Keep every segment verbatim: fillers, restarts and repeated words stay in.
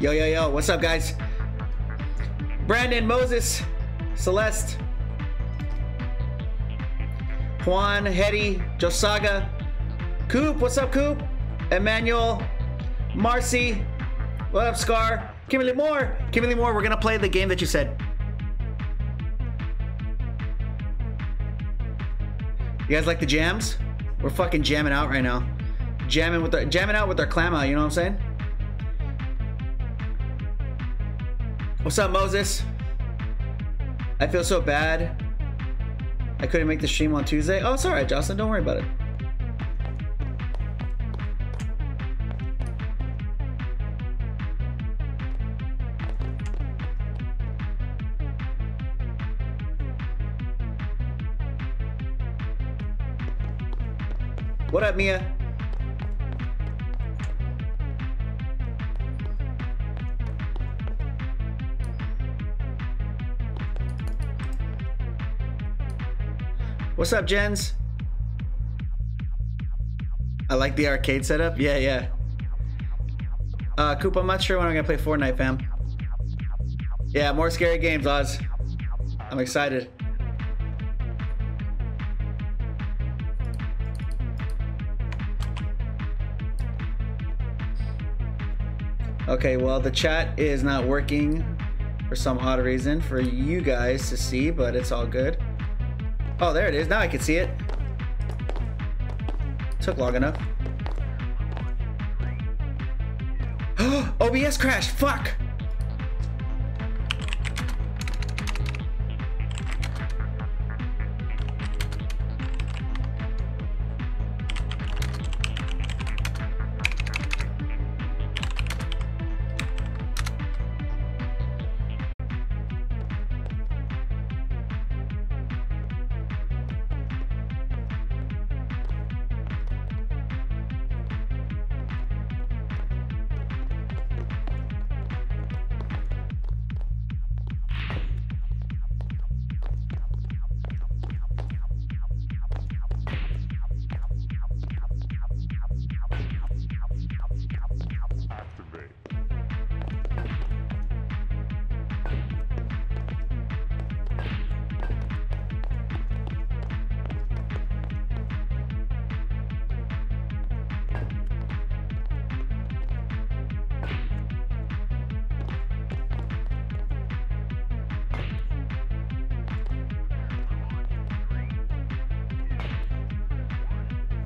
Yo, yo, yo, what's up, guys? Brandon, Moses, Celeste, Juan, Hetty, Josaga, Coop, what's up, Coop? Emmanuel, Marcy, what up, Scar? Kimberly Moore, Kimberly Moore, we're gonna play the game that you said. You guys like the jams? We're fucking jamming out right now. Jamming with our, jamming out with our clam out, you know what I'm saying? What's up, Moses? I feel so bad. I couldn't make the stream on Tuesday. Oh, it's all right, Jocelyn, don't worry about it. What up, Mia? What's up, Jens? I like the arcade setup. Yeah, yeah. Uh, Coop, I'm not sure when I'm gonna play Fortnite, fam. Yeah, more scary games, Oz. I'm excited. Okay, well, the chat is not working for some odd reason for you guys to see, but it's all good. Oh, there it is. Now I can see it. Took long enough. O B S crashed. Fuck.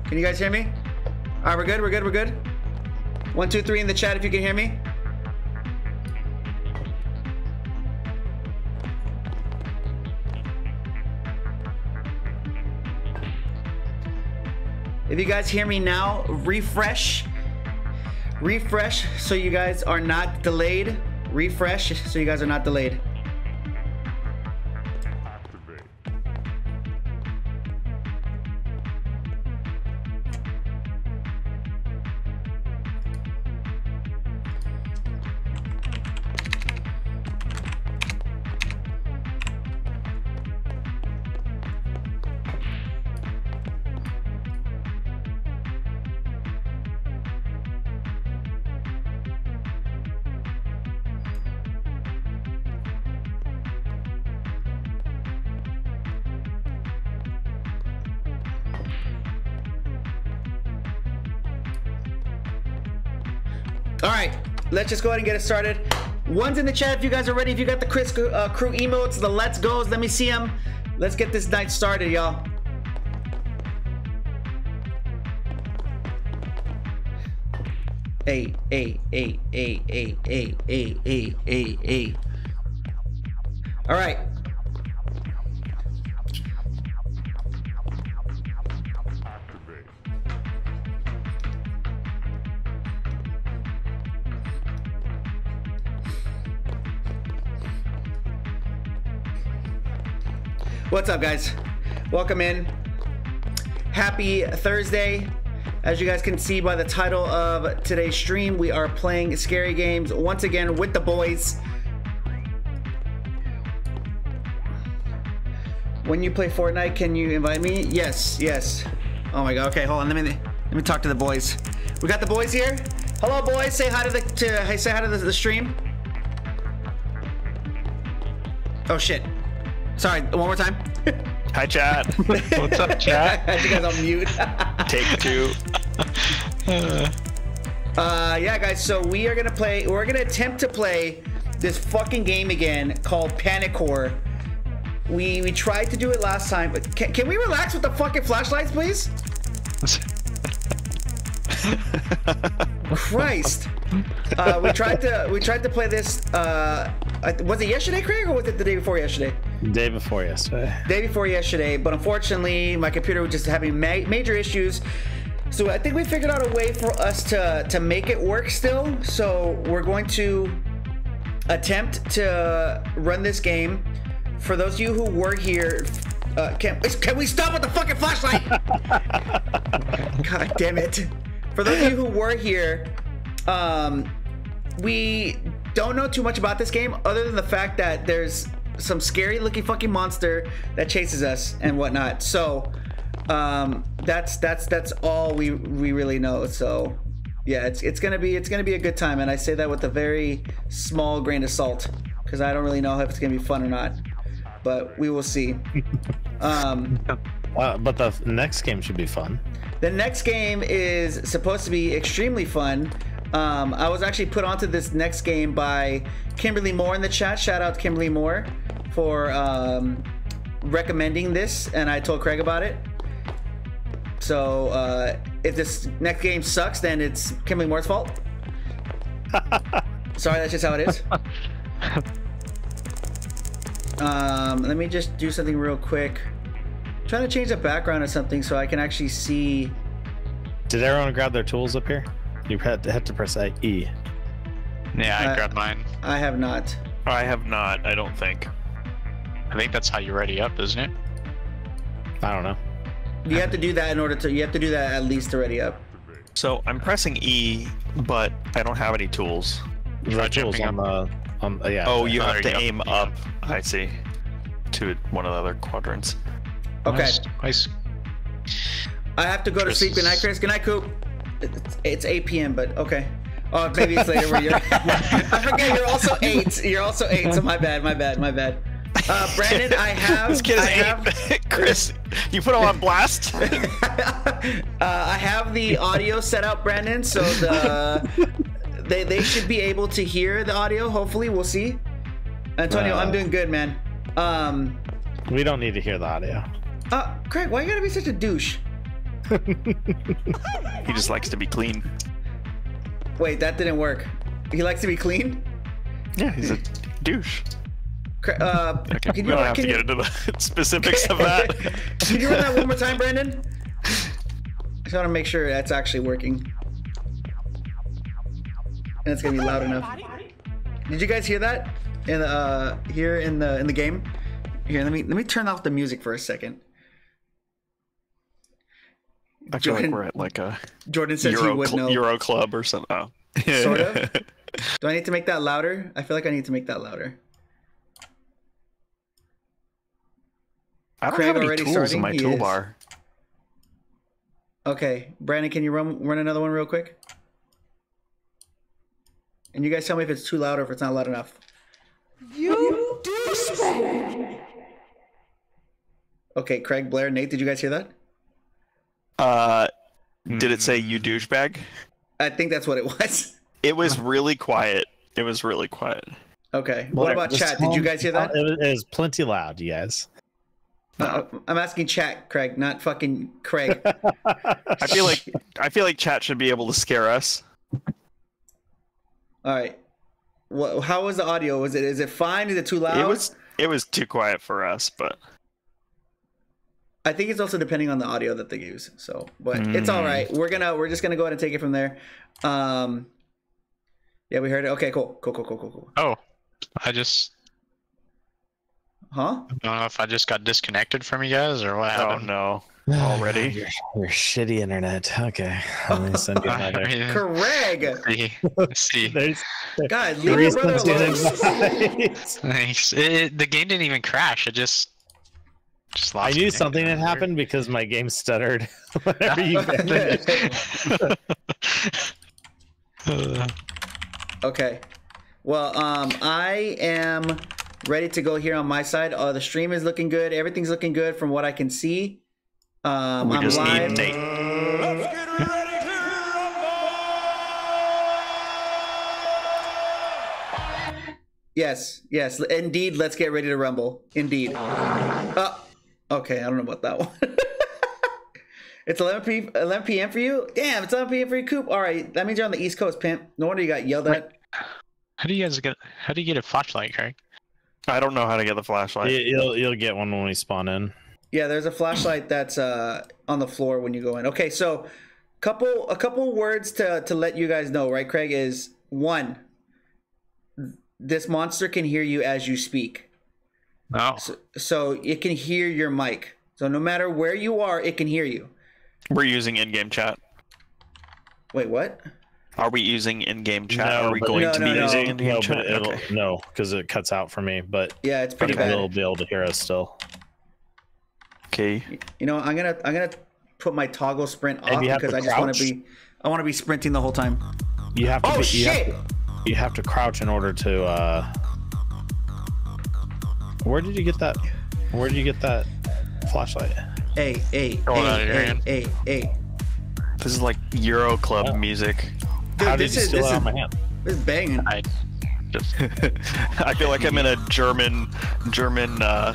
Can you guys hear me? All right, we're good, we're good, we're good. One, two, three in the chat if you can hear me. If you guys hear me now, refresh. Refresh so you guys are not delayed. Refresh so you guys are not delayed. Let's just go ahead and get it started. One's in the chat if you guys are ready. If you got the Chris uh, crew emotes, the let's goes, let me see them. Let's get this night started, y'all. Hey, hey, hey, hey, hey, hey, hey, hey, hey, hey. All right. What's up, guys? Welcome in. Happy Thursday. As you guys can see by the title of today's stream, we are playing scary games once again with the boys. When you play Fortnite, can you invite me? Yes, yes. Oh my god. Okay, hold on. Let me let me talk to the boys. We got the boys here. Hello, boys. Say hi to the to, say hi to the, the stream. Oh shit! Sorry. One more time. Hi, chat. What's up, chat? I think I was on mute. Take two. uh, yeah, guys. So we are gonna play. We're gonna attempt to play this fucking game again called Panicore. We we tried to do it last time, but can, can we relax with the fucking flashlights, please? Christ. Uh, we tried to we tried to play this. Uh, was it yesterday, Craig, or was it the day before yesterday? Day before yesterday. Day before yesterday, but unfortunately, my computer was just having ma major issues. So I think we figured out a way for us to to make it work still. So we're going to attempt to run this game. For those of you who were here, uh, can can we stop with the fucking flashlight? God damn it! For those of you who were here, um, we don't know too much about this game other than the fact that there's some scary looking fucking monster that chases us and whatnot. So um, that's that's that's all we we really know. So yeah, it's it's gonna be it's gonna be a good time, and I say that with a very small grain of salt because I don't really know if it's gonna be fun or not, but we will see. Um, well, but the next game should be fun. The next game is supposed to be extremely fun. Um, I was actually put onto this next game by Kimberly Moore in the chat. Shout out to Kimberly Moore for um, recommending this, and I told Craig about it. So uh, if this next game sucks, then it's Kimberly Moore's fault. Sorry, that's just how it is. Um, let me just do something real quick. I'm trying to change the background or something so I can actually see. Did everyone grab their tools up here? You have to, have to press E. Yeah, I uh, grabbed mine. I have not. I have not, I don't think. I think that's how you ready up, isn't it? I don't know. You have to do that in order to, you have to do that at least to ready up. So I'm pressing E, but I don't have any tools. You have tools on the, on, uh, yeah. Oh, you have to aim up. I see. To one of the other quadrants. Okay. Nice. nice. I have to go to sleep. Good night, Chris. Good night, Coop. It's eight P M but okay. Oh, maybe it's later where you're I forget you're also eight. You're also eight, so my bad, my bad, my bad. Uh Brandon, I have this kid is I have... Chris, you put him on blast. uh I have the audio set up, Brandon, so the they they should be able to hear the audio, hopefully. We'll see. Antonio, uh, I'm doing good, man. Um We don't need to hear the audio. Uh Craig, why you gotta be such a douche? He just likes to be clean. Wait, that didn't work. He likes to be clean? Yeah, he's a douche. Uh, okay, can we you, don't have can to you... get into the specifics of that. Can you run that one more time, Brandon? I just want to make sure that's actually working. And it's going to be loud enough. Did you guys hear that? In the, uh, here in the in the game? Here, let me, let me turn off the music for a second. I feel Jordan, like we're at like a Jordan says Euro, he would know. Euro club or something. Oh. Sort of. Do I need to make that louder? I feel like I need to make that louder. I don't Craig have any already tools starting? In my he toolbar. Is. Okay, Brandon, can you run run another one real quick? And you guys tell me if it's too loud or if it's not loud enough. You douchebag. Okay, Craig, Blair, Nate, did you guys hear that? Uh, did it say you douchebag? I think that's what it was. It was really quiet. It was really quiet. Okay. Well, what about chat? Did you guys hear that? It was plenty loud, yes. Uh, I'm asking chat, Craig, not fucking Craig. I feel like I feel like chat should be able to scare us. All right. Well, how was the audio? Was it is it fine? Is it too loud? It was it was too quiet for us, but I think it's also depending on the audio that they use. So, but mm. it's all right. We're gonna we're just gonna go ahead and take it from there. Um, yeah, we heard it. Okay, cool, cool, cool, cool, cool, cool. Oh, I just. Huh? I don't know if I just got disconnected from you guys or what happened. Oh no! Already? Your, your shitty internet. Okay. I'm gonna send you another. Craig. See, see. There's, there's God, leave your brother alone. Thanks. It, the game didn't even crash. It just. I knew something had happened because my game stuttered whenever you did it. Uh. Okay. Well, um, I am ready to go here on my side. Uh, the stream is looking good. Everything's looking good from what I can see. Um, we I'm just live. Need Nate. Let's get ready to rumble! Yes, yes, indeed. Let's get ready to rumble. Indeed. Uh, okay, I don't know about that one. It's eleven p m for you? Damn, it's eleven p m for you, Coop. All right, that means you're on the East Coast, pimp. No wonder you got yelled at. How do you guys get? How do you get a flashlight, Craig? I don't know how to get the flashlight. You'll you'll get one when we spawn in. Yeah, there's a flashlight that's uh, on the floor when you go in. Okay, so couple a couple words to to let you guys know, right, Craig? Is one, this monster can hear you as you speak. Wow. So, so it can hear your mic. So no matter where you are, it can hear you. We're using in-game chat. Wait, what? Are we using in-game chat? No, are we going no, to no, be no. using in-game no, chat? It'll, okay. No, because it cuts out for me. But yeah, it's pretty bad. It'll be able to hear us still. Okay. You know, I'm gonna I'm gonna put my toggle sprint off because I just want to be I want to be sprinting the whole time. You have to. Oh be, shit! You have to, you have to crouch in order to. Uh... Where did you get that? Where did you get that flashlight? Hey, hey, hey, hey, hey. This is like Euro Club oh. music. Dude, How this did you is, steal this out is, of my hand? This is banging. I, just, I feel like I'm in a German, German uh,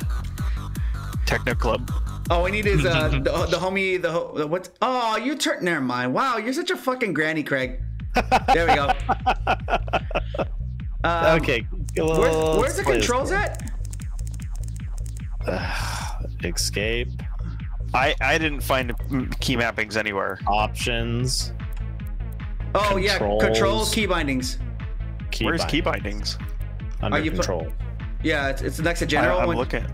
techno club. All we need is uh, the, the homie, the, the what's, oh, you turned, never mind. Wow, you're such a fucking granny, Craig. There we go. Um, okay. Well, where's where's the controls at? Uh, escape. I, I didn't find key mappings anywhere. Options. Oh controls. yeah, controls, key bindings. Key Where's bindings. key bindings? Under Are you control. Yeah, it's, it's next to general. I, I'm one. looking.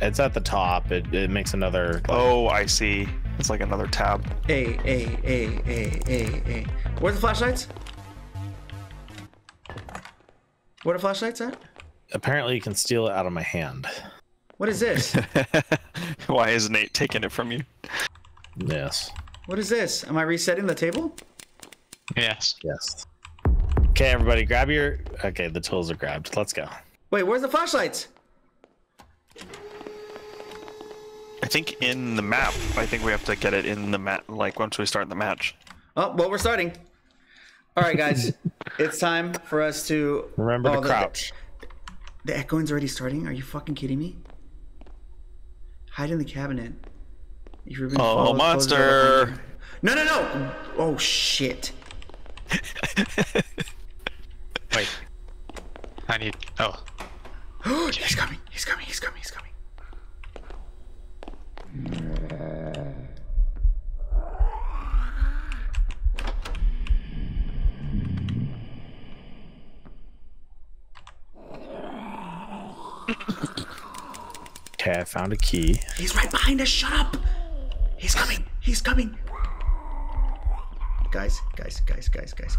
It's at the top. It, it makes another. Like, oh, I see. It's like another tab. Hey, hey, hey, hey, hey, hey. Where's the flashlights? Where are the flashlights at? Apparently, you can steal it out of my hand. What is this? Why is Nate taking it from you? Yes. What is this? Am I resetting the table? Yes. Yes. Okay, everybody, grab your. Okay, the tools are grabbed. Let's go. Wait, where's the flashlights? I think in the map. I think we have to get it in the map. Like once we start the match. Oh well, we're starting. All right, guys, it's time for us to remember oh, to crouch. The, the echoing's already starting. Are you fucking kidding me? Hide in the cabinet. If you're oh, monster! No, no, no! Oh, shit. Wait. I need... Oh. He's coming. He's coming. He's coming. He's coming. Okay, I found a key. He's right behind us. Shut up. He's coming. He's coming. Guys, guys, guys, guys, guys. Guys.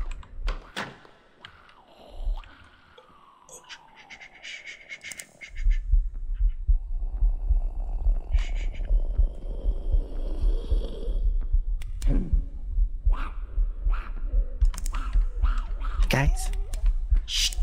Shh.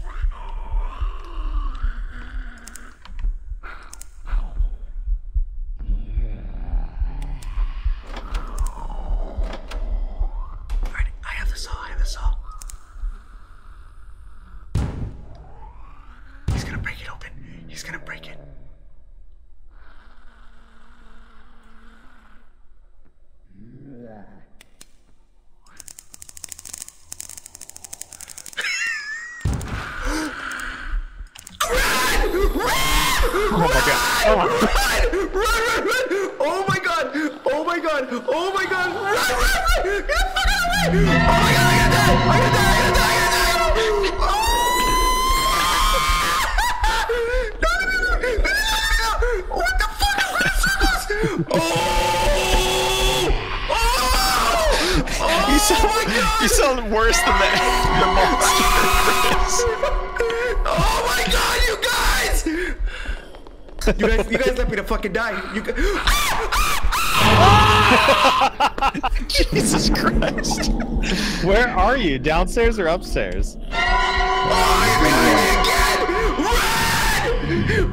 You guys, you guys left me to fucking die. You guys... Jesus Christ! Where are you? Downstairs or upstairs? Oh, I'm in again! Run!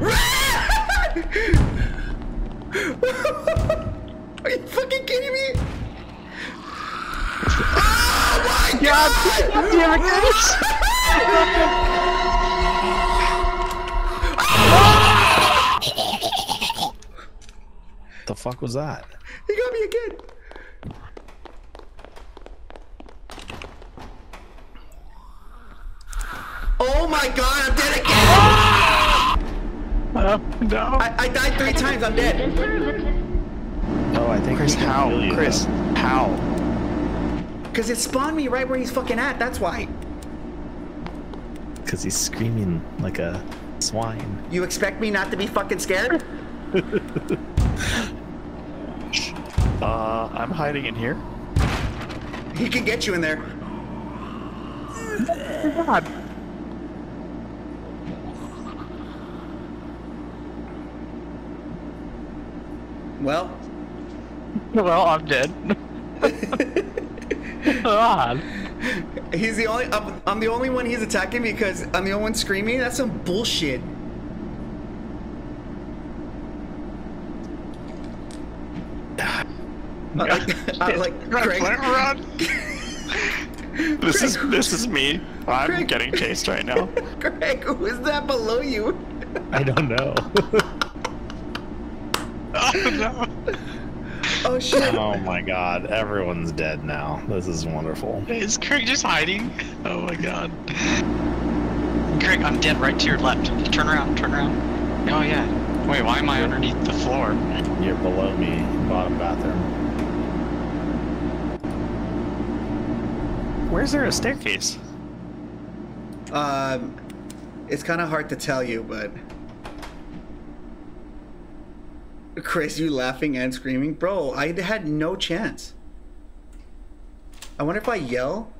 Run! Are you fucking kidding me? Oh my God! God damn it, guys! Oh! The fuck was that? He got me again. Oh my God, I'm dead again! Oh! Uh, no. I, I died three times, I'm dead. Oh, I think Chris, how? Chris, how? Because it spawned me right where he's fucking at, that's why. Because he's screaming like a swine. You expect me not to be fucking scared? Uh, I'm hiding in here. He can get you in there. God. Well? Well, I'm dead. God. He's the only- I'm, I'm the only one he's attacking because I'm the only one screaming? That's some bullshit. I like, I like Craig. Run, run. This Craig, is this is me. I'm Craig, getting chased right now. Craig, who is that below you? I don't know. Oh no. Oh shit. Oh my God. Everyone's dead now. This is wonderful. Is Craig just hiding? Oh my God. Craig, I'm dead right to your left. Turn around. Turn around. Oh yeah. Wait, why am I underneath the floor? You're below me, bottom bathroom. Where's there a staircase? Um, it's kind of hard to tell you, but Chris, you laughing and screaming, bro? I had no chance. I wonder if I yell.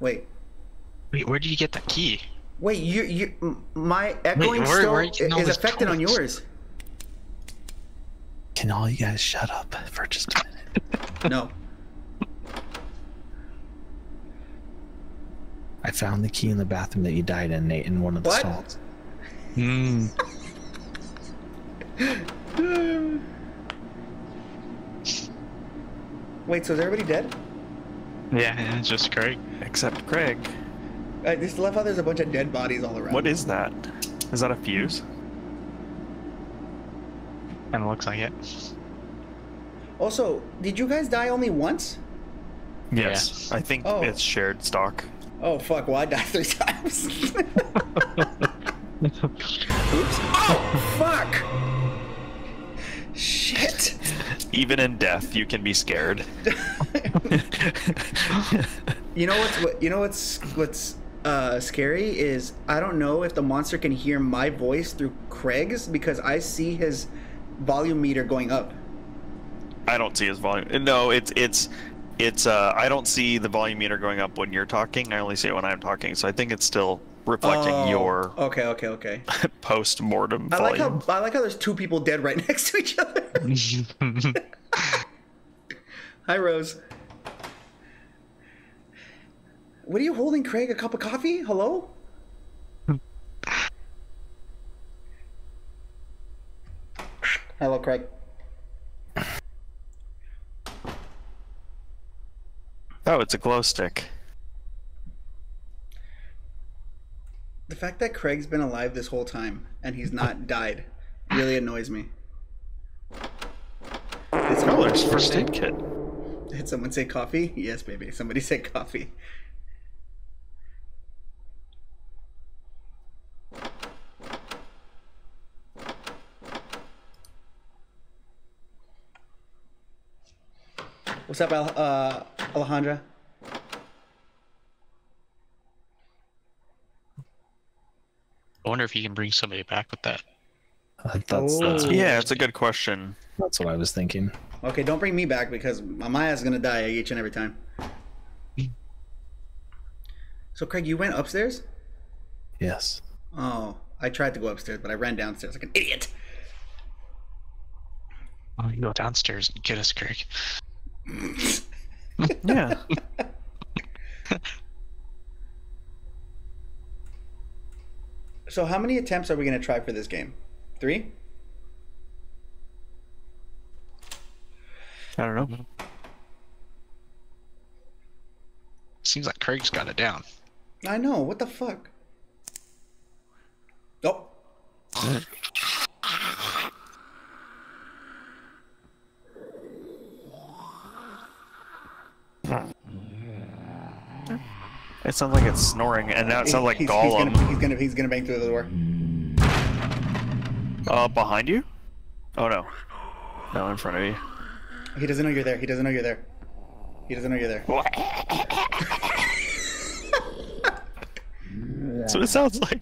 Wait. Wait, where did you get that key? Wait, you, you, my echoing still is affected on yours. Can all you guys shut up for just a minute? No. I found the key in the bathroom that you died in, Nate, in one of the what? stalls. Hmm. Wait, so is everybody dead? Yeah, yeah, just Craig. Except Craig. I just love how there's a bunch of dead bodies all around. What is that? Is that a fuse? Kinda looks like it. Also, did you guys die only once? Yes. Yeah. I think oh. it's shared stock. Oh fuck, well I died three times. Oops. Oh fuck! Shit. Even in death you can be scared. You know what's you know what's what's uh scary is I don't know if the monster can hear my voice through Craig's because I see his volume meter going up. I don't see his volume. No, it's it's It's, uh, I don't see the volume meter going up when you're talking. I only see it when I'm talking, so I think it's still reflecting oh, your okay, okay, okay. post-mortem I like volume. How, I like how there's two people dead right next to each other. Hi, Rose. What are you holding, Craig? A cup of coffee? Hello? Hello, Craig. Oh, it's a glow stick. The fact that Craig's been alive this whole time and he's not died really annoys me. Did someone, oh, first aid kit. Did someone say coffee? Yes, baby. Somebody said coffee. What's up, Al uh, Alejandra? I wonder if you can bring somebody back with that. Uh, that's, oh. that's yeah, it's a good question. That's what I was thinking. Okay, don't bring me back because my ass is gonna die each and every time. So, Craig, you went upstairs? Yes. Oh, I tried to go upstairs, but I ran downstairs like an idiot. Oh, you go downstairs and get us, Craig. Yeah. So how many attempts are we going to try for this game? Three? I don't know. Seems like Craig's got it down. I know. What the fuck? Oh. It sounds like it's snoring, and now it sounds like he's, Gollum. He's gonna, he's gonna, he's gonna bang through the door. Uh, behind you? Oh no, no, in front of you. He doesn't know you're there. He doesn't know you're there. He doesn't know you're there. That's what it sounds like.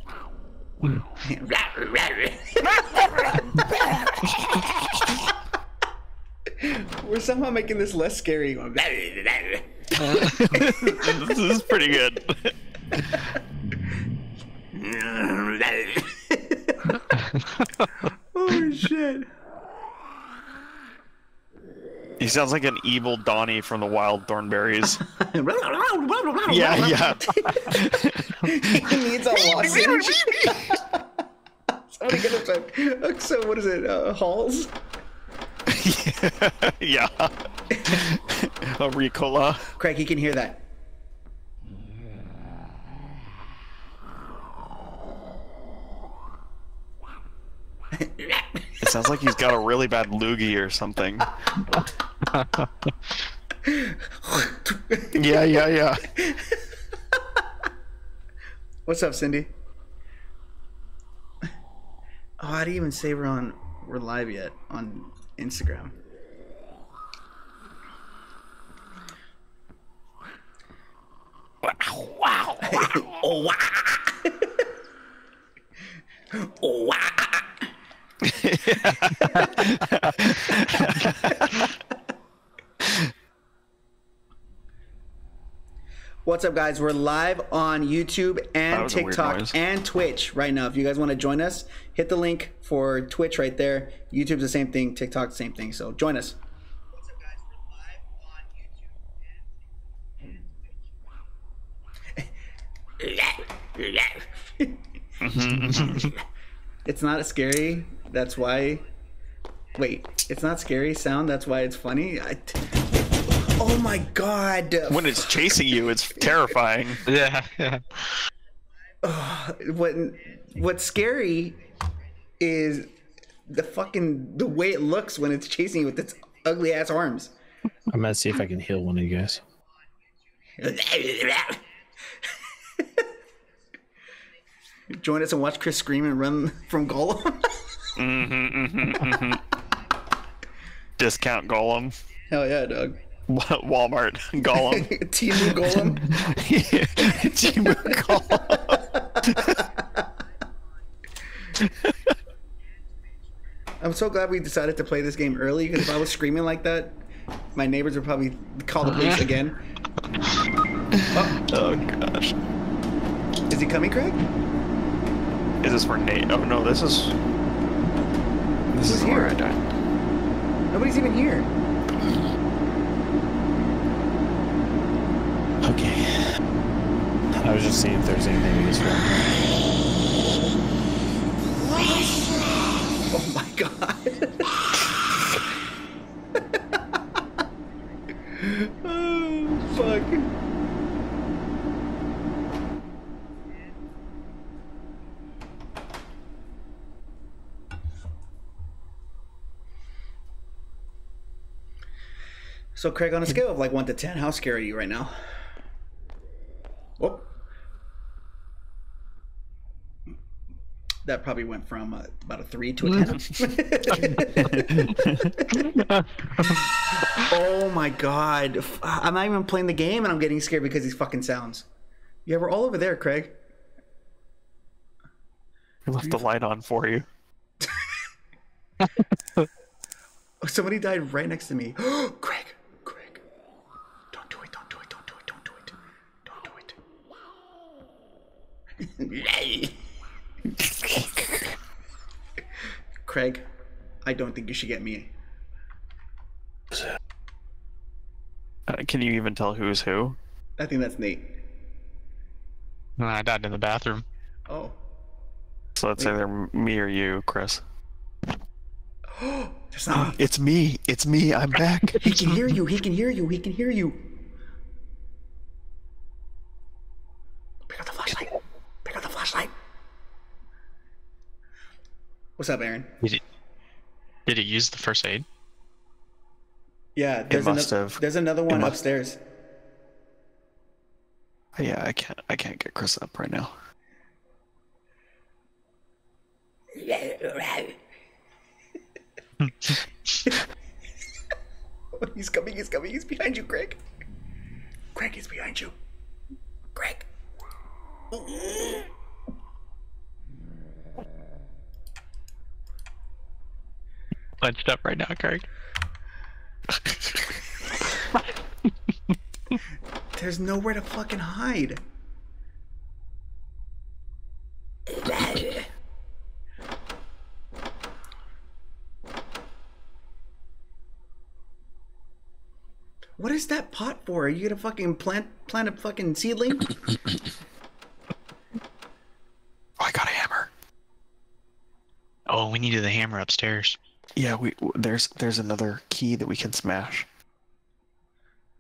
We're somehow making this less scary. This is pretty good. Oh shit. He sounds like an evil Donnie from the Wild Thornberries. Yeah, yeah. He needs a lozenge. Somebody get him back. So what is it, uh, Halls? Yeah. A Ricola. Craig, he can hear that. It sounds like he's got a really bad loogie or something. Yeah, yeah, yeah. What's up, Cindy? Oh, I didn't even say we're on we're live yet on Instagram. Wow, wow, wow. Oh, wow. Oh, wow. What's up, guys? We're live on YouTube and TikTok and Twitch right now. If you guys want to join us, hit the link for Twitch right there. YouTube's the same thing, TikTok same thing, so join us. What's up, guys? We're live on YouTube and Twitch. It's not scary. That's why. Wait, it's not scary sound. That's why it's funny. I... Oh my god! When it's chasing you, it's terrifying. Yeah. Yeah. Uh, what What's scary is the fucking the way it looks when it's chasing you with its ugly ass arms. I'm gonna see if I can heal one of you guys. Join us and watch Chris scream and run from Gollum. Mm-hmm, mm-hmm, mm-hmm. Discount Gollum. Hell yeah, dog. Walmart Gollum. Timu Gollum. Timu Gollum. I'm so glad we decided to play this game early, because if I was screaming like that, my neighbors would probably call the police again. Oh. Oh gosh. Is he coming, Craig? Is this for Nate? Oh no, this is. This Who's is here? Where I died. Nobody's even here. Okay. I was just seeing if there's anything in this room. Oh my god. Oh, fuck. So Craig, on a scale of like one to ten, how scary are you right now? Whoop. That probably went from uh, about a three to a ten. Oh my god! I'm not even playing the game, and I'm getting scared because these fucking sounds. Yeah, we're all over there, Craig. I left the light on for you. Somebody died right next to me. Craig. Craig, I don't think you should get me. can you even tell who's who? I think that's Nate. No, I died in the bathroom. Oh. So let's Wait. say they're me or you, Chris. There's not. It's me. It's me. I'm back. He can hear you. He can hear you. He can hear you. Pick up the flashlight. Pick up the flashlight. What's up, Aaron? Did it, did it use the first aid? Yeah, there's, it must an, have. there's another one upstairs. Yeah, I can't. I can't get Chris up right now. He's coming. He's coming. He's behind you, Greg. Greg is behind you. Greg. Bunched up right now, Greg. There's nowhere to fucking hide. What is that pot for? Are you gonna fucking plant plant a fucking seedling? Oh, I got a hammer. Oh, we needed the hammer upstairs. Yeah, we there's there's another key that we can smash.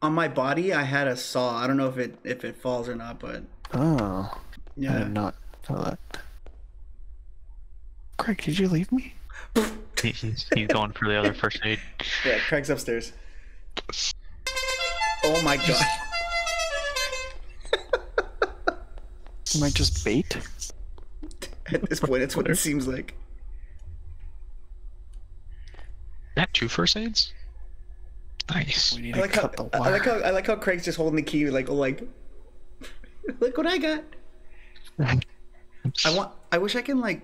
On my body, I had a saw. I don't know if it if it falls or not, but oh, yeah, I did not know that. Craig, did you leave me? he's, he's going for the other first aid. Yeah, Craig's upstairs. Oh my god! Am I just bait? At this point, that's what it seems like. That two first aids? Nice. We need I to like cut how, the wire. I like how I like how Craig's just holding the key, like like. Look what I got. I want. I wish I can like.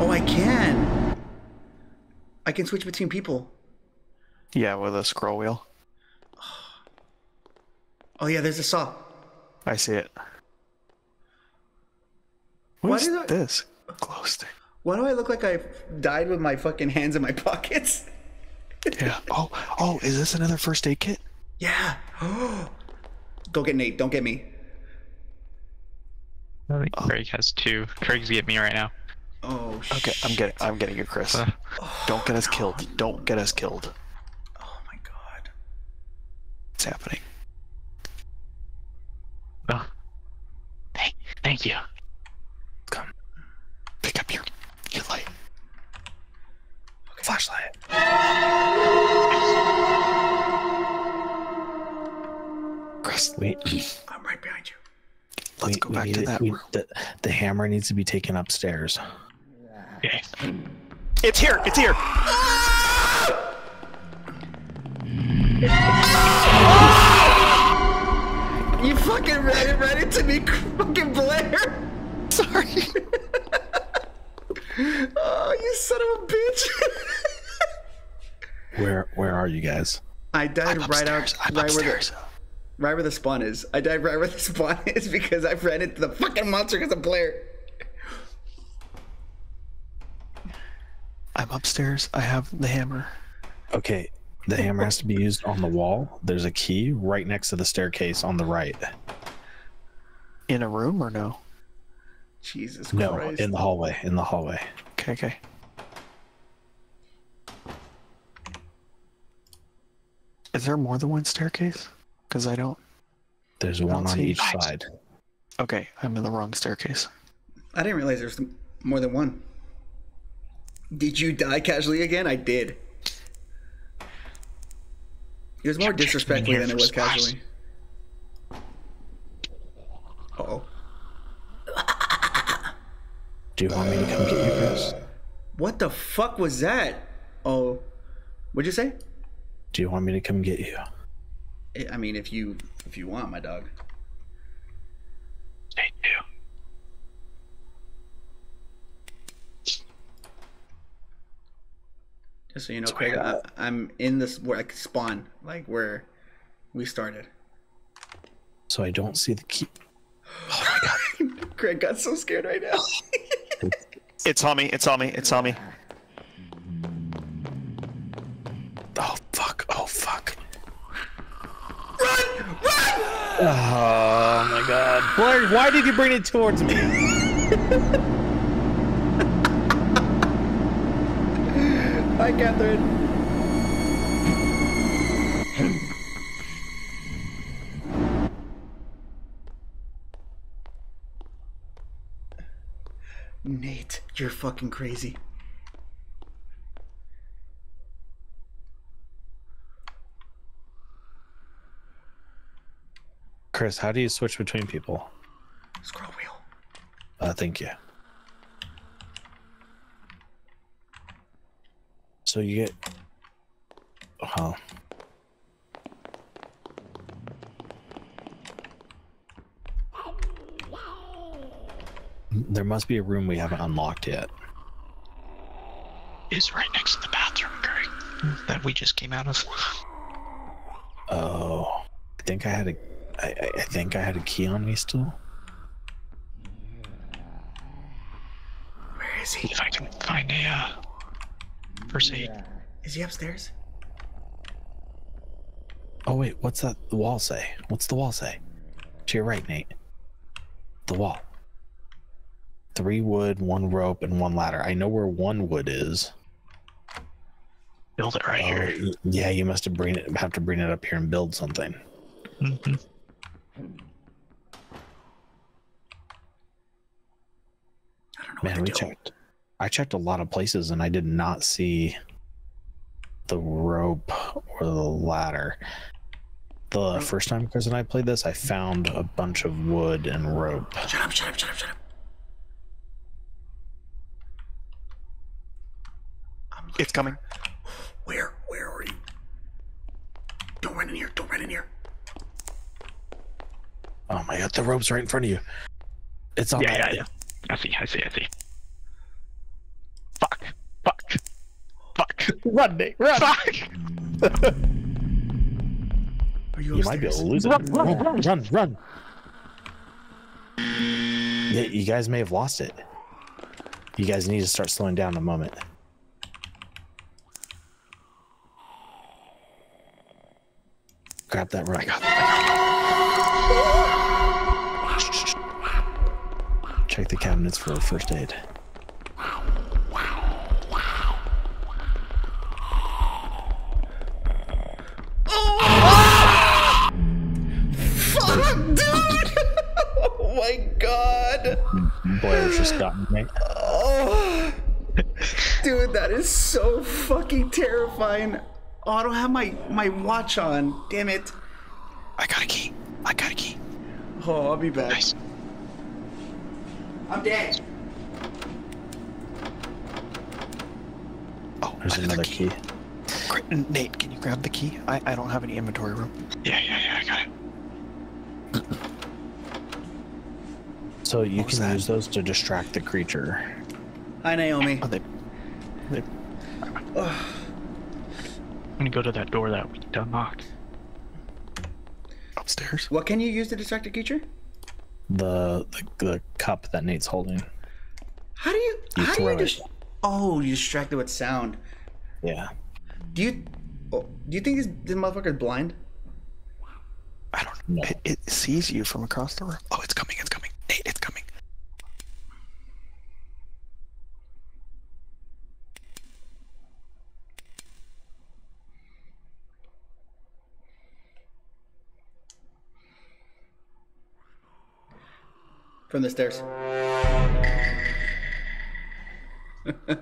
Oh, I can. I can switch between people. Yeah, with a scroll wheel. Oh yeah, there's a saw. I see it. What Why is I... this? Close thing. Why do I look like I died with my fucking hands in my pockets? Yeah. Oh, oh, is this another first aid kit? Yeah. Oh. Go get Nate. Don't get me. I think oh. Craig has two. Craig's get me right now. Oh. Shit. Okay, I'm getting. I'm getting you, Chris. Uh, Don't get us no. killed. Don't get us killed. Oh my god. What's happening? Oh. Hey, thank you. Come. Pick up your your light. Flashlight. Chris, wait. I'm right behind you. Let's we, go back to that it, room. We, the, the hammer needs to be taken upstairs. Okay. It's here. It's here. You fucking ran it right into me, fucking Blair. Sorry. Oh, you son of a bitch! Where, where are you guys? I died I'm right upstairs. out, I'm right upstairs. where the, right where the spawn is. I died right where the spawn is because I ran into the fucking monster because I'm Blair. I'm upstairs. I have the hammer. Okay, the hammer has to be used on the wall. There's a key right next to the staircase on the right. In a room or no? Jesus no, Christ. No, in the hallway, in the hallway. Okay, okay. Is there more than one staircase? Because I don't... There's I one don't on each it. side. Okay, I'm in the wrong staircase. I didn't realize there's more than one. Did you die casually again? I did. It was more disrespectfully than it was spies. casually. Uh-oh. Do you want me to come get you, Chris? What the fuck was that? Oh, what'd you say? Do you want me to come get you? I mean, if you if you want, my dog. I do. Just so you know, That's Craig, I, I'm in this where I could spawn, like where we started. So I don't see the key. Oh my god! Craig got so scared right now. It's on me, it's on me, it's on me. Oh fuck, oh fuck. Oh my god. Blair, why did you bring it towards me? Hi, Catherine. Nate, you're fucking crazy. Chris, how do you switch between people? Scroll wheel. Uh, thank you. So you get... Oh. There must be a room we haven't unlocked yet. It's right next to the bathroom, Greg, that we just came out of. Oh. I think I had a... I, I think I had a key on me still. Where is he? If I can find a uh, first aid. Is he upstairs? Oh wait, what's that the wall say? What's the wall say? To your right, Nate. The wall. Three wood, one rope, and one ladder. I know where one wood is. Build it right oh, here. Yeah, you must have bring it. Have to bring it up here and build something. Mm-hmm. I don't know. Man, what we do. checked. I checked a lot of places and I did not see the rope or the ladder. The oh. first time Chris and I played this, I found a bunch of wood and rope. Shut up! Shut up! Shut up! Shut up! I'm it's coming. Where? Where are you? Don't run in here! Don't run in here! Oh my god, the rope's right in front of you. It's on yeah, that. Yeah, yeah. I see, I see, I see. Fuck. Fuck. Fuck. Run, Nate, run. Fuck. Are you you might be able to lose it. Run, run, run, run, run. Yeah, you guys may have lost it. You guys need to start slowing down a moment. Grab that rope. I got that. Check the cabinets for first aid. Wow, wow, wow. Oh! Ah! Fuck, dude! Oh my god! Blair's just gotten me. Oh, dude, that is so fucking terrifying. Oh, I don't have my, my watch on. Damn it. I got a key. I got a key. Oh, I'll be back. Nice. I'm dead. Oh, there's another key. key. Nate, can you grab the key? I, I don't have any inventory room. Yeah, yeah, yeah, I got it. So you can use those to distract the creature. Hi, Naomi. Oh, they, they, I'm gonna go to that door that we unlocked. Upstairs. What can you use to distract the creature? The, the the cup that Nate's holding. How do you, you how do you just oh you distracted with sound? Yeah. Do you oh, do you think this, this motherfucker is blind? I don't know. It, it sees you from across the room. Oh, it's coming! It's coming! Nate, it's coming! From the stairs. Do you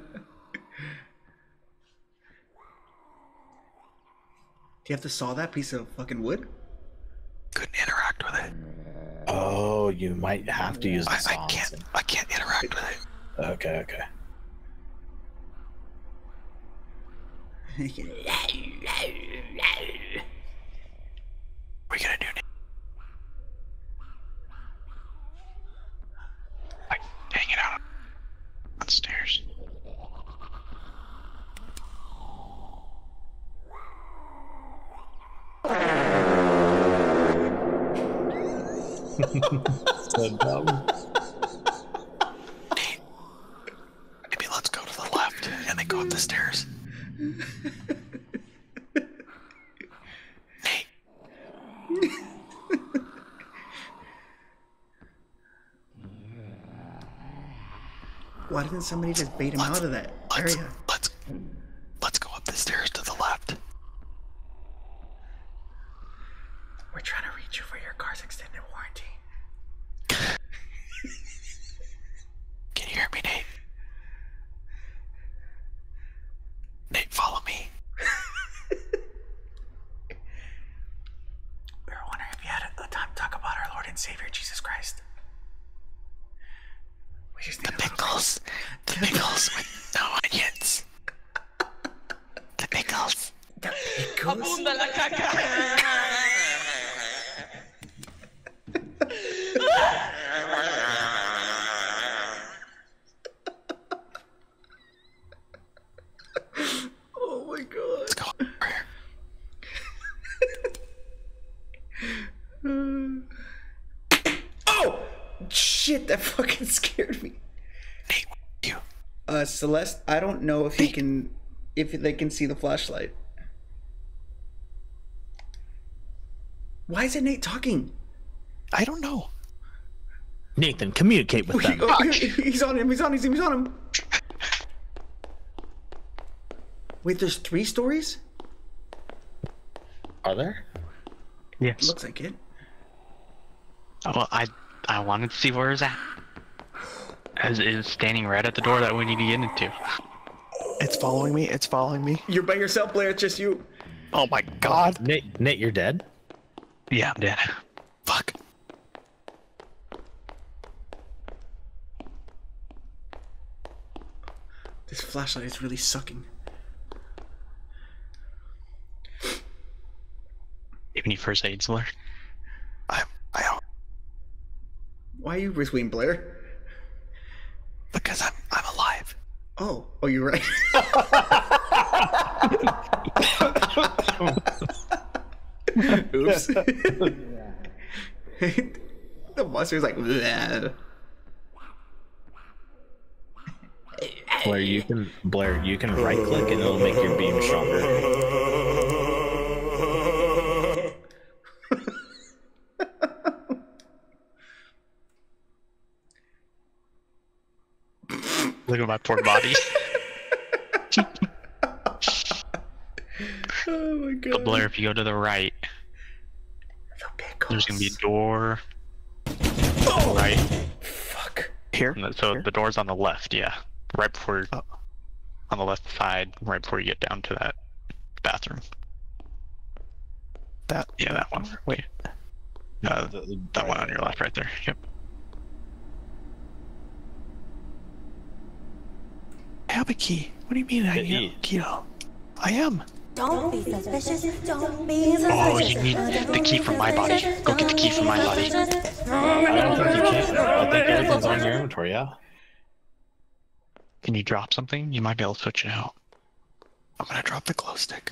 have to saw that piece of fucking wood? Couldn't interact with it. Oh, you might have to use the saw. I, I can't. I can't interact with it. Okay, okay. We're gonna do. Upstairs. So dumb. Maybe let's go to the left and then go up the stairs. Nate. Why didn't somebody just bait him let's, out of that let's, area? Let's, let's go up the stairs to the left. We're trying to reach you for your car's extended warranty. Can you hear me, Nate? Nate, follow me. We were wondering if you had a time to talk about our Lord and Savior, Jesus Christ. We just need the pickles. The pickles with no onions. The pickles. The pickles. Abunda la caca. Oh my god. Let's go over here. Oh! Shit, that fucking scared me. Nate, you. Uh, Celeste, I don't know if Nate. he can, if they can see the flashlight. Why is it Nate talking? I don't know. Nathan, communicate with them. Oh, he's on him. He's on him. He's on him. Wait, there's three stories? Are there? Yes. Looks like it. Oh, well, I. I wanted to see where it's at. As it is standing right at the door that we need to get into. It's following me. It's following me. You're by yourself, Blair. It's just you. Oh my god. Nate, Nate, you're dead? Yeah, I'm dead. Fuck. This flashlight is really sucking. You need first aid, Blair? I, I don't. Why are you between, Blair? Because I'm I'm alive. Oh, oh, you're right. Oops. The monster's like. Bleh. Blair, you can Blair, you can right click and it'll make your beam stronger. Look at my poor body. Oh my god. So Blair, if you go to the right, there's gonna be a door. Oh! Right. Fuck. Here? So Here? the door's on the left, yeah. Right before, oh. on the left side, right before you get down to that bathroom. That? Yeah, that one. Wait. Uh, the, the, that right. one on your left, right there. Yep. I have a key. What do you mean I have a key? I am. Don't be suspicious. Don't be suspicious. Oh, you need the key from my body. Go get the key from my body. Uh, I don't think you can. I think everything's on your inventory, yeah? Can you drop something? You might be able to switch it out. I'm gonna drop the glow stick.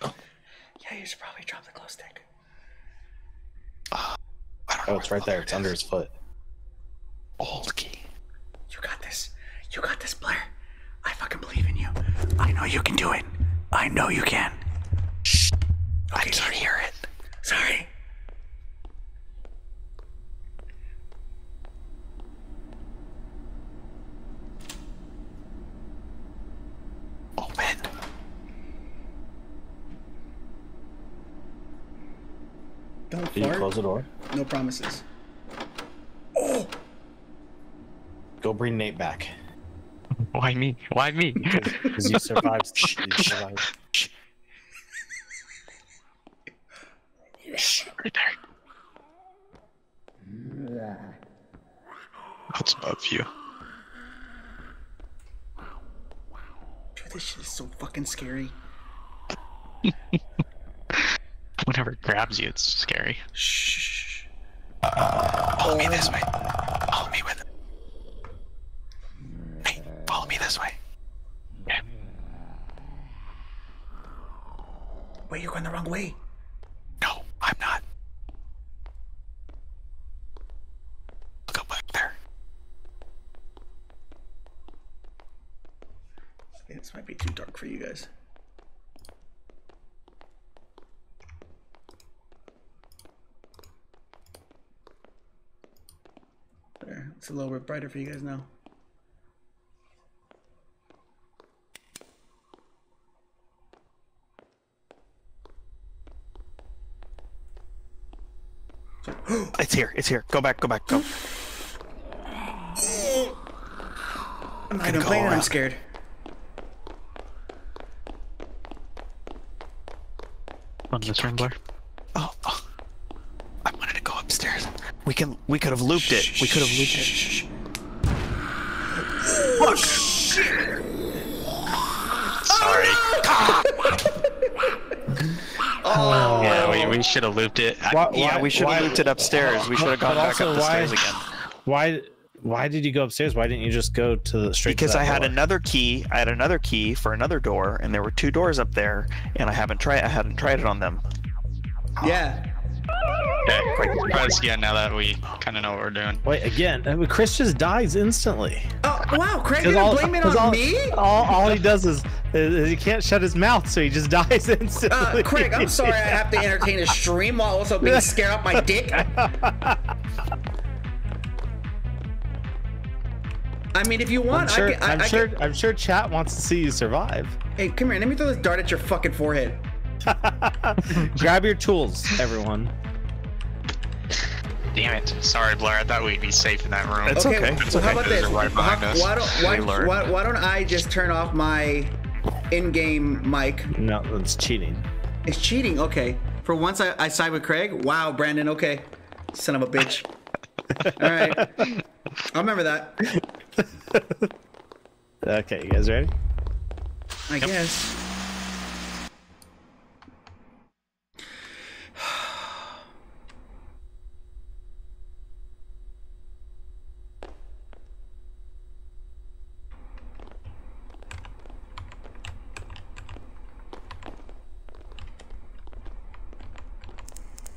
Oh. Yeah, you should probably drop the glow stick. Uh, I don't know. Oh, it's right there. It's under his foot. Old key. You got this. You got this, Blair. I fucking believe in you. I know you can do it. I know you can. Shh. Okay. I can't hear it. Sorry. Open. Don't fart. Did you close the door? No promises. Oh. Go bring Nate back. Why me? Why me? Because you survived. You survived. Right there. That's above you. Dude, this shit is so fucking scary. Whenever it grabs you, it's scary. Shh. Uh, Hold me this way. Hold me with it. Follow me this way. Yeah. Wait, you're going the wrong way. No, I'm not. Look up back there. I think this might be too dark for you guys. There, it's a little bit brighter for you guys now. It's here, it's here. Go back, go back, go. I'm not even playing, I'm scared. On this room bar. Oh, oh, I wanted to go upstairs. We can, we could have looped it. We could have looped it. Oh, shit. Sorry. Oh, yeah, we, we should have looped it. Why, yeah, why, we should have looped it upstairs. We should have gone back up the why, stairs again. Why? Why did you go upstairs? Why didn't you just go to the straight? Because to I had door? another key. I had another key for another door, and there were two doors up there, and I haven't tried. I hadn't tried it on them. Yeah. Yeah. Quite yeah. Now that we kind of know what we're doing. Wait again. I mean, Chris just dies instantly. Oh wow, Craig, you're all, blame it on all, me? All, all he does is, is he can't shut his mouth, so he just dies instantly. Uh, Craig, I'm sorry. I have to entertain a stream while also being scared off my dick. I mean, if you want, I'm sure. I can, I, I'm, I sure can... I'm sure chat wants to see you survive. Hey, come here. Let me throw this dart at your fucking forehead. Grab your tools, everyone. Damn it! Sorry, Blair. I thought we'd be safe in that room. It's okay. okay. It's well, okay. How about this? Right how, why, don't, why, why, why don't I just turn off my in-game mic? No, it's cheating. It's cheating. Okay. For once, I, I side with Craig. Wow, Brandon. Okay. Son of a bitch. All right. I remember that. Okay, you guys ready? I yep. guess.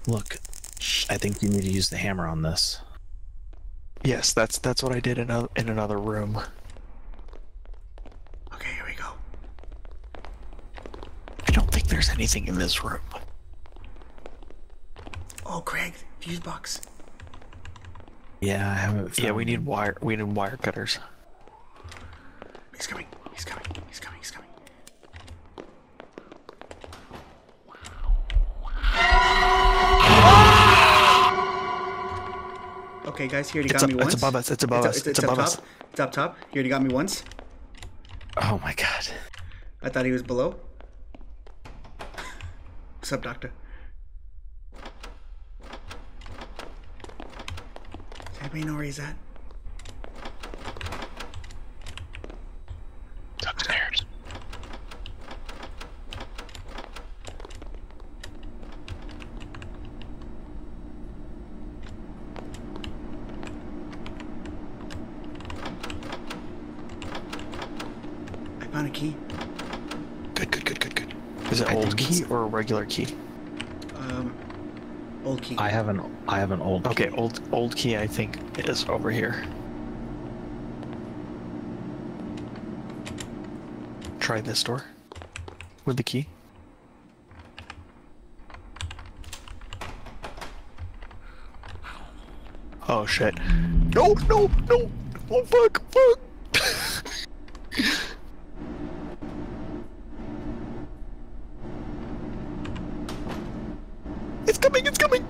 Look, I think you need to use the hammer on this. Yes, that's that's what I did in a, in another room. Okay, here we go. I don't think there's anything in this room. Oh, Craig, fuse box. Yeah, I haven't. Yeah, we need wire. We need wire cutters. He's coming. He's coming. He's coming. He's coming. Okay, guys, he already got me once. It's above us. It's above us. It's above us. It's up top. He already got me once. Oh my god. I thought he was below. What's up, Doctor? Does anybody know where he's at? It's upstairs. A key. Good, good, good, good, good. Is it I old key or a regular key? Um, old key. I have an I have an old. Key. Okay, old old key. I think is over here. Try this door with the key. Oh shit! No, no, no! Oh fuck! Fuck! It's coming, it's coming!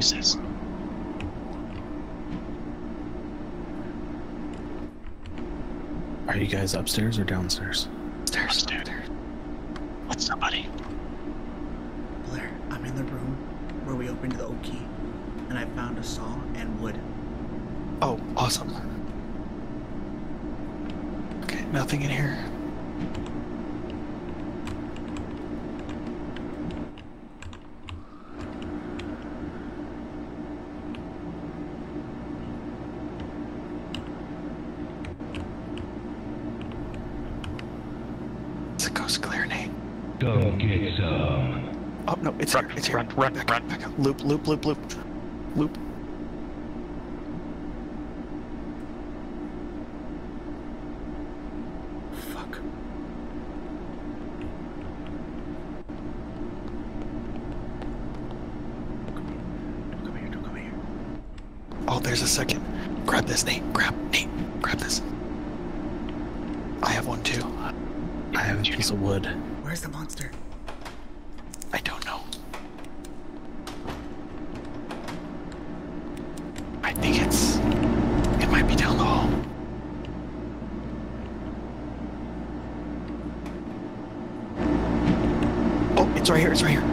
Says. Are you guys upstairs or downstairs? Upstairs, dude. What's somebody? Blair, I'm in the room where we opened the oak key, and I found a saw and wood. Oh, awesome. Okay, nothing in here. It's a ghost glare name. Go get some. Oh no, it's run, here, it's here. Run, run, back, run, back. Loop, loop, loop, loop. Loop. Fuck. Don't come here, don't come here. Oh, there's a second. Grab this, Nate. Grab, Nate. Grab this. I have one too. I have a piece of wood. Where's the monster? I don't know. I think it's... It might be down the hall. Oh, it's right here, it's right here.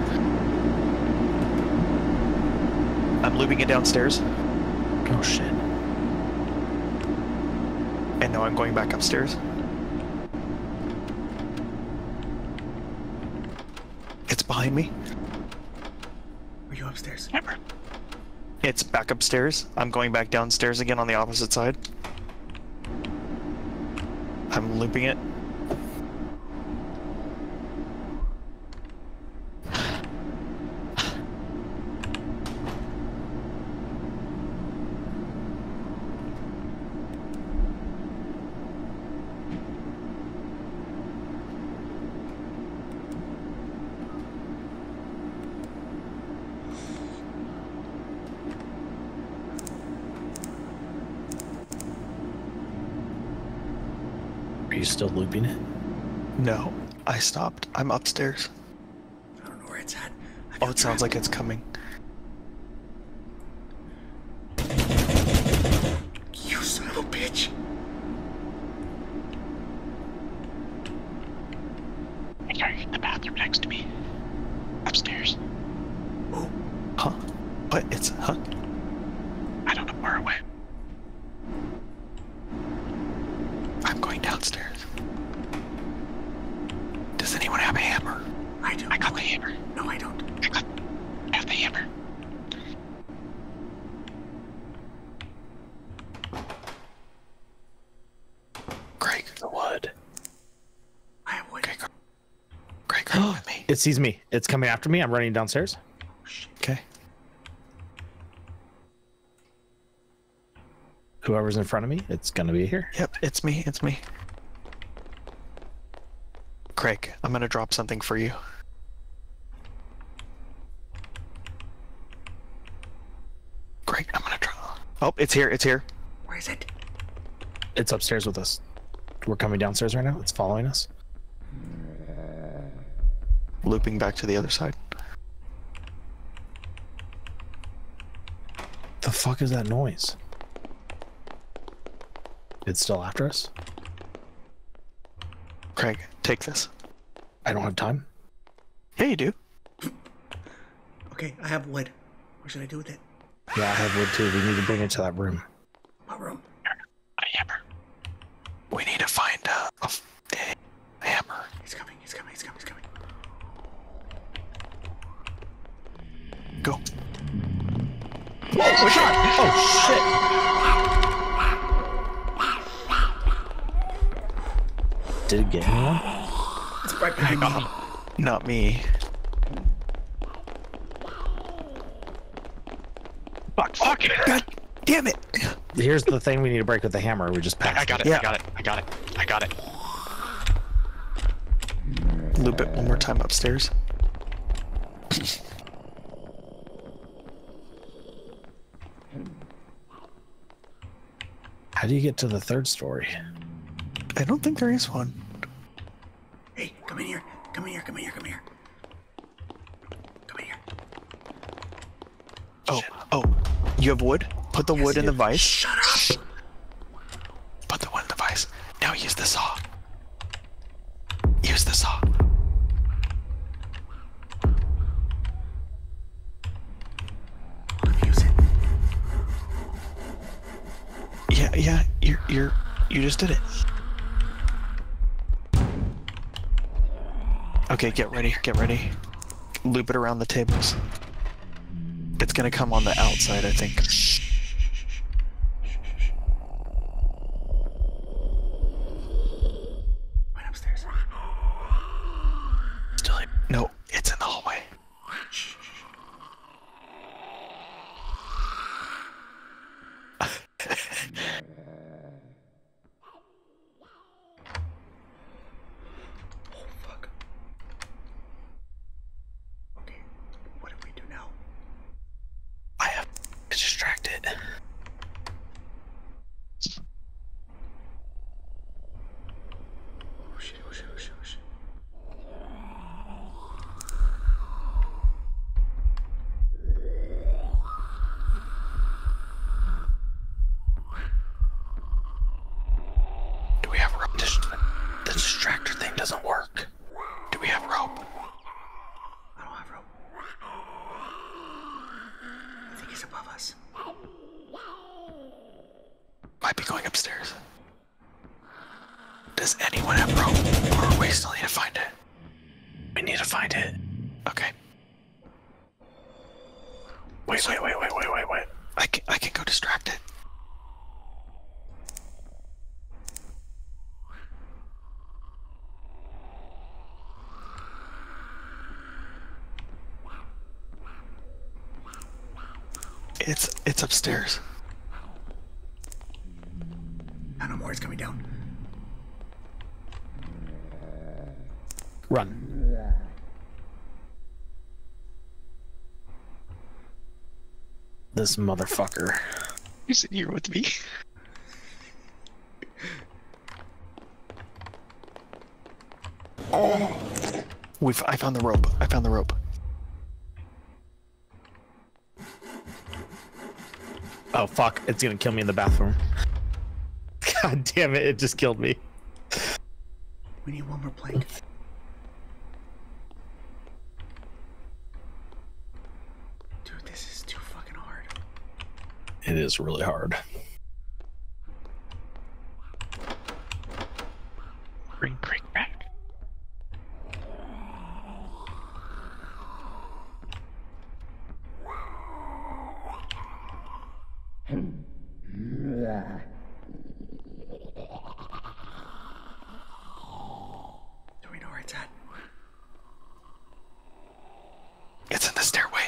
I'm looping it downstairs. Oh shit. And now I'm going back upstairs. Behind me. Are you upstairs? Never. It's back upstairs. I'm going back downstairs again on the opposite side. I'm looping it. Are you still looping it? No, I stopped. I'm upstairs. I don't know where it's at. Oh, it sounds like it's coming. You son of a bitch! I gotta get the bathroom next to me. Upstairs. Oh. Huh? What? It's, huh? I don't know where it went. I'm going downstairs. Does anyone have a hammer? I do. I got the hammer. No, I don't. I got I have the hammer. Greg, the wood. I have wood. Greg, Greg, come with me. It sees me. It's coming after me. I'm running downstairs. Okay. Whoever's in front of me, it's gonna be here. Yep, it's me, it's me. Craig, I'm gonna drop something for you. Craig, I'm gonna drop. Oh, it's here, it's here. Where is it? It's upstairs with us. We're coming downstairs right now, it's following us. Looping back to the other side. The fuck is that noise? It's still after us. Craig, take this. I don't have time. Yeah, you do. Okay, I have wood. What should I do with it? Yeah, I have wood too. We need to bring it to that room. What room? A hammer. We need to find a, a, a hammer. He's coming, he's coming, he's coming, he's coming. Go. Whoa, we shot! Oh, shit! Wow. Did it get anyone? It's right behind me. Not me. Fuck, fuck it! God damn it! Here's the thing we need to break with the hammer. We just passed. I got it, yeah. I got it, I got it, I got it. Loop it one more time upstairs. How do you get to the third story? I don't think there is one. Hey, come in here. Come in here, come in here, come in here. Come in here. Oh, shit. Oh, you have wood? Put the yes, wood in the vise. Shut up! Put the wood in the vise. Now use the saw. Use the saw. Use it. Yeah, yeah, you're, you're, you just did it. Okay, get ready, get ready. Loop it around the tables. It's gonna come on the outside, I think. Went upstairs. the distractor thing doesn't work. Do we have rope? I don't have rope. I think he's above us. Might be going upstairs. Does anyone have rope? Or do we still need to find it? We need to find it. Okay. Wait, wait, wait, wait, wait, wait, wait. I can, I can go distract it. It's it's upstairs. I don't know where it's coming down. Run. This motherfucker. You're sitting here with me. Oh, we've. I found the rope. I found the rope. Oh, fuck. It's gonna kill me in the bathroom. God damn it, it just killed me. We need one more plank. Dude, this is too fucking hard. It is really hard. Ring, ring, back. Do we know where it's at? It's in the stairway.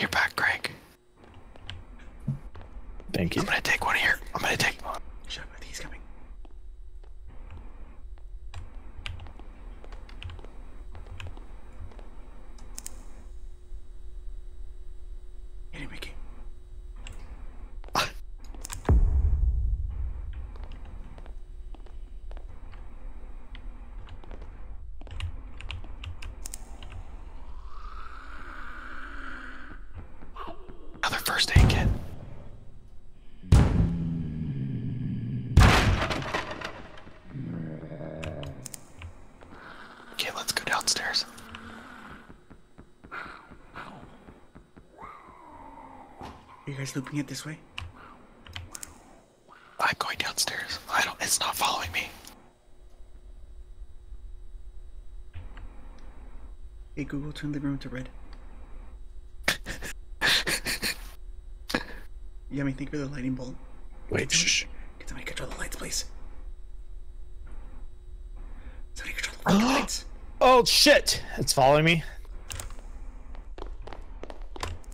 You're back, Greg. Thank you. I'm gonna take one here. I'm gonna take one. Shut up, I think he's coming. First aid kit. Okay, let's go downstairs. Are you guys looping it this way? I'm going downstairs. I don't. It's not following me. Hey Google, turn the room to red. Yeah, I mean, think for the lightning bolt. Wait, can somebody, shh. Can somebody control the lights, please? Somebody control the oh. lights. Oh, shit. It's following me.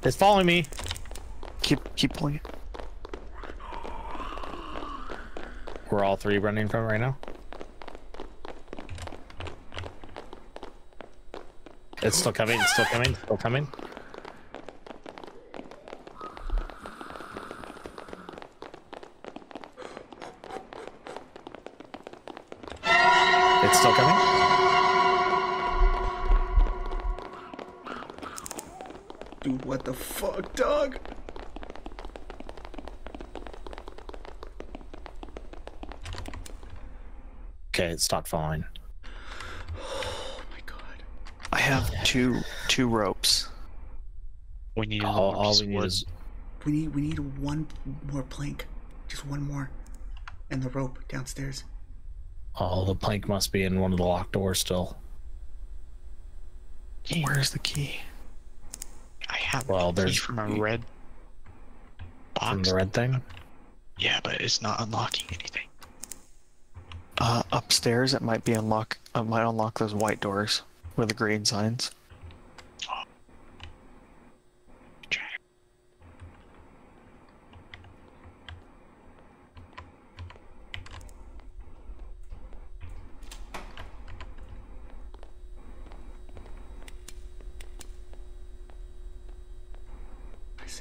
It's following me. Keep, keep pulling it. We're all three running from it right now. It's still coming. It's still coming. It's still coming. It's still coming. Dude, what the fuck, dog? Okay, it's not falling. Oh my god. I have two two ropes. We need all, all we need is we need we need one more plank. Just one more. And the rope downstairs. Oh, the plank must be in one of the locked doors still. Key. Where's the key? I have well, the key there's from a key. red box. From the red thing? Yeah, but it's not unlocking anything. Uh, upstairs it might be unlock. It might unlock those white doors with the green signs. Oh. Try.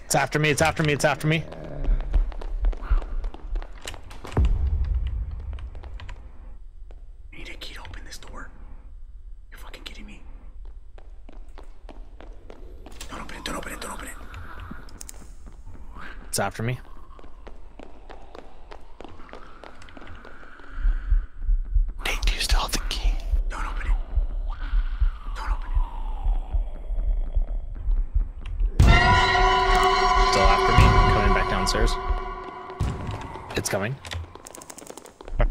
It's after me, it's after me, it's after me. I need a key to open this door. You're fucking kidding me. Don't open it. It's after me. Nate, do you still have the key? Don't open it. Don't open it. Still after me. Coming back downstairs. It's coming.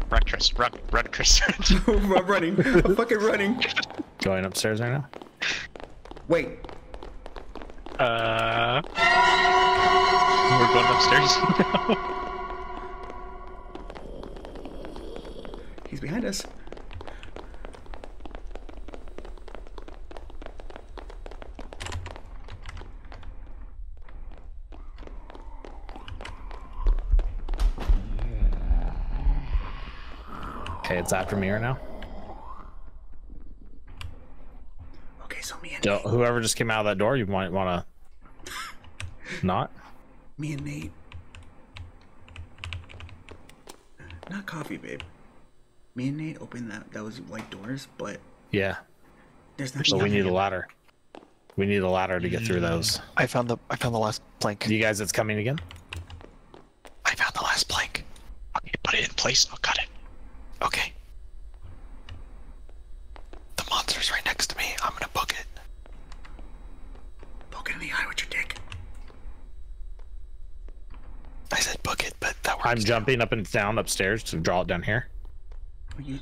Run, Chris. Run, run, Chris. I'm running. I'm fucking running. Going upstairs right now. Wait. Uh. We're going upstairs now. He's behind us. Okay, it's after me right now. Okay, so me and Yo, Nate. Whoever just came out of that door, you might want to not. Me and Nate. Not coffee, babe. Me and Nate opened that. That was white doors, but yeah. There's nothing. So we need a ladder. We need a ladder to get through those. I found the. I found the last plank. You guys, it's coming again. I found the last plank. Okay, put it in place. I'll cut it. Okay. The monster's right next to me. I'm gonna poke it. Poke it in the eye with your dick. I said poke it, but that works. I'm jumping up and down upstairs to draw it down here. You...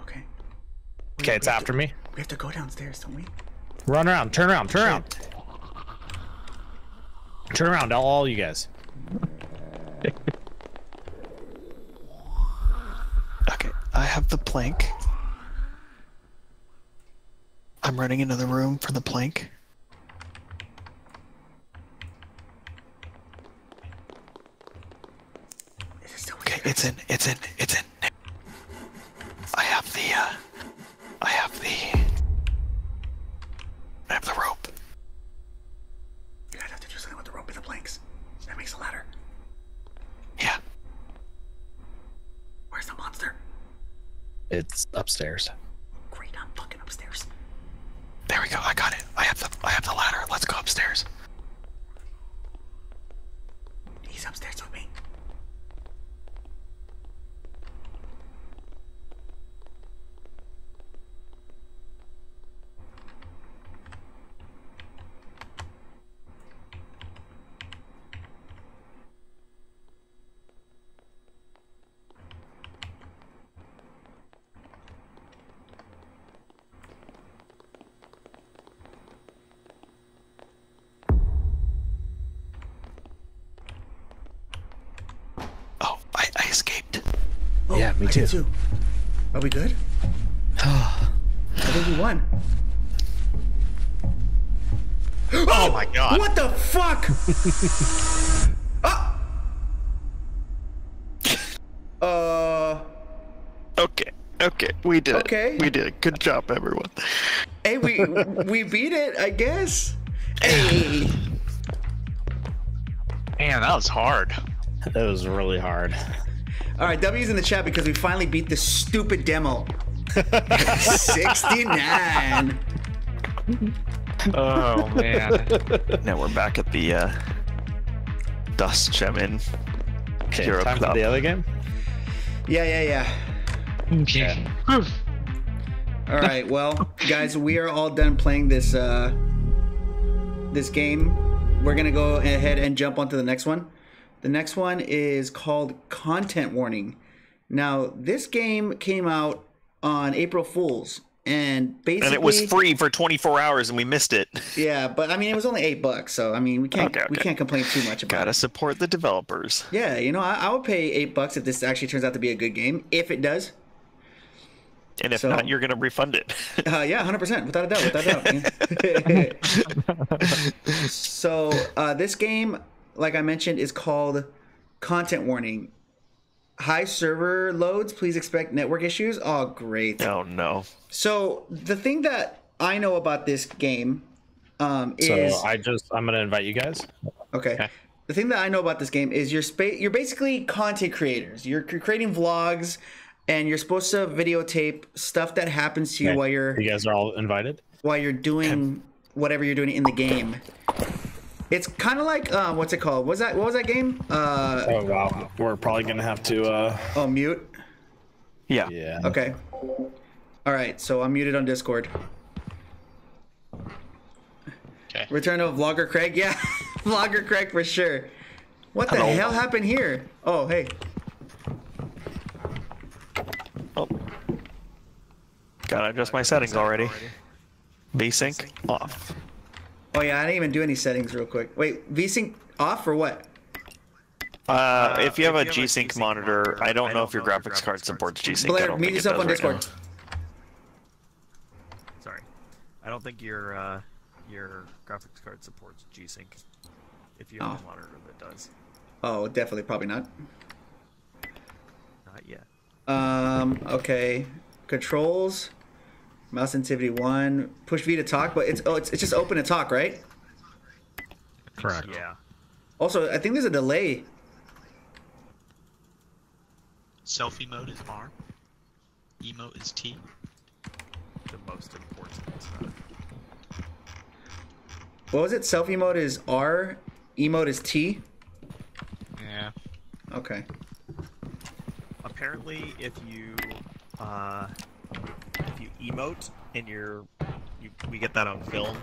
Okay. Wait, okay, it's after to... me. We have to go downstairs, don't we? Run around. Turn around. Turn around. Turn around, all, all you guys. I have the plank. I'm running into the room for the plank. Is it still okay, it's in, it's in, it's in. I have the, uh, I have the, I have the rope. You guys have to do something with the rope and the planks. That makes a ladder. Yeah. Where's the monster? It's upstairs. Great, I'm fucking upstairs. There we go. I got it. I have the I have the ladder. Let's go upstairs. He's upstairs with me. Me too. too. Are we good? I think we won. Oh, oh my god! What the fuck? uh. uh. Okay. Okay. We did okay. it. We did it. Good job, everyone. Hey, we we beat it, I guess. Hey. Man, that was hard. That was really hard. All right, W's in the chat because we finally beat this stupid demo. sixty-nine. Oh, man. Now we're back at the uh, Dust Gemin. Okay, time for the other game? Yeah, yeah, yeah. Okay. Yeah. All right, well, guys, we are all done playing this, uh, this game. We're going to go ahead and jump onto the next one. The next one is called Content Warning. Now, this game came out on April Fool's, and basically, and it was free for twenty-four hours, and we missed it. Yeah, but I mean, it was only eight bucks, so I mean, we can't okay, okay. we can't complain too much about. Gotta it. Gotta support the developers. Yeah, you know, I, I would pay eight bucks if this actually turns out to be a good game, if it does. And if so, not, you're gonna refund it. uh, yeah, one hundred percent, without a doubt, without a doubt. So uh, this game, like I mentioned, is called Content Warning. High server loads, please expect network issues. Oh, great. Oh, no. So the thing that I know about this game um, is... So I just, I'm gonna invite you guys. Okay. okay. The thing that I know about this game is you're, spa you're basically content creators. You're creating vlogs and you're supposed to videotape stuff that happens to you okay. while you're... You guys are all invited? While you're doing whatever you're doing in the game. It's kind of like uh, what's it called? Was that what was that game? Uh, oh wow, we're probably gonna have to. Uh... Oh, mute. Yeah. Yeah. Okay. All right, so I'm muted on Discord. Okay. Return of Vlogger Craig, yeah, Vlogger Craig for sure. What the Hello. hell happened here? Oh hey. Oh. Gotta adjust my settings already. VSync off. Oh yeah, I didn't even do any settings real quick. Wait, VSync off or what? Uh, uh if you have if a G-Sync monitor, monitor, I don't I know don't if your know graphics, graphics card supports G-Sync. Blair, meet yourself on right Discord. Now. Sorry, I don't think your uh, your graphics card supports G-Sync. If you have oh. a monitor that does. Oh, definitely, probably not. Not yet. Um. Okay. Controls. Mouse sensitivity one. Push V to talk, but it's oh, it's it's just open to talk, right? Correct. Yeah. Also, I think there's a delay. Selfie mode is R. Emote is T. The most important stuff. What was it? Selfie mode is R. Emote is T. Yeah. Okay. Apparently, if you uh, if you emote and you're, you, we get that on film,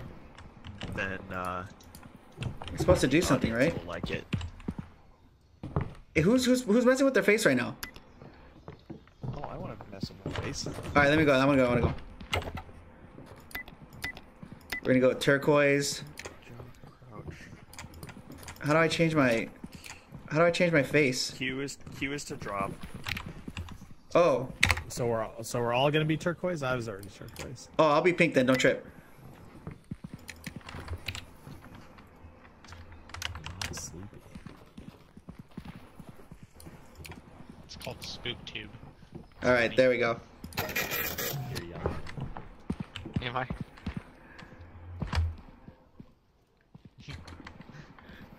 then uh, we're supposed to do something, right? Will like it. Hey, who's who's who's messing with their face right now? Oh, I want to mess with my face. All right, let me go. I want to go. I want to go. We're gonna go with turquoise. How do I change my? How do I change my face? Q is Q is to drop. Oh. So we're all, so we're all gonna be turquoise. I was already turquoise. Oh, I'll be pink then. Don't trip. I'm sleepy. It's called SpookTube. All right, there we go. Here you are. Am I?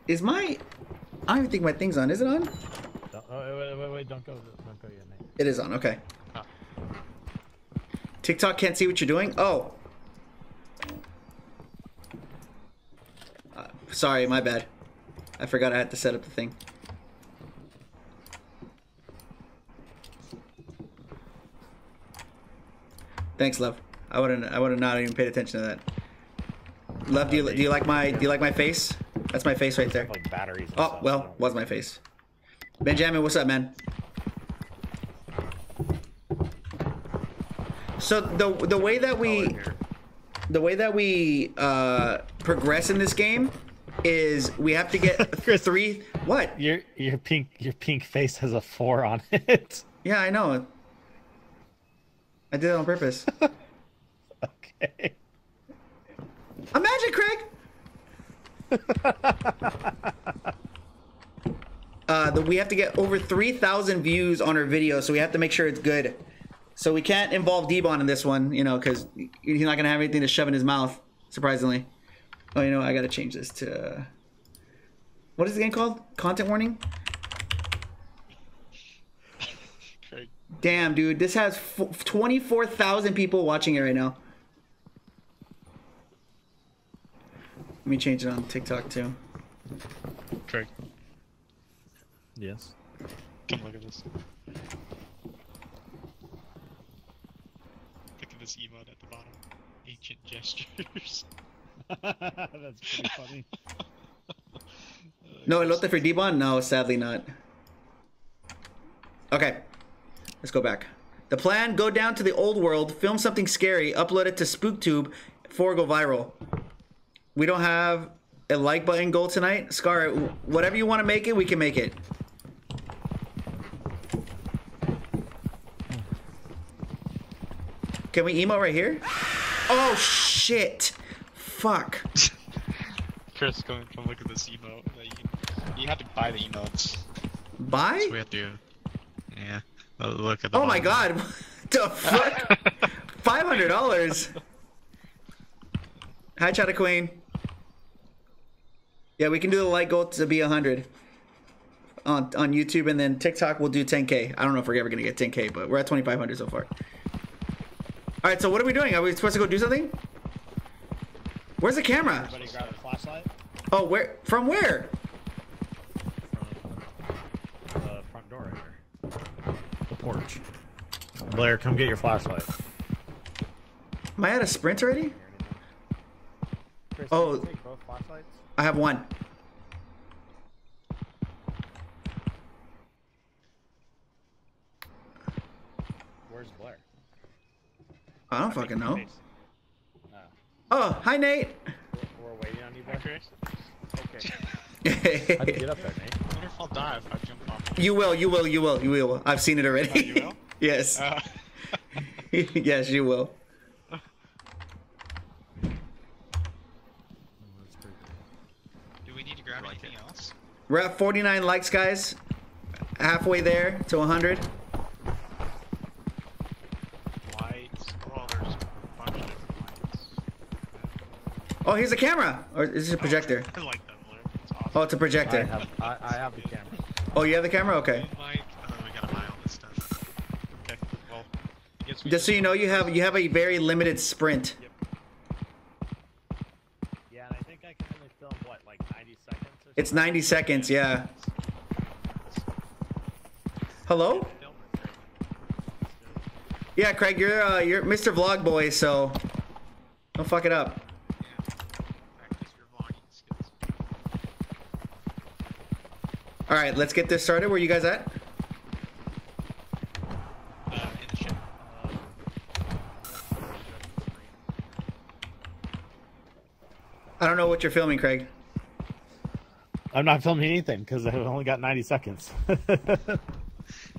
Is my? I don't even think my thing's on. Is it on? Oh, wait, wait, wait, don't go, don't go yet, mate. It is on, okay. Oh. TikTok can't see what you're doing? Oh. Uh, sorry, my bad. I forgot I had to set up the thing. Thanks, love. I wouldn't, I would've not even paid attention to that. Love, do you, do you like my, do you like my face? That's my face right there. Like batteries and oh, stuff, well, so. Was my face. Benjamin, what's up, man? So the the way that we the way that we uh, progress in this game is we have to get three. What? Your your pink your pink face has a four on it. Yeah, I know. I did it on purpose. Okay. Imagine, Craig. uh, the, we have to get over three thousand views on our video, so we have to make sure it's good. So we can't involve D-Bon in this one, you know, because he's not going to have anything to shove in his mouth, surprisingly. Oh, you know, I got to change this to... Uh, what is the game called? Content Warning? Damn, dude, this has twenty-four thousand people watching it right now. Let me change it on TikTok too. Drake. Yes. Come look at this. Look at this emote at the bottom. Ancient gestures. That's pretty funny. No, elote for D-Bon? No, sadly not. Okay. Let's go back. The plan, go down to the old world, film something scary, upload it to SpookTube, for go viral. We don't have a like button goal tonight. Scar, whatever you want to make it, we can make it. Can we emote right here? Oh, shit. Fuck. Chris, come, come look at this emote. You, can, you have to buy the emotes. Buy? So we have to, yeah. Look at the oh, my God. What the fuck? five hundred dollars? Hi, Chata Queen. Yeah, we can do the like goal to be one hundred on, on YouTube, and then TikTok will do ten K. I don't know if we're ever going to get ten K, but we're at twenty-five hundred so far. All right, so what are we doing? Are we supposed to go do something? Where's the camera? Everybody grab a flashlight. Oh, where? From where? From the front door right here. The porch. Blair, come get your flashlight. Am I at a sprint already? Chris, oh, can you take both flashlights? I have one. Where's Blair? I don't I fucking know. No. Oh, hi, Nate. We're, we're waiting on you, Blair. Okay. How'd you get up there, Nate? I wonder if I'll die if I jump off. You will, you will, you will, you will. I've seen it already. Oh, you will? Yes. Uh. Yes, you will. We're at forty-nine likes, guys. Halfway there to one hundred. Lights. Oh, there's a bunch of different lights. Oh, here's a camera. Or is this a projector? Oh, I like that blur. It's awesome. Oh, it's a projector. I have, I, I have the camera. Oh, you have the camera? Okay. I don't know, we gotta buy all this stuff. Okay, well, I guess we just so you know, you have you have a very limited sprint. Yep. Yeah, and I think I can only film what, like ninety seconds. It's ninety seconds, yeah. Hello? Yeah, Craig, you're uh, you're Mister Vlogboy, so don't fuck it up. All right, let's get this started. Where are you guys at? I don't know what you're filming, Craig. I'm not filming anything because I've only got ninety seconds. Do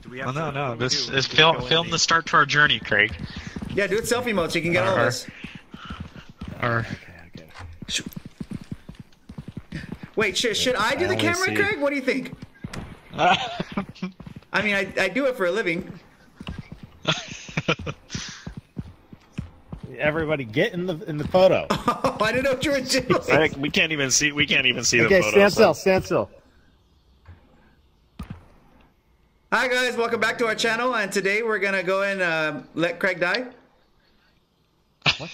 we have oh, no, no. This is film, film the start to our journey, Craig. Yeah, do it selfie mode so you can get uh, all this. Uh, okay, okay. Wait, should, should I do the I camera, see. Craig? What do you think? Uh, I mean, I, I do it for a living. Everybody get in the in the photo. Oh, I didn't know what you were doing. I, we can't even see. We can't even see okay, the photo. Okay, stand so. still. Stand still. Hi guys, welcome back to our channel, and today we're gonna go and uh, let Craig die. What?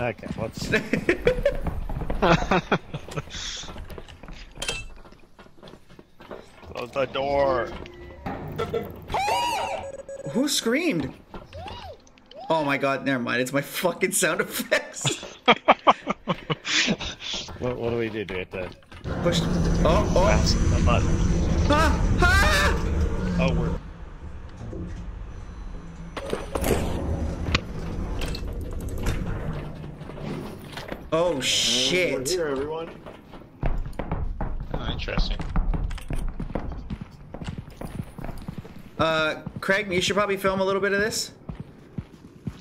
Okay, let's. Close the door. Who screamed? Oh my god, never mind. It's my fucking sound effects. what, what do we do? Do we have to push? Oh, oh. That's a button. Ah, ah! Oh, we're. Oh, shit. We're here, everyone. Oh, interesting. Uh, Craig, you should probably film a little bit of this.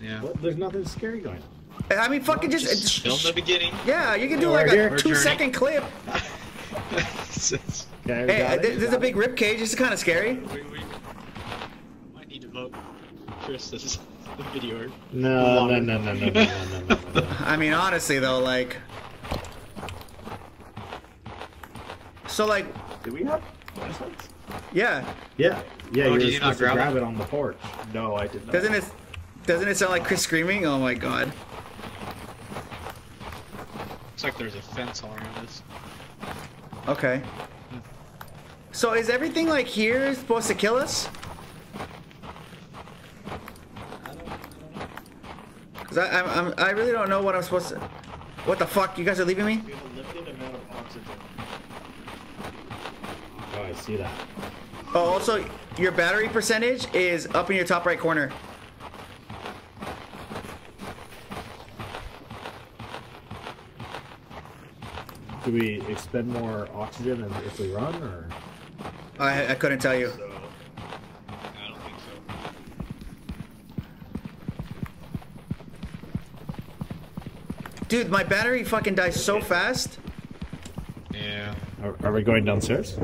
Yeah. Well, there's nothing scary going on. I mean, fucking no, just, just film the beginning. Yeah, you can do like a two-second clip. Okay, hey, there's a it. big rib cage. This is kind of scary. We, we might need to vote Chris as the videoer. No, no, no, no, no, no, no, no, no, no. I mean, honestly, though, like, so like, do we have flashlights? Yeah. Yeah. Yeah. Oh, you were supposed to grab, grab it? it on the porch. No, I did not. Doesn't it? Doesn't it sound like Chris screaming? Oh my god. Looks like there's a fence all around us. Okay. So is everything like here supposed to kill us? Cause I, I'm, I'm, I really don't know what I'm supposed to... What the fuck? You guys are leaving me? We have a limited amount of oxygen. Oh, I see that. Oh, also, your battery percentage is up in your top right corner. Do we expend more oxygen than if we run, or? I I couldn't tell you. So, I don't think so. Dude, my battery fucking dies so fast. Yeah. Are, are we going downstairs?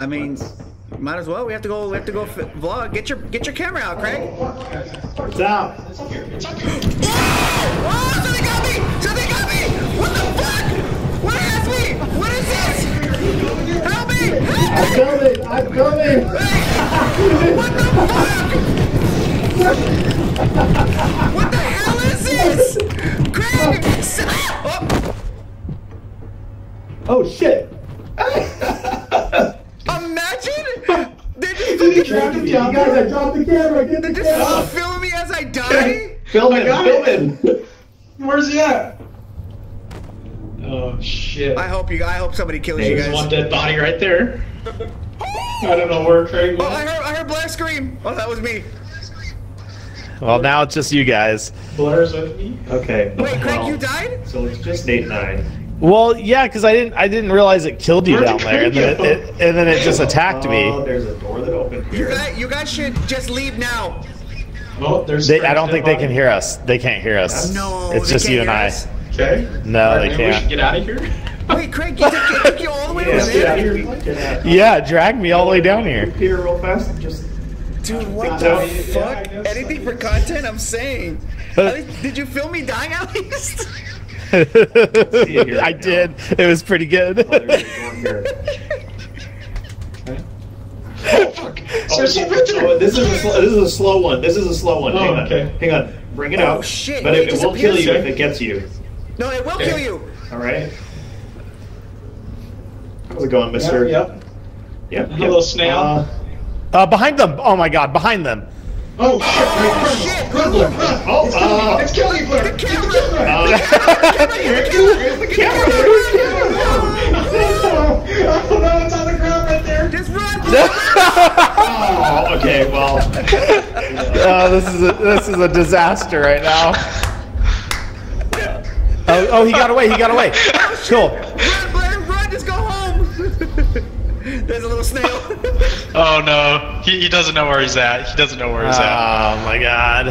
I mean, what? Might as well. We have to go. We have to go vlog. Get your get your camera out, Craig. It's out. Oh! Something got me! Something got me! What the fuck? What is me? What is this? Help me! Help me! I'm coming! I'm coming! Hey, what the fuck? What the hell is this? Craig! Oh. Oh shit! Imagine! They're just looking at me. You guys, I dropped the camera. Get the camera. They're just filming me as I die. Film it. Film it. Where's he at? Oh shit! I hope you. I hope somebody kills There's you guys. There's one dead body right there. I don't know where Craig went. Oh, I heard, I heard Blair scream. Oh, that was me. Well, now it's just you guys. Blair's with me. Okay. Wait, Craig, you died? So it's just Nate and I. Well, yeah, because I didn't, I didn't realize it killed you Where'd down you there, and then it, it, and then it just attacked oh, me. Oh, there's a door that opened here. You guys, you guys should just leave now. Well, there's. They, I don't think they can hear us. They can't hear us. No, it's just you and I. Okay. No, right, they can't. We should get out of here. Wait, Craig, you took, took you all the way yeah, over there. Yeah, drag me all the way down here. Here, real fast, and just. Dude, what the fuck? Yeah, anything for content, I'm saying. Did you film me dying at least? I did. It was pretty good. Oh, fuck. Oh, oh, this, is a, this is a slow one. This is a slow one. Oh, hang on. Okay. Hang on. Bring it oh, out. Shit. But it, it won't kill you if it gets you. No, it will okay. kill you. All right. How's it going, mister? Yep. Yep. yep. Hello, yep. snail. Uh, Uh, behind them! Oh my God! Behind them! Oh shit! Oh shit! Run, run, run! Oh, it's killing you, Blair! It's killing you, Blair! Here's the camera! Here's the camera! Oh no! It's on the ground right there! Just run! Oh, okay. Well, uh, this is a, this is a disaster right now. Oh, oh, he got away! He got away! Oh, cool. Run, Blair! Run! Just go home! There's a little snail. Oh no, he, he doesn't know where he's at. He doesn't know where he's oh, at. Oh my God.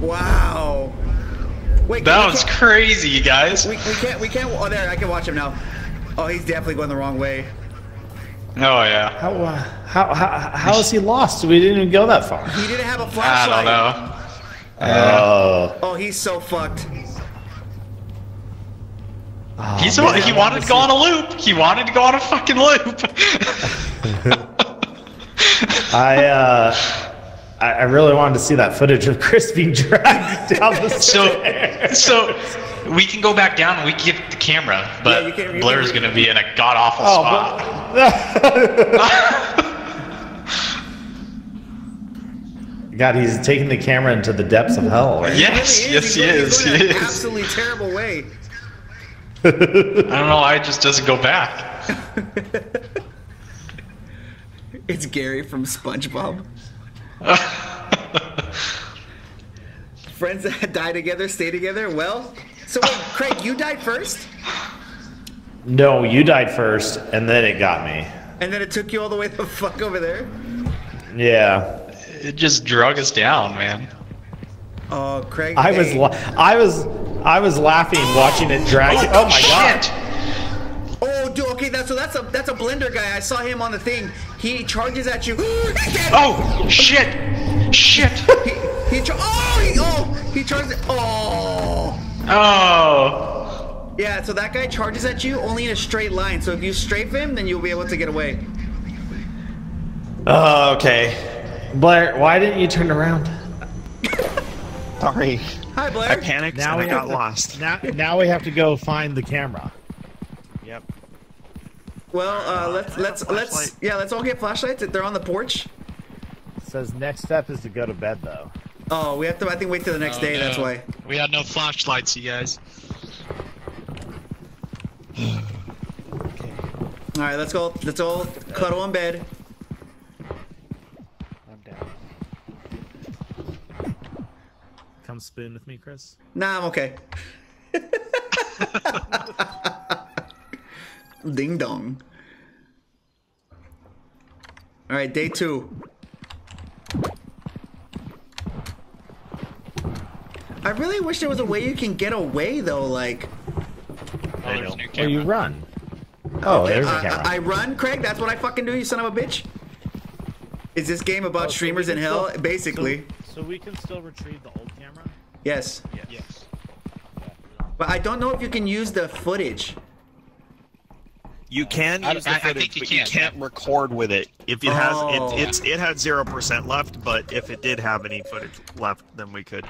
Wow. Wait, that was crazy, you guys. We, we can't, we can't, oh there, I can watch him now. Oh, he's definitely going the wrong way. Oh yeah. How, uh, how, how, how is he lost? We didn't even go that far. He didn't have a flashlight. I don't know. Uh, oh. Oh, he's so fucked. Oh, He's man, he wanted to go on a loop. He wanted to go on a fucking loop. I uh, I really wanted to see that footage of Chris being dragged down the stairs. So, so we can go back down and we can get the camera, but yeah, you can, you Blair's gonna be in a god awful oh, spot. God, he's taking the camera into the depths of hell. Right? Yes, he really is. yes, he, he is. He is. Absolutely terrible way. I don't know why it just doesn't go back. It's Gary from SpongeBob. Friends that die together stay together. Well, so wait, Craig, you died first? No, you died first, and then it got me. And then it took you all the way the fuck over there? Yeah. It just drug us down, man. Oh, Craig. I was, I was, I was laughing watching it drag. Oh, oh my shit. God! Oh, dude. Okay, that's so that's a that's a blender guy. I saw him on the thing. He charges at you. Oh shit! Shit! He, he oh he oh he charges. Oh. Oh. Yeah. So that guy charges at you only in a straight line. So if you strafe him, then you'll be able to get away. Oh, okay. Blair, why didn't you turn around? Sorry. Hi, Blair. I panicked now and I got to, lost. Now, now we have to go find the camera. Yep. Well, uh, let's let's let's yeah, let's all get flashlights. They're on the porch. It says next step is to go to bed, though. Oh, we have to. I think wait till the next oh, day. No. That's why. We had no flashlights, you guys. Okay. All right, let's go. Let's all cuddle in bed. Come spoon with me, Chris? Nah, I'm okay. Ding dong. All right, day two. I really wish there was a way you can get away, though. Like, oh, or you run. Oh, there's a camera. I, I run, Craig. That's what I fucking do. You son of a bitch. Is this game about oh, streamers so in hell, still, basically? So, so we can still retrieve the old camera? Yes. Yes. yes. But I don't know if you can use the footage. You can use I, the footage, I think you but can. you can't record with it. If it has, oh. it, it's it had zero percent left. But if it did have any footage left, then we could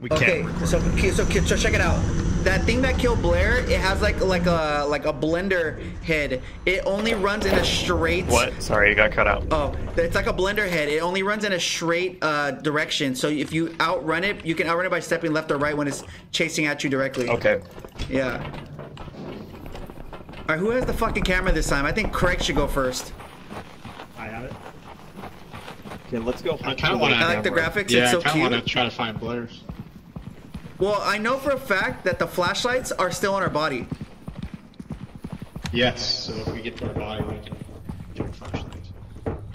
We okay, can't so, so so check it out. That thing that killed Blair, it has like like a like a blender head. It only runs in a straight. What? Sorry, you got cut out. Oh, it's like a blender head. It only runs in a straight uh, direction. So if you outrun it, you can outrun it by stepping left or right when it's chasing at you directly. Okay. Yeah. All right, who has the fucking camera this time? I think Craig should go first. I have it. Okay, let's go. I kind of want to. I like the graphics. Yeah, it's so cute. I kind of want to try to find Blair's. Well, I know for a fact that the flashlights are still on our body. Yes, so if we get to our body, we can do flashlights.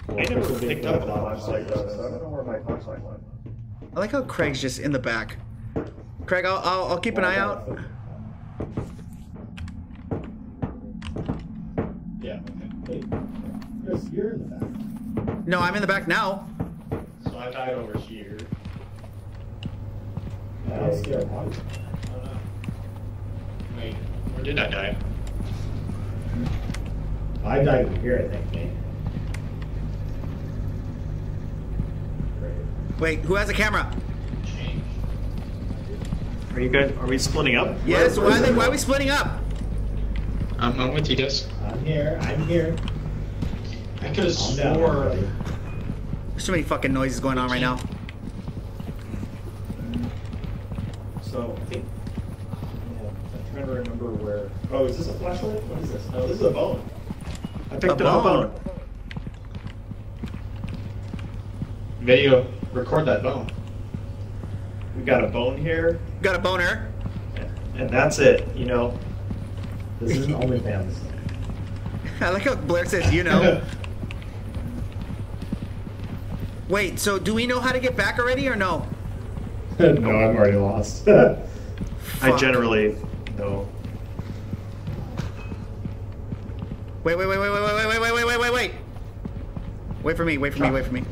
I never picked up a flashlight, though, so I don't know where my flashlight went. I like how Craig's just in the back. Craig, I'll, I'll, I'll keep an eye out. Yeah, okay. Wait, Chris, you're in the back. No, I'm in the back now. So I died over here. I don't know. Wait, where did I die? I died over here, I think. Wait, who has a camera? Are you good? Are we splitting up? Yes, why are, they, why are we splitting up? I'm, I'm with you, Des. I'm here, I'm here. I could have swore. There's so many fucking noises going on right now. So I think yeah, I'm trying to remember where. Oh, is this a flashlight? What is this? No, this is a bone. I picked up a bone. Video, record that bone. We got a bone here. We got a boner. And that's it. You know, this is OnlyFans. I like how Blair says, you know. Wait, so do we know how to get back already or no? No, I'm already lost. I generally know. Wait, wait, wait, wait, wait, wait, wait, wait, wait, wait, wait, wait. Wait for me, wait for me, wait for me.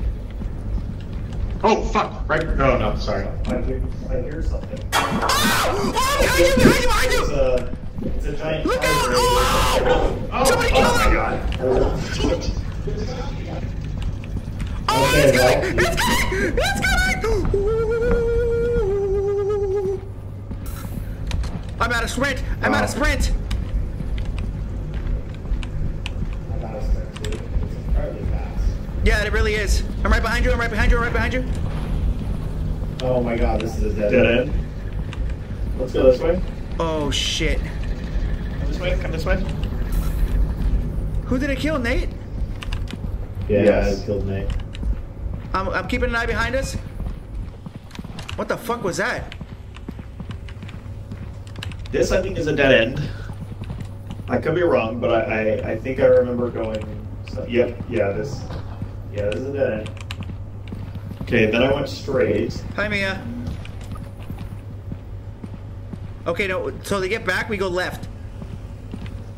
Oh, fuck. Right. Oh, no, sorry. I hear something. Oh! Oh, behind you, behind you, behind you! It's a giant. Look out! Oh! Somebody kill him! Oh, it's coming! It's coming! It's coming! I'm out of sprint! I'm wow. out of sprint! I'm out of sprint, dude. It's incredibly fast. Yeah, it really is. I'm right behind you, I'm right behind you, I'm right behind you. Oh my god, this is a dead, dead end. end. Let's go this way. Oh shit. Come this way, come this way. Who did it kill, Nate? Yeah, yes. I killed Nate. I'm, I'm keeping an eye behind us. What the fuck was that? This, I think, is a dead end. I could be wrong, but I, I, I think I remember going... So, yep, yeah, this... Yeah, this is a dead end. Okay, then I went straight. Hi, Mia. Okay, no, so to get back, we go left.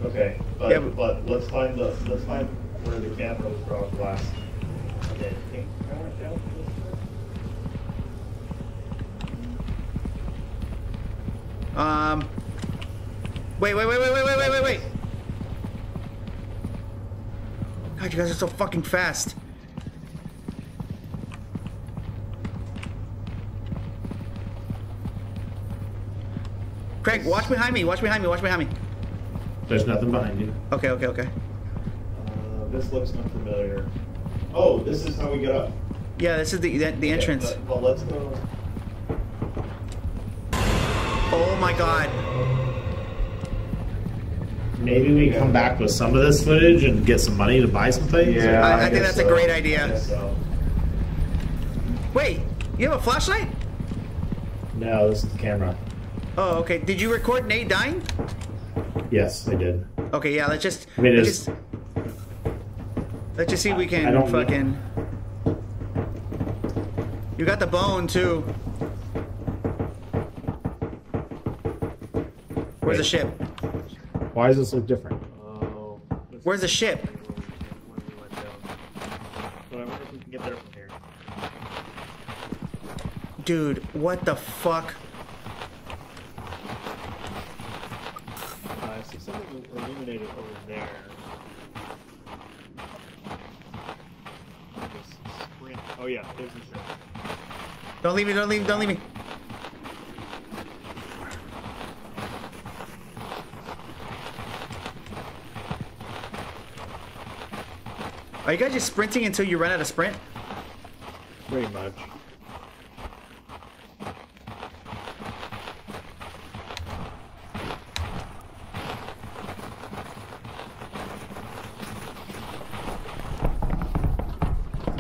Okay, but, yeah, but, but let's find the... Let's find where the camera was dropped last. Okay, I think I went down. Um... Wait, wait, wait, wait, wait, wait, wait, wait! God, you guys are so fucking fast. Craig, watch behind me, watch behind me, watch behind me. There's nothing behind you. Okay, okay, okay. Uh, this looks unfamiliar. Oh, this is how we get up. Yeah, this is the, the, the entrance. Okay, but, but let's go... Oh my god. Maybe we come back with some of this footage and get some money to buy some things? Yeah, I, I, I think that's so. a great idea. So. Wait, you have a flashlight? No, this is the camera. Oh, okay. Did you record Nate dying? Yes, I did. Okay, yeah, let's just... I mean, let's, just let's just see if we can I don't fucking... Know. You got the bone, too. Where's the ship? Why does this look different? Oh, where's the ship? Well, I wonder if we can get there from here. Dude, what the fuck? Uh, I see something illuminated over there. Oh yeah, there's the ship. Don't leave me! Don't leave! Don't leave me! Are you guys just sprinting until you run out of sprint? Pretty much.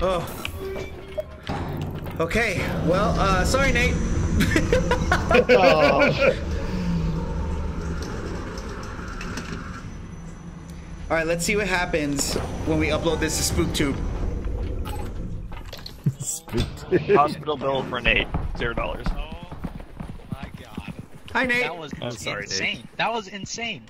Oh. Okay. Well, uh, sorry, Nate. Oh. All right. Let's see what happens when we upload this to SpookTube. SpookTube. Hospital bill for Nate, zero dollars. Oh my god. Hi, Nate. That was I'm sorry, insane. Nate. That was insane.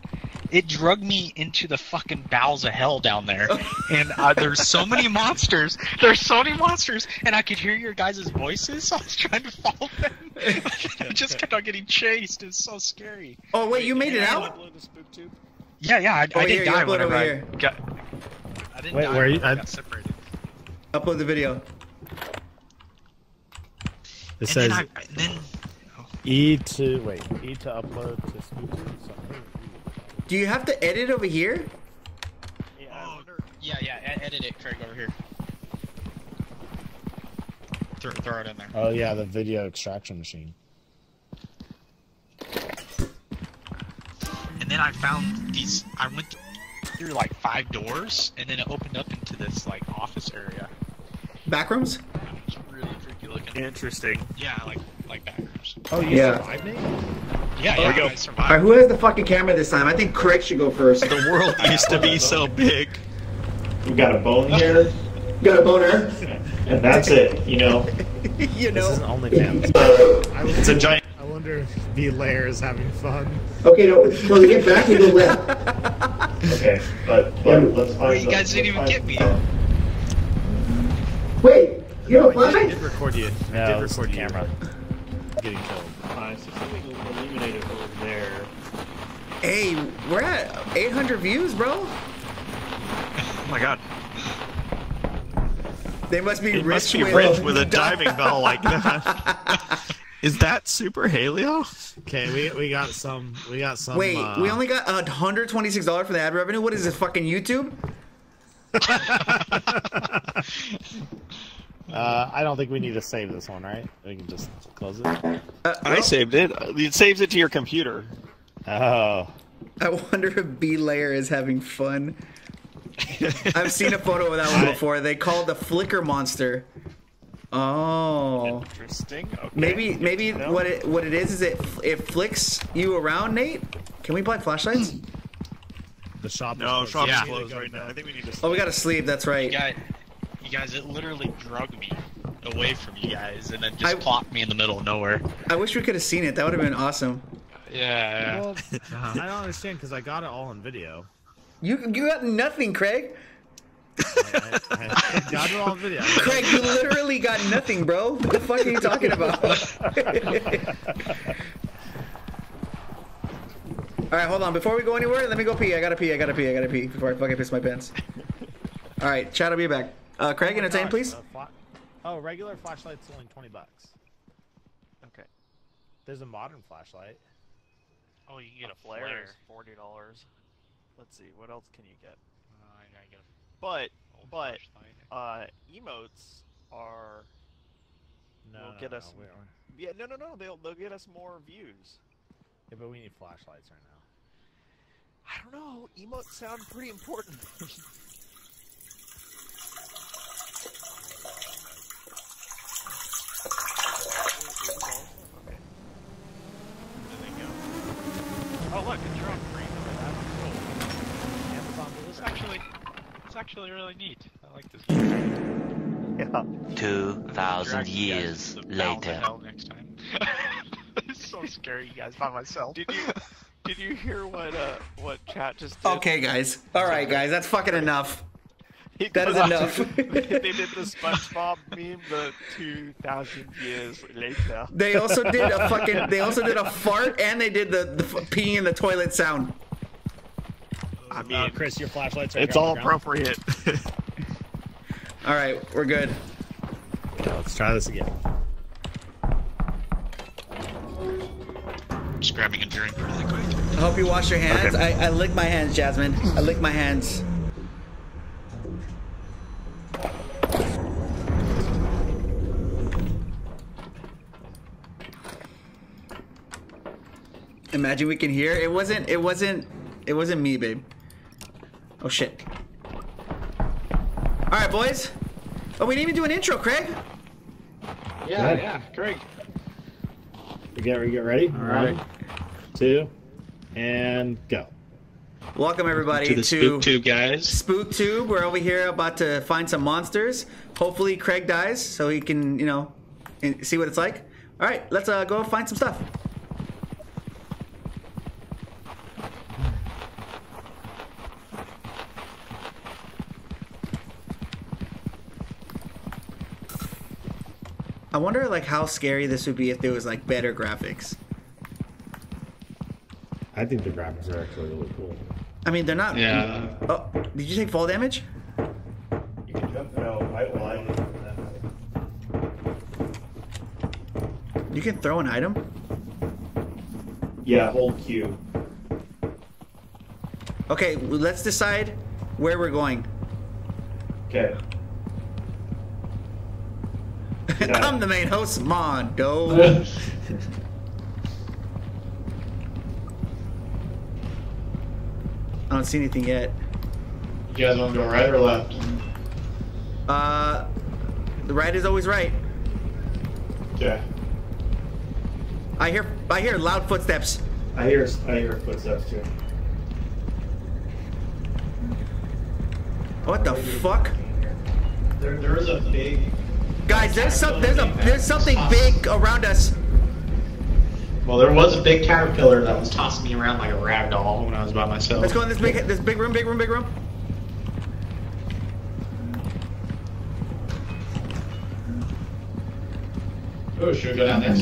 It drug me into the fucking bowels of hell down there, and uh, there's so many monsters. There's so many monsters, and I could hear your guys' voices. So I was trying to follow them. I just kept on getting chased. It's so scary. Oh wait, you made it out? Yeah, yeah. I, oh, I did die whenever I got. I didn't wait, die where are you? I got separated. Upload the video. It and says. Then I, then, oh. E to wait. E to upload to SpookTube something. Do you have to edit over here? Yeah, oh, yeah, yeah, edit it, Craig, over here. Throw, throw it in there. Oh yeah, the video extraction machine. And then I found these, I went through like five doors, and then it opened up into this like office area. Back rooms? It's really freaky looking. Interesting. Yeah, like, like back rooms. Oh, you yeah. survived me? Yeah, yeah, there we go. Alright, who has the fucking camera this time? I think Craig should go first. The world used to be so big. We got a bone here. We got a boner. And that's it, you know. You know. This is only family. It's a giant. I wonder if V-Layer is having fun. Okay, no, when we get back, we go left. Okay, but, but let's find Wait, you guys didn't even get me. Wait, you don't no, I did record you. I no, did record the camera. Getting killed. Uh, so something illuminated over there. Hey, we're at eight hundred views, bro. Oh my god. They must be it rich. Must be rich with a diving bell like that. Is that Super Helio? Okay, we we got some. We got some. Wait, uh... we only got one hundred twenty-six dollars for the ad revenue. What is this, fucking YouTube? Uh, I don't think we need to save this one, right? We can just close it. Uh, well, I saved it. It saves it to your computer. Oh. I wonder if B-Layer is having fun. I've seen a photo of that one before. They call it the Flicker Monster. Oh. Interesting. Okay. Maybe maybe what it what it is is it it flicks you around, Nate. Can we buy flashlights? The shop. No, is shop yeah. is closed right now. I think we need to. Sleep. Oh, we gotta sleep. That's right. You guys, it literally drugged me away from you guys, and then just I, plopped me in the middle of nowhere. I wish we could have seen it. That would have been awesome. Yeah. Well, I don't understand because I got it all on video. You you got nothing, Craig. I, I, I got it all on video. Craig, you literally got nothing, bro. What the fuck are you talking about? All right, hold on. Before we go anywhere, let me go pee. I gotta pee. I gotta pee. I gotta pee before I fucking piss my pants. All right, chat. I'll be back. Uh, Craig, oh entertain, gosh. please. Uh, oh, regular flashlight's only twenty bucks. Okay. There's a modern flashlight. Oh, you can get a, a flare. Flare forty dollars. Let's see, what else can you get? Uh, I gotta get a but, but, flashlight. uh, emotes are... No, will no, get no, us... no yeah, no, no, no, they'll, they'll get us more views. Yeah, but we need flashlights right now. I don't know, emotes sound pretty important. Actually really neat. I like this game. Yeah. Two thousand years later. Next time. It's so scary, you guys, by myself. Did you did you hear what uh what chat just did? Okay guys. Alright guys, that's fucking enough. That is enough. They did the SpongeBob meme the two thousand years later. They also did a fucking they also did a fart and they did the, the peeing in the toilet sound. I mean, uh, Chris, your flashlight's right. It's all appropriate. All right, we're good. Now let's try this again. Just grabbing a drink really quick. I hope you wash your hands. Okay. I, I lick my hands, Jasmine. I lick my hands. Imagine we can hear. It wasn't, it wasn't, it wasn't me, babe. Oh, shit. All right, boys. Oh, we didn't even do an intro, Craig. Yeah, yeah, Craig. We get, we get ready. All right. One, two, and go. Welcome, everybody, to, the to SpookTube, guys. SpookTube. We're over here about to find some monsters. Hopefully, Craig dies so he can, you know, see what it's like. All right, let's uh, go find some stuff. I wonder, like, how scary this would be if there was, like, better graphics. I think the graphics are actually really cool. I mean, they're not... Yeah. Oh, did you take fall damage? You can jump now. Right line. You can throw an item? Yeah, hold Q. Okay, let's decide where we're going. Okay. I'm the main host, Mondo. I don't see anything yet. You guys want to go right or left? Uh, the right is always right. Yeah. I hear, I hear loud footsteps. I hear, I hear footsteps too. What the fuck? There, there is a big. Guys, there's some, there's a, there's something big around us. Well, there was a big caterpillar that was tossing me around like a rag doll when I was by myself. Let's go in this big, this big room, big room, big room. Oh, should we go down there?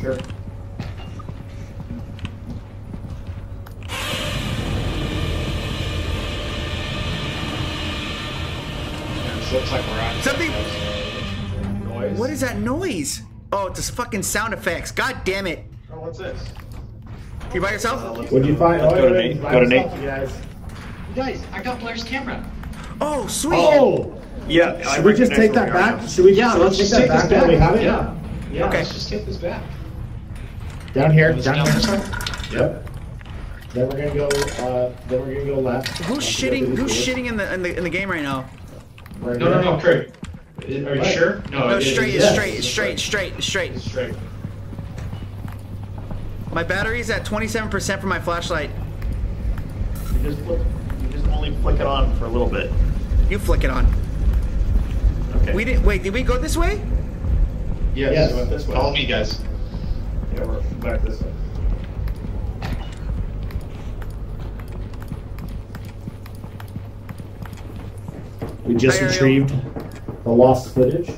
Sure. Looks like we're on. Something. Noise. What is that noise? Oh, it's just fucking sound effects. God damn it. Oh, what's this? You by yourself? Uh, what did you find? Let's oh, go to Nate. Go to Nate. Guys. guys, I got Blair's camera. Oh, sweet. Oh. Yeah. Should I we just take that back? Now. Should we? Yeah, let's just take, take this back. back. We have it? Yeah. Yeah. Okay. Let's just take this back. Down here. Down here. Yep. Then we're gonna go. Uh, then we're gonna go left. Who's shitting? Who's shitting in the in the in the game right now? Right no, no, no, Craig. Are you right. sure? No, no it, straight, it's, it's straight, it's straight, straight, straight, straight. My battery's at twenty-seven percent for my flashlight. You just, flick, you just only flick it on for a little bit. You flick it on. Okay. We didn't. Wait, did we go this way? Yes, yes. We went this way. Follow me, guys. Yeah, we're back this way. We just Hi, retrieved the lost footage.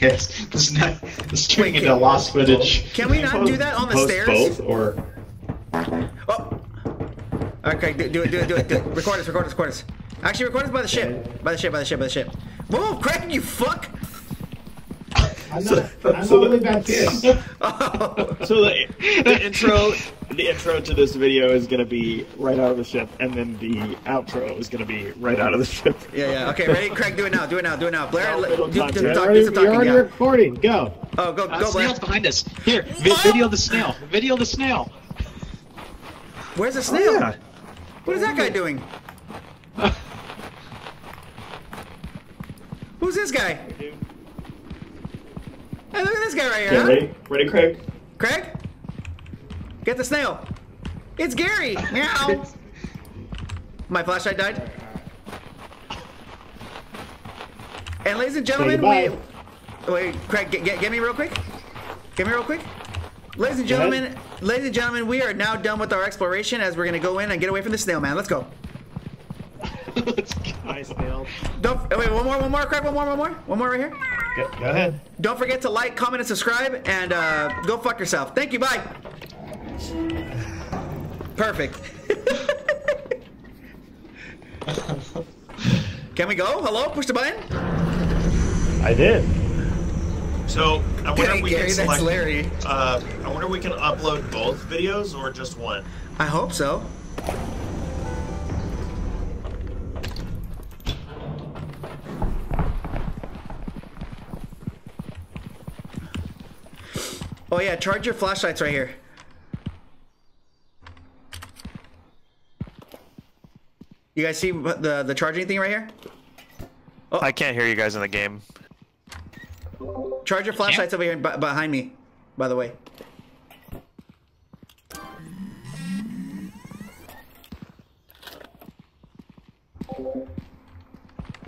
Yes, this is not this turning into lost footage. Can we not do that on the stairs? Both or? Oh. Okay, do, do it, do it, do it, do it. Record us, record us, record us. Actually, record us by the ship, by the ship, by the ship, by the ship. Whoa, Craig, you fuck! I'm so, not, I'm so only the, back here. Oh. So the, the intro, the intro to this video is gonna be right out of the ship, and then the outro is gonna be right out of the ship. Yeah, yeah. Okay, ready, Craig? Do it now. Do it now. Do it now. Blair, no, do, do, do, do, talk, do some talking. You're already yeah. recording. Go. Oh, go, uh, go, Blair. Snail's behind us. Here, vi video the snail. Video the snail. Where's the snail? Oh, yeah. What is that guy doing? Who's this guy? Hey, look at this guy right here, yeah, huh? Ready? Ready, Craig? Craig? Get the snail. It's Gary! Meow! My flashlight died. And ladies and gentlemen, we... Wait, Craig, get, get, get me real quick. Get me real quick. Ladies and gentlemen, ladies and gentlemen, we are now done with our exploration as we're going to go in and get away from the snail, man. Let's go. Let's go. Nice, snail. Don't... Wait, one more, one more, Craig, one more, one more. One more right here. Go, go ahead. Don't forget to like, comment, and subscribe, and uh, go fuck yourself. Thank you, bye. Perfect. Can we go? Hello? Push the button? I did. So, I wonder Dang, if we Gary, can select, Larry. Uh, I wonder if we can upload both videos or just one. I hope so. Oh yeah, charge your flashlights right here. You guys see the the charging thing right here? Oh. I can't hear you guys in the game. Charge your flashlights over here b behind me, by the way.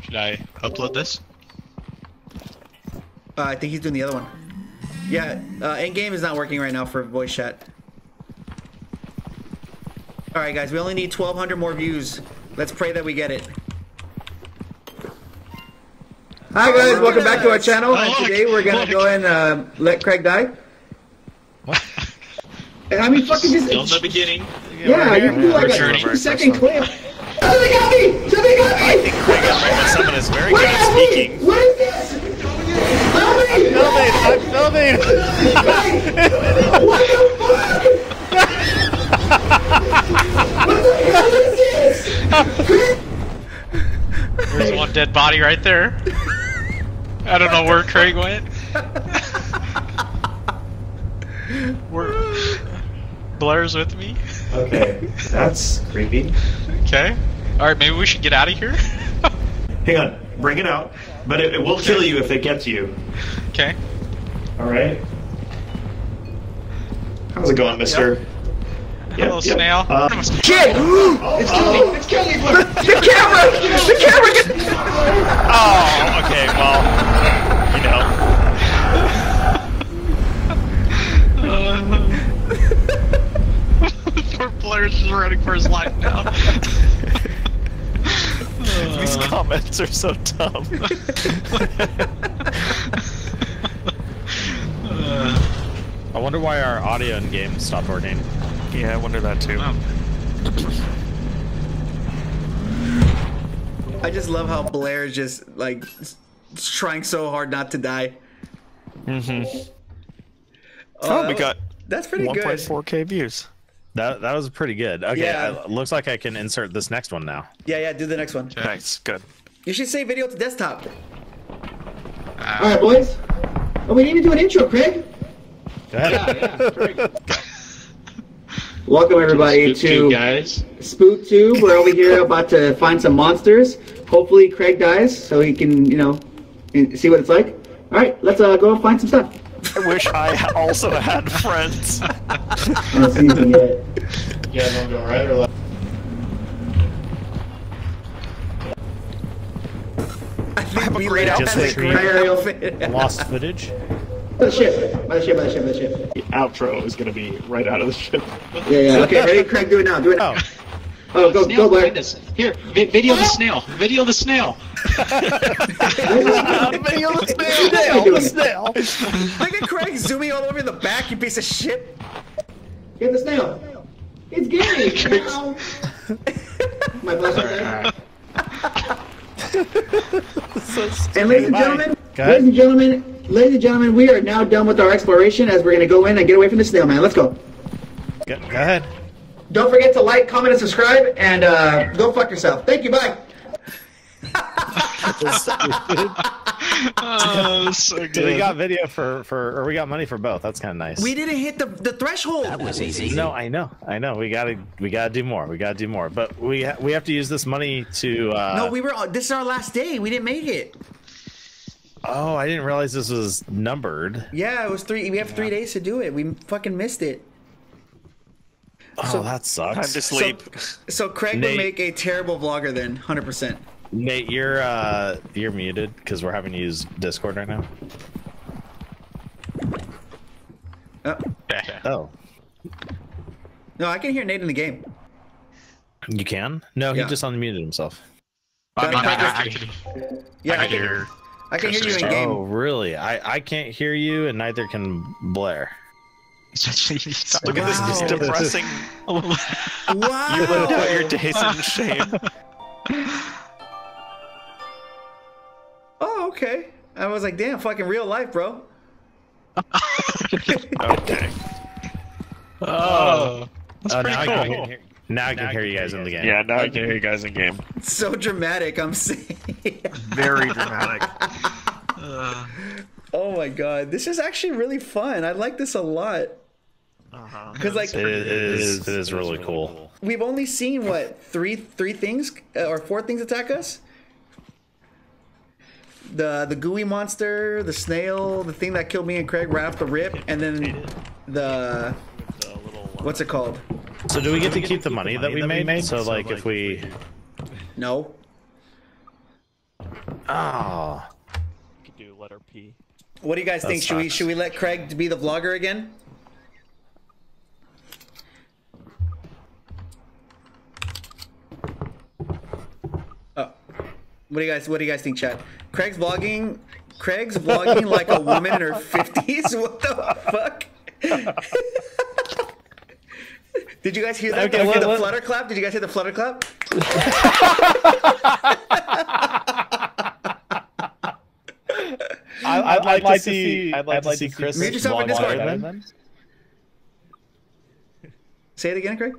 Should I upload this? Uh, I think he's doing the other one. Yeah, uh, in-game is not working right now for voice chat. Alright guys, we only need twelve hundred more views. Let's pray that we get it. Hi guys, welcome back to our channel, and today we're gonna go and uh, let Craig die. What? I mean, fucking just... From the beginning. Yeah, you can do like a two second clip. Somebody got me! Somebody got me! I think Craig is right now. Someone is very good at speaking. What is this? I'm filming! I'm filming! What the fuck? What the hell is this? There's one dead body right there. I don't know where Craig went. We're... Blair's with me. Okay, that's creepy. Okay. Alright, maybe we should get out of here. Hang on, bring it out. But it, it will kill you if it gets you. Okay. Alright. How's it going, mister? Yep. Yep, Hello, yep. snail. Uh, Shit! Oh, it's killing me! It's killing me! The camera! The camera! Gets... Oh, okay, well, you know. Poor Blair's just running for his life now. These comments are so dumb. uh, I wonder why our audio in game stopped working. Yeah, I wonder that too. Oh. I just love how Blair is just like trying so hard not to die. Mm-hmm. Oh, oh we was, got that's pretty good. one point four K views. That that was pretty good. Okay, yeah. I, looks like I can insert this next one now. Yeah, yeah, do the next one. Thanks, good. You should save video to desktop. Uh, All right, boys. Oh, we need to do an intro, Craig. Yeah, yeah, Craig. Welcome everybody to SpookTube. We're over here about to find some monsters. Hopefully, Craig dies so he can, you know, see what it's like. All right, let's uh, go find some stuff. I wish I also had friends. Let's see if we can get it. Yeah, don't go right or left. I think I have we a great outfit. Great lost footage. By the ship. By the ship. By the ship. By the ship. The outro is gonna be right out of the ship. Yeah, yeah. Okay, ready, Craig? Do it now. Do it now. Oh, oh go, go, Blair. Here, vi video the snail. Video the snail. Video the snail. The snail. The snail. Look at Craig zooming all over the back, you piece of shit. Get the snail. It's Gary. My flashlight. So and ladies and gentlemen, ladies and gentlemen, ladies and gentlemen, we are now done with our exploration as we're gonna go in and get away from the snail man. Let's go. Go ahead. Don't forget to like, comment, and subscribe, and uh, go fuck yourself. Thank you, bye. Oh, so good. Dude, we got video for, for, or we got money for both. That's kind of nice. We didn't hit the, the threshold. That was easy. No, I know, I know. We gotta, we gotta do more. We gotta do more. But we, ha we have to use this money to. Uh... No, we were. This is our last day. We didn't make it. Oh, I didn't realize this was numbered. Yeah, it was three. We have yeah. three days to do it. We fucking missed it. Oh, so, that sucks. Time to sleep. So, so Craig Nate, would make a terrible vlogger then, one hundred percent. Nate, you're uh, you're muted because we're having to use Discord right now. Oh. oh. No, I can hear Nate in the game. You can? No, yeah. He just unmuted himself. I mean, I, I can, yeah, I can, I can hear. I can hear you in game. Oh, really? I I can't hear you, and neither can Blair. Look wow. at this depressing. Wow. You lived out your days in shame. Oh, okay. I was like, damn, fucking real life, bro. Okay. Oh, that's uh, pretty now cool. I can hear, now I can now hear you guys in the game. Yeah, now I can hear you guys in game. So dramatic, I'm saying. Very dramatic. uh. Oh my god, this is actually really fun. I like this a lot. Uh-huh. Because like it, it is, it is really cool. We've only seen what three three things or four things attack us. The the gooey monster, the snail, the thing that killed me and Craig right off the rip, and then the what's it called? So do we get to keep the money that we made? So like if we no. Ah. Oh. Could do letter P. What do you guys That's think? Should we should we let Craig be the vlogger again? Oh, what do you guys what do you guys think, chat? Craig's vlogging. Craig's vlogging like a woman in her fifties. What the fuck? Did you guys hear that? Okay, Did you hear the flutter clap? Did you guys hear the flutter clap? I, I'd, like I'd like to see. I'd like, I'd like to see Chris. Mute yourself in Discord. Then. Say it again, Craig.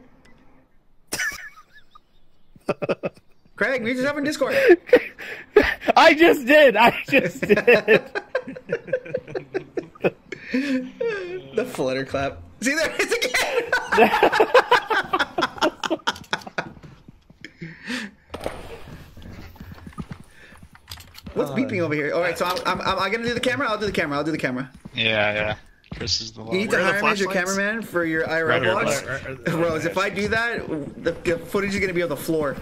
Craig, mute yourself in Discord. I just did. I just did. The flutter clap. See, there it is again. What's beeping over here? All right, so I'm, I'm, I'm gonna do the camera. I'll do the camera. I'll do the camera. Yeah, yeah. Chris is the one. You need to hire me as your cameraman for your I R L vlogs. Bro, if I do that, the, the footage is gonna be on the floor.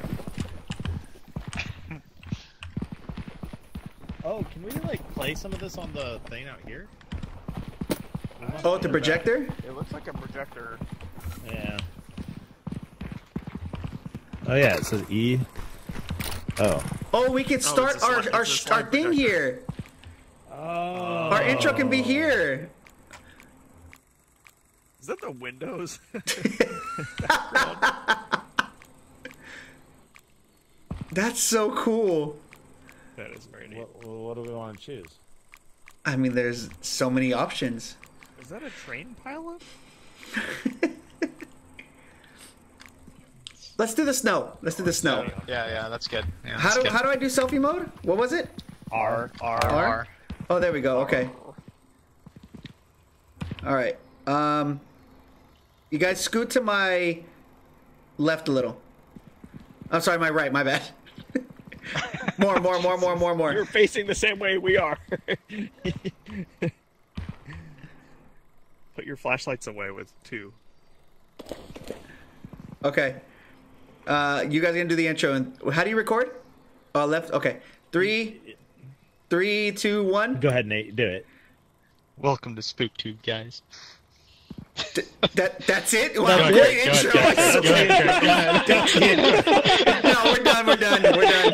Oh, can we like play some of this on the thing out here? Oh, the projector? It looks like a projector. Yeah. Oh yeah, it says E. Oh. Oh, we can start oh, our slide, our, slide our thing projector. Here. Oh. Our intro can be here. Is that the Windows? That's so cool. That is very neat. What, what do we want to choose? I mean, there's so many options. Is that a train pilot? Let's do the snow. Let's do the snow. Yeah, yeah, that's good. Yeah, how do good. how do I do selfie mode? What was it? R R R. R? Oh, there we go. Okay. All right. Um, you guys scoot to my left a little. I'm sorry, my right. My bad. More, more, more, more, more, more. You're facing the same way we are. Put your flashlights away with two. Okay. Uh, you guys are gonna do the intro. And how do you record? Uh, left. Okay. Three, three, two, one. Go ahead, Nate. Do it. Welcome to SpookTube, guys. D that that's it. Wow, no, great ahead, intro. Ahead, so go ahead, go ahead. That's it. No, we're done. We're done. We're done.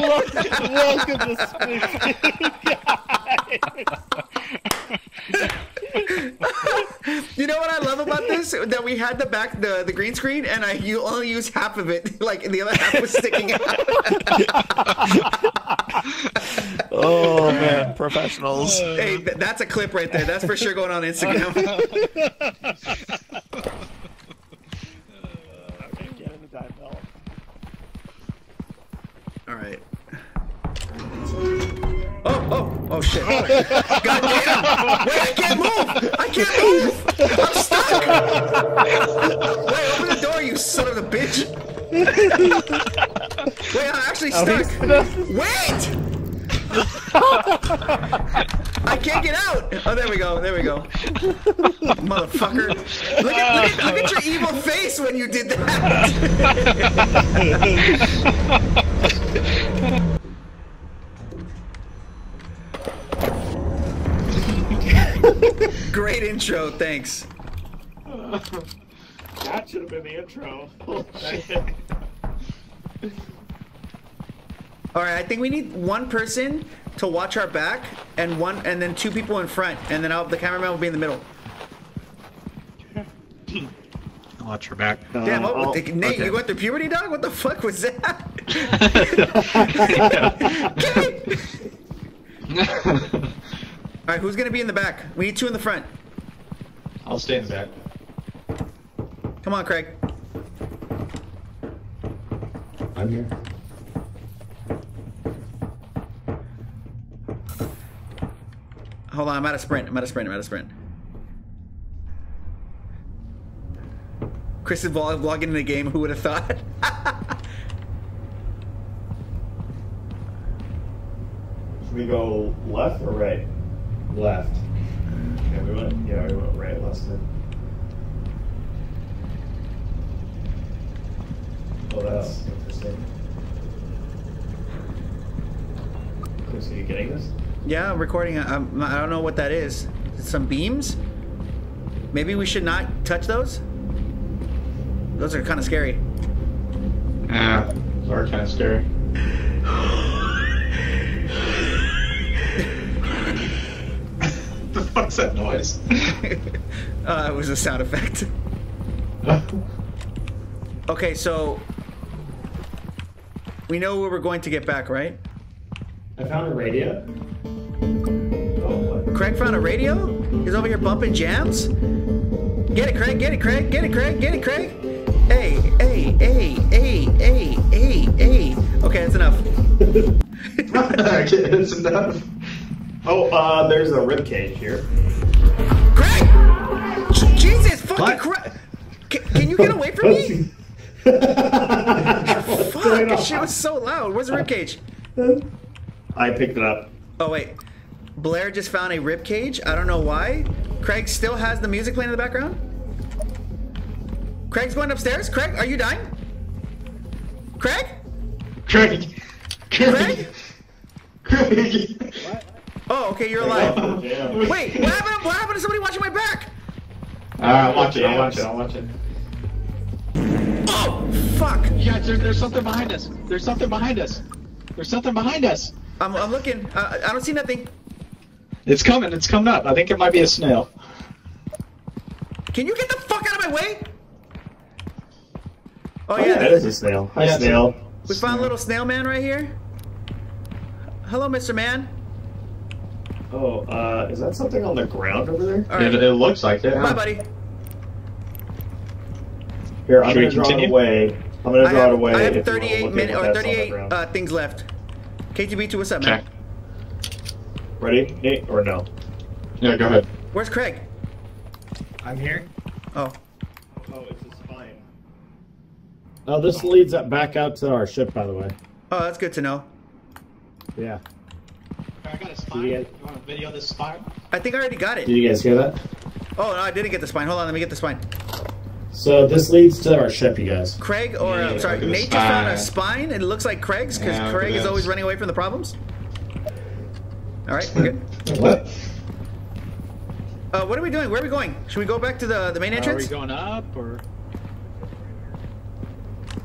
welcome, welcome to SpookTube, guys. You know what I love about this? That we had the back the the green screen, and I you only used half of it. Like the other half was sticking out. Oh man, professionals! Hey, th that's a clip right there. That's for sure going on Instagram. All right. Oh, oh, oh shit. Oh, God damn. Wait, I can't move! I can't move! I'm stuck! Wait, open the door, you son of a bitch! Wait, I'm actually stuck! Wait! I can't get out! Oh, there we go, there we go. Motherfucker. Look at, look at, look at your evil face when you did that! Great intro, thanks. Uh, that should have been the intro. All right, I think we need one person to watch our back, and one, and then two people in front, and then I'll, the cameraman will be in the middle. Watch your back. Damn, uh, what, the, Nate, okay. You went through puberty, dog? What the fuck was that? Get All right, who's gonna be in the back? We need two in the front. I'll stay in the back. Come on, Craig. I'm here. Hold on, I'm at a sprint. I'm at a sprint. I'm at a sprint. Chris is vlogging in a game. Who would have thought? Should we go left or right? Left. Yeah, we went. Yeah, we went right last time. Oh, that's interesting. Chris, are you getting this? Yeah, I'm recording. I'm, I don't know what that is. Some beams? Maybe we should not touch those? Those are kind of scary. Ah, those are kind of scary. What the fuck's that noise? uh, it was a sound effect. Okay, so... we know where we're going to get back, right? I found a radio. Oh, Craig found a radio? He's over here bumping jams? Get it, Craig, get it, Craig, get it, Craig, get it, Craig! Hey, hey, hey, hey, hey, hey, hey. Okay, that's enough. Okay, that's enough. Oh, uh, there's a ribcage here. Craig! Jesus fucking Christ! Can, can you get away from me? Fuck, that shit was so loud. Where's the ribcage? I picked it up. Oh, wait. Blair just found a rib cage. I don't know why. Craig still has the music playing in the background. Craig's going upstairs. Craig, are you dying? Craig? Craig. Craig? Craig. What? Oh, okay, you're alive. Oh, wait, what happened, what happened to somebody watching my back? I'll uh, watch it, I'll watch it, I'll watch it. Oh, fuck. Yeah, there, there's something behind us. There's something behind us. There's something behind us. I'm, I'm looking. Uh, I don't see nothing. It's coming. It's coming up. I think it might be a snail. Can you get the fuck out of my way? Oh, oh yeah. That is a snail. Hi, yeah, snail. We snail. Found a little snail man right here. Hello, Mister Man. Oh, uh, is that something on the ground over there? Right. It, it looks like it. Bye, buddy. Here, I'm going to draw it away. I'm going to draw have, it away. I have thirty-eight, minute, or thirty-eight uh, things left. K G B two, what's up, man? Ready? Nate, or no? Yeah, go ahead. Where's Craig? I'm here. Oh. Oh, it's a spine. Oh, this leads up back out to our ship, by the way. Oh, that's good to know. Yeah. I got a spine. You, guys... you want to video this spine? I think I already got it. Did you guys hear that? Oh, no, I didn't get the spine. Hold on, let me get the spine. So this leads to our ship, you guys. Craig, or yeah, I'm sorry, Nate just found a spine, and it looks like Craig's, because yeah, Craig is always running away from the problems. All right, we're good. What? Uh, what are we doing? Where are we going? Should we go back to the the main entrance? Are we going up, or?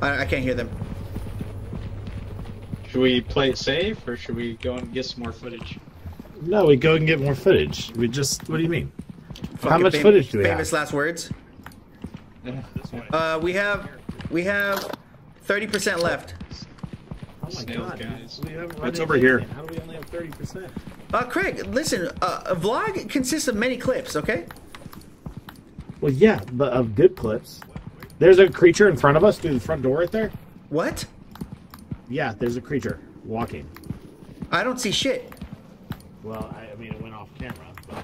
I, I can't hear them. Should we play it safe, or should we go and get some more footage? No, we go and get more footage. We just, what do you mean? Fucking How much footage do we have? Famous last words? Uh, we have, we have thirty percent left. Oh my god, guys. We have it's over here. Man. How do we only have thirty percent? Uh, Craig, listen, uh, a vlog consists of many clips, okay? Well, yeah, but of good clips. There's a creature in front of us through the front door right there. What? Yeah, there's a creature walking. I don't see shit. Well, I, I mean, it went off camera, but...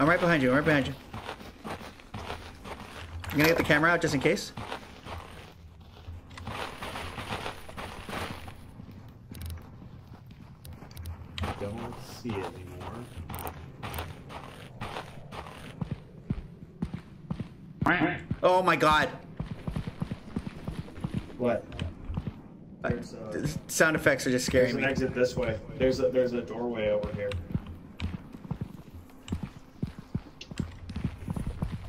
I'm right behind you, I'm right behind you. I'm gonna get the camera out just in case. I don't see it anymore. Oh my god. What? Uh, a, sound effects are just scaring me. There's an exit this way. There's a, there's a doorway over here.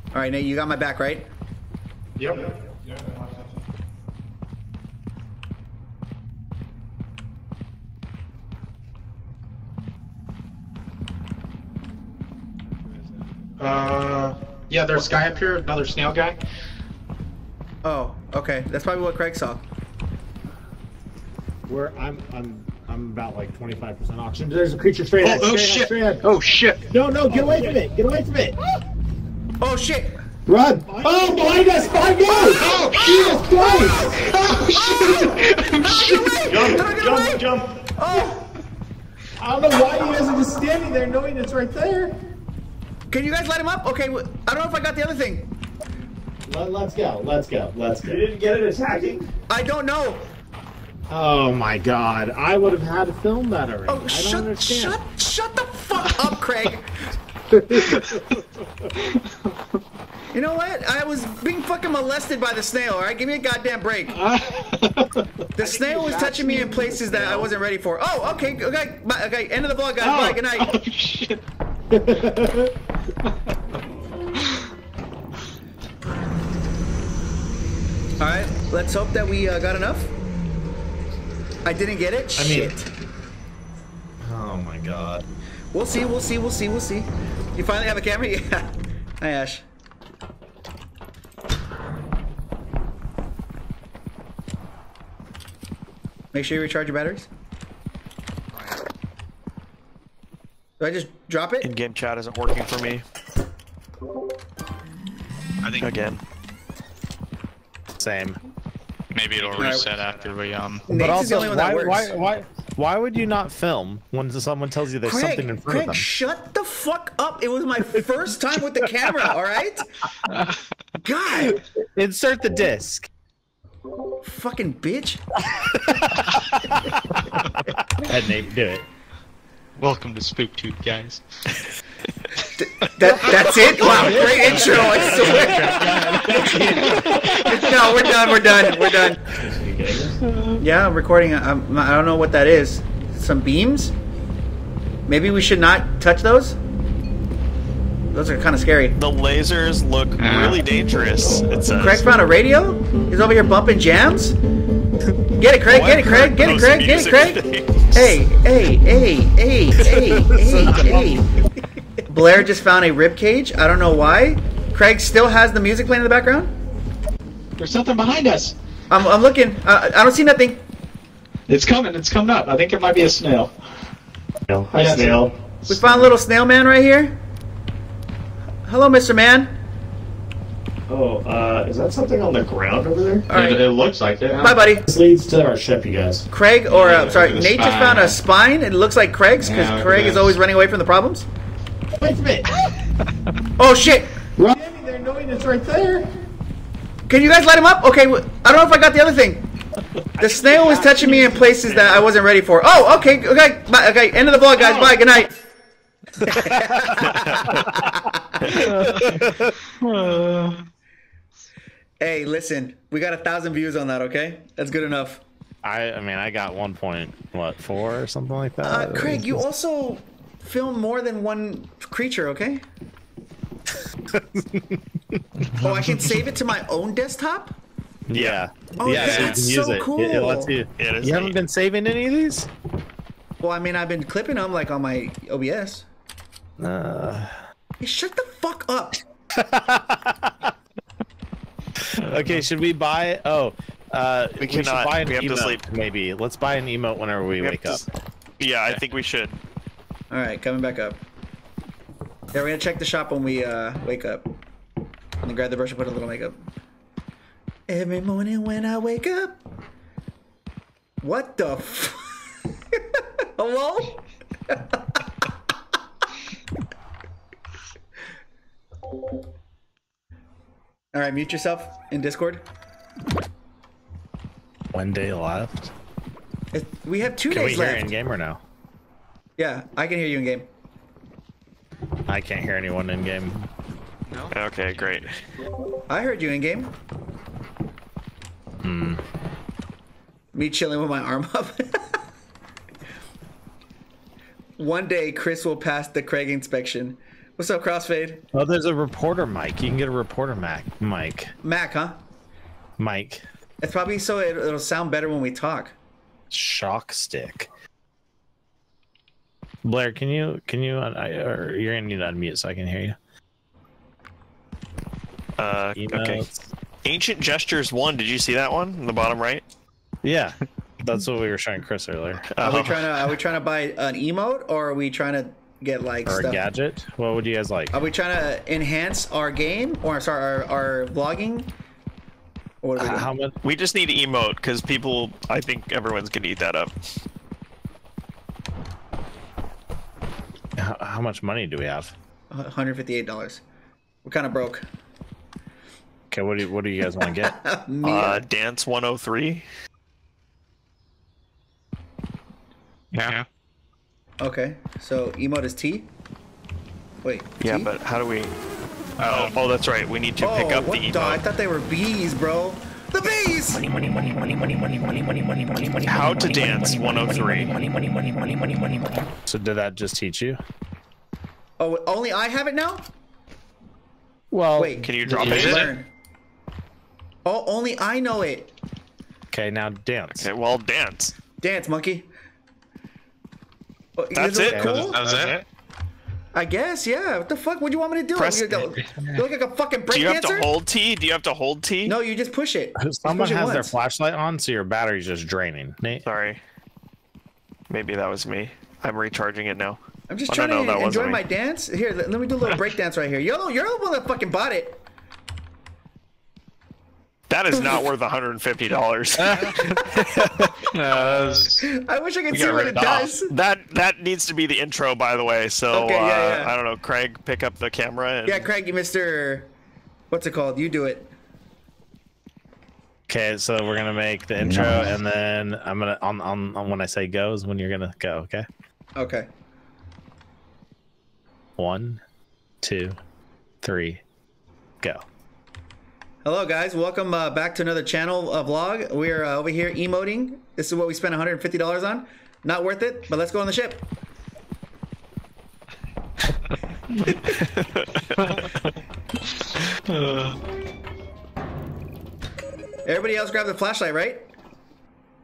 All right, Nate, you got my back, right? Yep. Uh, yeah, there's a guy up here, another snail guy. Oh, okay. That's probably what Craig saw. Where I'm, I'm, I'm about like twenty-five percent oxygen. There's a creature straight ahead. Oh, oh shit! Oh shit! No, no, get away from it! Get away from it! Oh shit! Run! Oh, behind us! Behind us! Oh, Jesus Christ! Oh, shit! Oh, shit! jump. Oh! I don't know why you guys are just standing there knowing it's right there. Can you guys light him up? Okay, I don't know if I got the other thing. Let, let's go, let's go, let's go. You didn't get it attacking? I don't know. Oh my god, I would have had to film that already. Oh, I shut, don't understand. Shut, shut the fuck up, Craig. You know what? I was being fucking molested by the snail, alright? Give me a goddamn break. The snail was touching me in places that I wasn't ready for. Oh, okay, okay, bye, okay. End of the vlog, guys. Oh, bye, good night. Oh, shit. Alright, let's hope that we uh, got enough. I didn't get it. I mean, shit. Oh my god. We'll see, we'll see, we'll see, we'll see. You finally have a camera? Yeah. Hi, Ash. Make sure you recharge your batteries. Do I just drop it? In-game chat isn't working for me. I think again. Same. Maybe it'll reset after we um. But also, why, why why why would you not film when someone tells you there's Craig, something in front Craig, of them? Shut the fuck up! It was my first time with the camera. All right. God. Insert the disc. Fucking bitch. That name, do it. Welcome to SpookTube, guys. Th that that's it. Wow, great intro. I swear. No, we're done. We're done. We're done. Yeah, I'm recording. I'm, I don't know what that is. Some beams. Maybe we should not touch those. Those are kind of scary. The lasers look really dangerous. It says. Craig found a radio. He's over here bumping jams. Get it, Craig. Get it, Craig. Get it, Craig. Get it, Craig. Get it, Craig. Hey, hey, hey, hey, hey, hey, hey. Blair just found a rib cage. I don't know why. Craig still has the music playing in the background. There's something behind us. I'm, I'm looking. Uh, I don't see nothing. It's coming. It's coming up. I think it might be a snail. No. Hi, snail. snail. We found a little snail man right here. Hello, Mister Man. Oh, uh, is that something on the ground over there? All right. It, it looks like it. Bye, buddy. This leads to our ship, you guys. Craig, or, uh, sorry, Nate just found a spine. It looks like Craig's, because yeah, Craig is always running away from the problems. Wait a minute. Oh, shit. Run. They're knowing it's right there. Can you guys light him up? Okay, I don't know if I got the other thing. The snail was touching me in places that I wasn't ready for. Oh, okay, okay, bye, okay. End of the vlog, guys. Oh. Bye, good night. uh. Hey, listen, we got a thousand views on that, okay? That's good enough. I, I mean, I got one point, what, four or something like that? Uh, Craig, you also film more than one creature, okay? Oh, I can save it to my own desktop? Yeah. Oh, yeah, yeah. That's so, so cool. It, it lets you, it is you haven't been saving any of these? Well, I mean, I've been clipping them, like, on my O B S. Uh... Hey, shut the fuck up! Okay, should we buy? Oh, uh, we, we cannot. Buy an we have emote, to sleep. Maybe let's buy an emote whenever we, we wake up. Yeah, okay. I think we should. All right, coming back up. Yeah, we're gonna check the shop when we uh, wake up. I'm gonna grab the brush and put a little makeup. Every morning when I wake up. What the? F Hello? All right, mute yourself in Discord. One day left. It, we have two can days we left. Can we hear in game or no? Yeah, I can hear you in game. I can't hear anyone in game. No. Okay, great. I heard you in game. Hmm. Me chilling with my arm up. One day, Chris will pass the Craig inspection. What's up, Crossfade? Oh, there's a reporter mic. You can get a reporter mic. Mic. Mac, huh? Mic. It's probably so it, it'll sound better when we talk. Shock stick. Blair, can you can you? I, or you're gonna need to unmute so I can hear you. Uh, Emotes. Okay. Ancient Gestures One. Did you see that one in the bottom right? Yeah, that's what we were showing Chris earlier. Are we trying to are we trying to buy an emote or are we trying to? Get like or stuff. A gadget. What would you guys like? Are we trying to enhance our game or sorry, our, our vlogging? Or what are we, uh, how much? We just need emote because people. I think everyone's gonna eat that up. How, how much money do we have? one hundred fifty-eight dollars. We're kind of broke. Okay, what do you, what do you guys want to get? uh, Dance one oh three. Yeah. Okay, so emote is T. Wait. Yeah, T? But how do we? Oh, oh, that's right. We need to oh, pick up what the emote. The, I thought they were bees, bro. The bees. Money, money, money, money, money, money, money, money, money, money, money. How to dance one oh three. Money, money, money, money, money, money. So did that just teach you? Oh, only I have it now. Well, wait. Can you drop it? Learn. Oh, only I know it. Okay, now dance. Okay, well, dance. Dance, monkey. That's it. Cool? That's it. I guess, yeah. What the fuck? What do you want me to do? Press you look like a fucking break dancer? Do you have dancer? to hold T? Do you have to hold T? No, you just push it. Just Someone push has it their flashlight on, so your battery's just draining. Nate? Sorry. Maybe that was me. I'm recharging it now. I'm just oh, trying no, to no, enjoy my me. dance. Here, let, let me do a little break dance right here. Yo, you're the one that fucking bought it. That is not worth one hundred fifty dollars. No, I wish I could see what it does. That that needs to be the intro, by the way. So okay, yeah, uh, yeah. I don't know, Craig, pick up the camera. And... Yeah, Craig, Mister What's it called? You do it. Okay, so we're gonna make the intro, nice. and then I'm gonna on, on on when I say go is when you're gonna go. Okay. Okay. One, two, three, go. Hello guys, welcome uh, back to another channel uh, vlog. We're uh, over here emoting. This is what we spent one hundred fifty dollars on. Not worth it, but let's go on the ship. Everybody else grabbed the flashlight, right?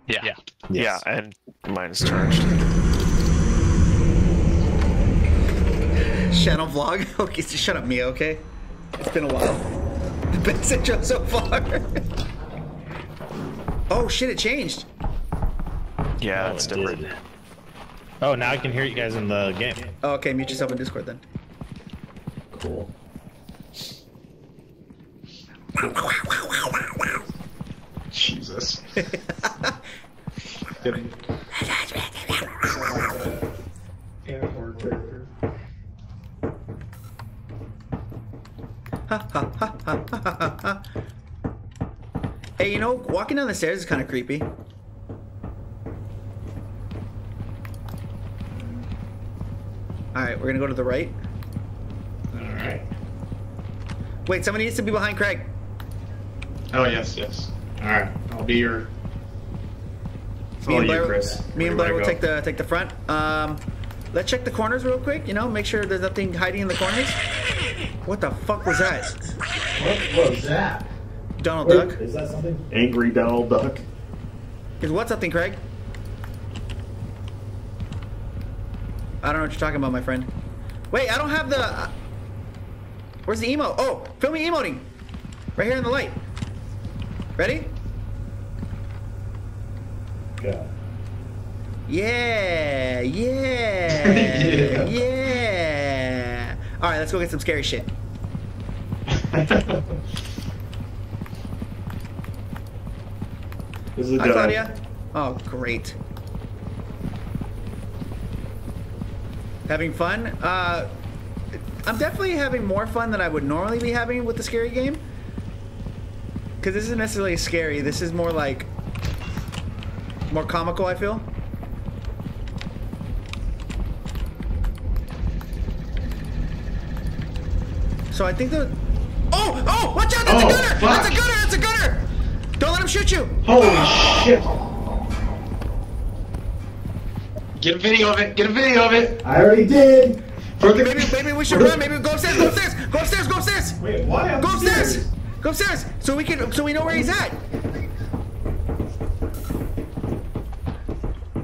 Yeah. Yeah, yes. Yeah, and mine is charged. Channel vlog? Okay, so shut up, Mia, okay? It's been a while. Best intro so far. Oh shit, it changed. Yeah, oh, it's it different. Did. Oh, now I can hear you guys in the game. Oh, okay, mute yourself in Discord then. Cool. Jesus. Ha, ha, ha, ha, ha, ha, ha. Hey, you know, walking down the stairs is kind of creepy. Alright, we're gonna go to the right. Alright. Wait, somebody needs to be behind Craig. Oh, yes, yes. Alright, I'll be your... It's me all and Blair, you, Chris. Me and Blair will take the, take the front. Um, let's check the corners real quick, you know, make sure there's nothing hiding in the corners. What the fuck was that? What was that? Donald Wait, Duck. Is that something? Angry Donald Duck. Is what something, Craig? I don't know what you're talking about, my friend. Wait, I don't have the... Where's the emote? Oh, film me emoting. Right here in the light. Ready? Yeah. Yeah. Yeah. Yeah. Yeah. All right, let's go get some scary shit. This is Hi, Claudia. Oh, great. Having fun? Uh, I'm definitely having more fun than I would normally be having with the scary game. Because this isn't necessarily scary. This is more like... more comical, I feel. So I think the... Oh! Oh! Watch out! That's oh, a gunner! Fuck. That's a gunner! That's a gunner! Don't let him shoot you! Holy oh. shit! Get a video of it! Get a video of it! I already did! Okay, maybe, maybe we should run! Maybe go upstairs! Go upstairs! Go upstairs! Go upstairs! Wait, why Go upstairs? upstairs! Go upstairs! So we can... so we know where he's at!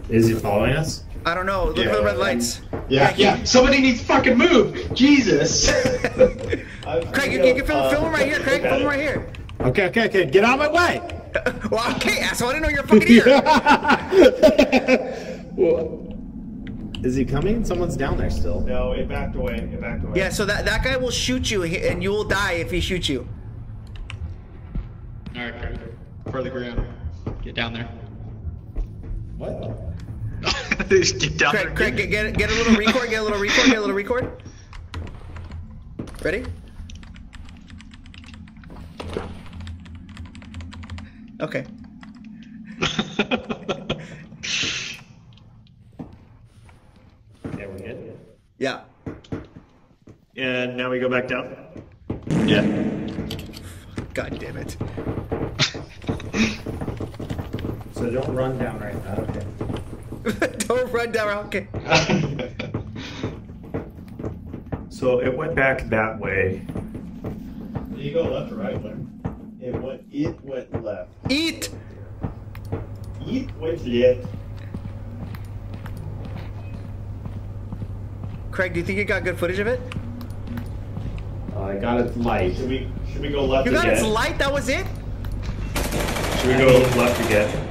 Is he following us? I don't know. Look yeah, for the red lights. Yeah, yeah, yeah. Somebody needs to fucking move. Jesus. Craig, you, you can film, uh, film him right here, Craig. Film him right here. Okay, okay, okay. Get out of my way. Well, okay, asshole. I didn't know you're fucking here. Well, is he coming? Someone's down there still. No, it backed away. It backed away. Yeah, so that, that guy will shoot you, and you will die if he shoots you. All right, Craig. For the ground. Get down there. What? Get down. Craig, Craig, get, get, get a little record, get a little record, get a little record. Ready? Okay. Yeah, we're good. Yeah. And now we go back down? Yeah. God damn it. So don't run down right now, okay. Don't run down, okay. So it went back that way. Did you go left or right, Blaine? It went, it went left. Eat! Eat went left. Craig, do you think you got good footage of it? Uh, I got its light. Should we, should we go left again? You got again? Its light? That was it? Should we go left again?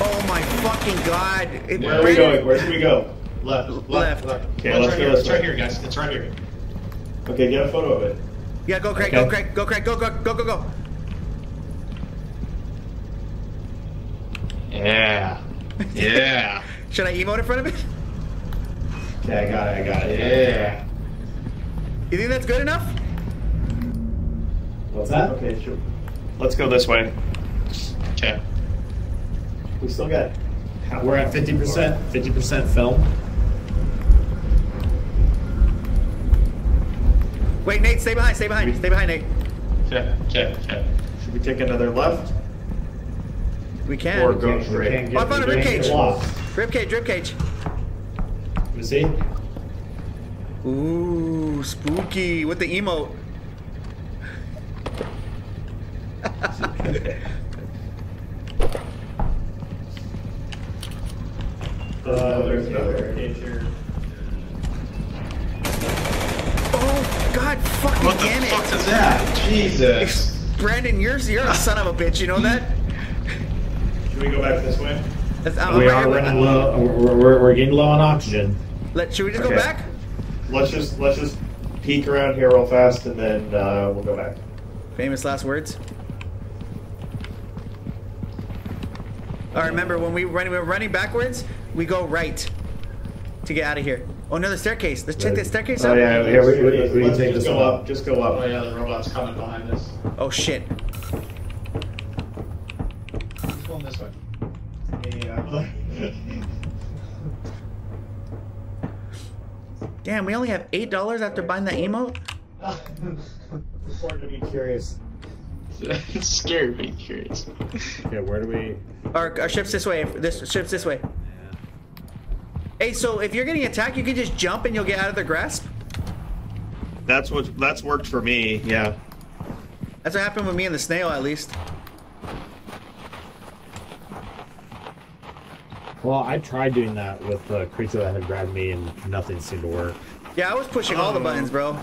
Oh my fucking god. It Where are we going? Where should we go? Left. Left. left. Okay, well, let's right go. Let's right here, guys. It's right here. Okay, get a photo of it. Yeah, go Craig, okay. go Craig, go Craig, go, go, go, go, go. Yeah. Yeah. Should I emote in front of it? Yeah, I got it, I got it. Yeah. You think that's good enough? What's that? Okay, sure. Let's go this way. Okay. We still got, we're at fifty percent, fifty percent film. Wait, Nate, stay behind, stay behind, we, stay behind, Nate. Okay, okay, okay. Should we take another left? We can. Or go straight. Oh, I found a ribcage. Ribcage, ribcage. Let me see. Ooh, spooky with the emote. Uh, there's another here. Oh god fucking what damn it! What the fuck is that? Jesus. Brandon, you're, you're a son of a bitch, you know that? Should we go back this way? That's, uh, we right, are running low, we're, we're, we're getting low on oxygen. Let, should we just okay. go back? Let's just, let's just peek around here real fast and then uh, we'll go back. Famous last words? I remember when we were running, we were running backwards, we go right to get out of here. Oh, another staircase. Let's check right. this staircase out. Oh, yeah, yeah, we, we, we, we can take this go up. up. Just go up. Oh, yeah, the robot's coming behind us. Oh, shit. It's going this way. Yeah. Damn, we only have eight dollars after buying that emote? It's hard to be curious. It's scared me, curious. Yeah, where do we... Our, our ship's this way. This ship's this way. Yeah. Hey, so if you're getting attacked, you can just jump and you'll get out of their grasp? That's what... That's worked for me, yeah. That's what happened with me and the snail, at least. Well, I tried doing that with the creature that had grabbed me and nothing seemed to work. Yeah, I was pushing oh. all the buttons, bro.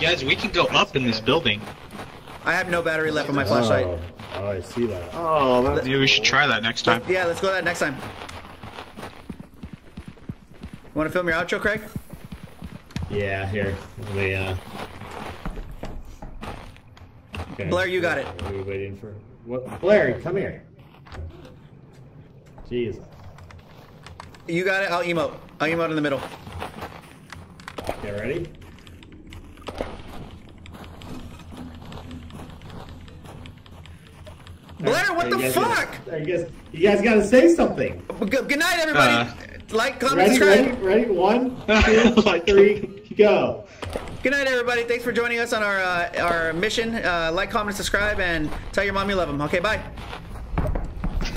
Guys, we can go up in this building. I have no battery left on my flashlight. Oh, oh I see that. Oh, that's Maybe cool. we should try that next time. Let's, yeah, let's go that next time. Want to film your outro, Craig? Yeah, here. We, uh... okay. Blair, you got it. Are we waiting for... What? Blair, come here. Jesus. You got it. I'll emote. I'll emote in the middle. Okay, ready? Blair, what the fuck? I guess you guys gotta say something. Good, good night, everybody. Uh, like, comment, subscribe. Ready? Ready? One, two, three, go. Good night, everybody. Thanks for joining us on our uh, our mission. Uh, like, comment, subscribe, and tell your mom you love them. Okay, bye.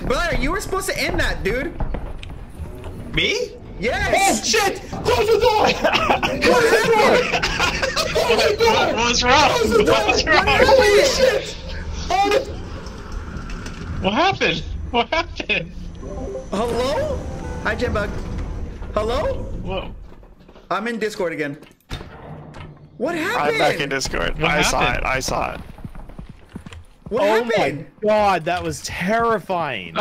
Blair, you were supposed to end that, dude. Me? Yes. Oh shit! Close the door! Close the door! Close the door! What was wrong? Close the door! What was wrong? Holy shit! Oh, the What happened? What happened? Hello? Hi, Jembug. Hello? Whoa. I'm in Discord again. What happened? I'm back in Discord. What I happened? saw it. I saw it. What oh happened? Oh my god, that was terrifying.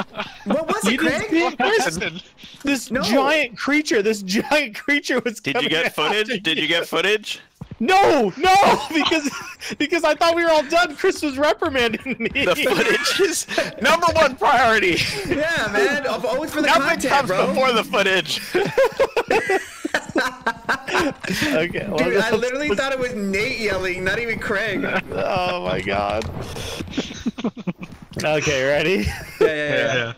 What was it, you Craig? What happened? This no. giant creature, this giant creature was Did you get footage? Did you get footage? No, no, because because I thought we were all done. Chris was reprimanding me. The footage is number one priority. Yeah, man. I've always been the content, comes bro. Before the footage. Okay. Well, dude, I literally thought it was Nate yelling, not even Craig. Oh my god. Okay, ready? Yeah, yeah, yeah. yeah.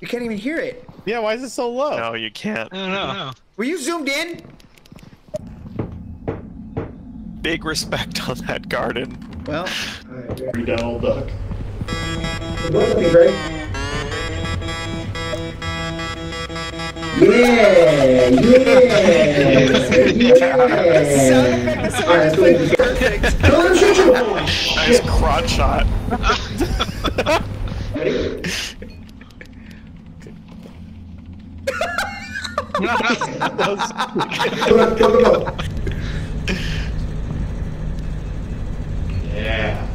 You can't even hear it. Yeah, why is it so low? No, you can't. I don't know. I don't know. Were you zoomed in? Big respect on that garden. Well, alright, we're done all duck. Yeah, yeah, yeah. The sound effect was perfect. Don't shoot your boy. Nice crotch shot. Ready? Yeah.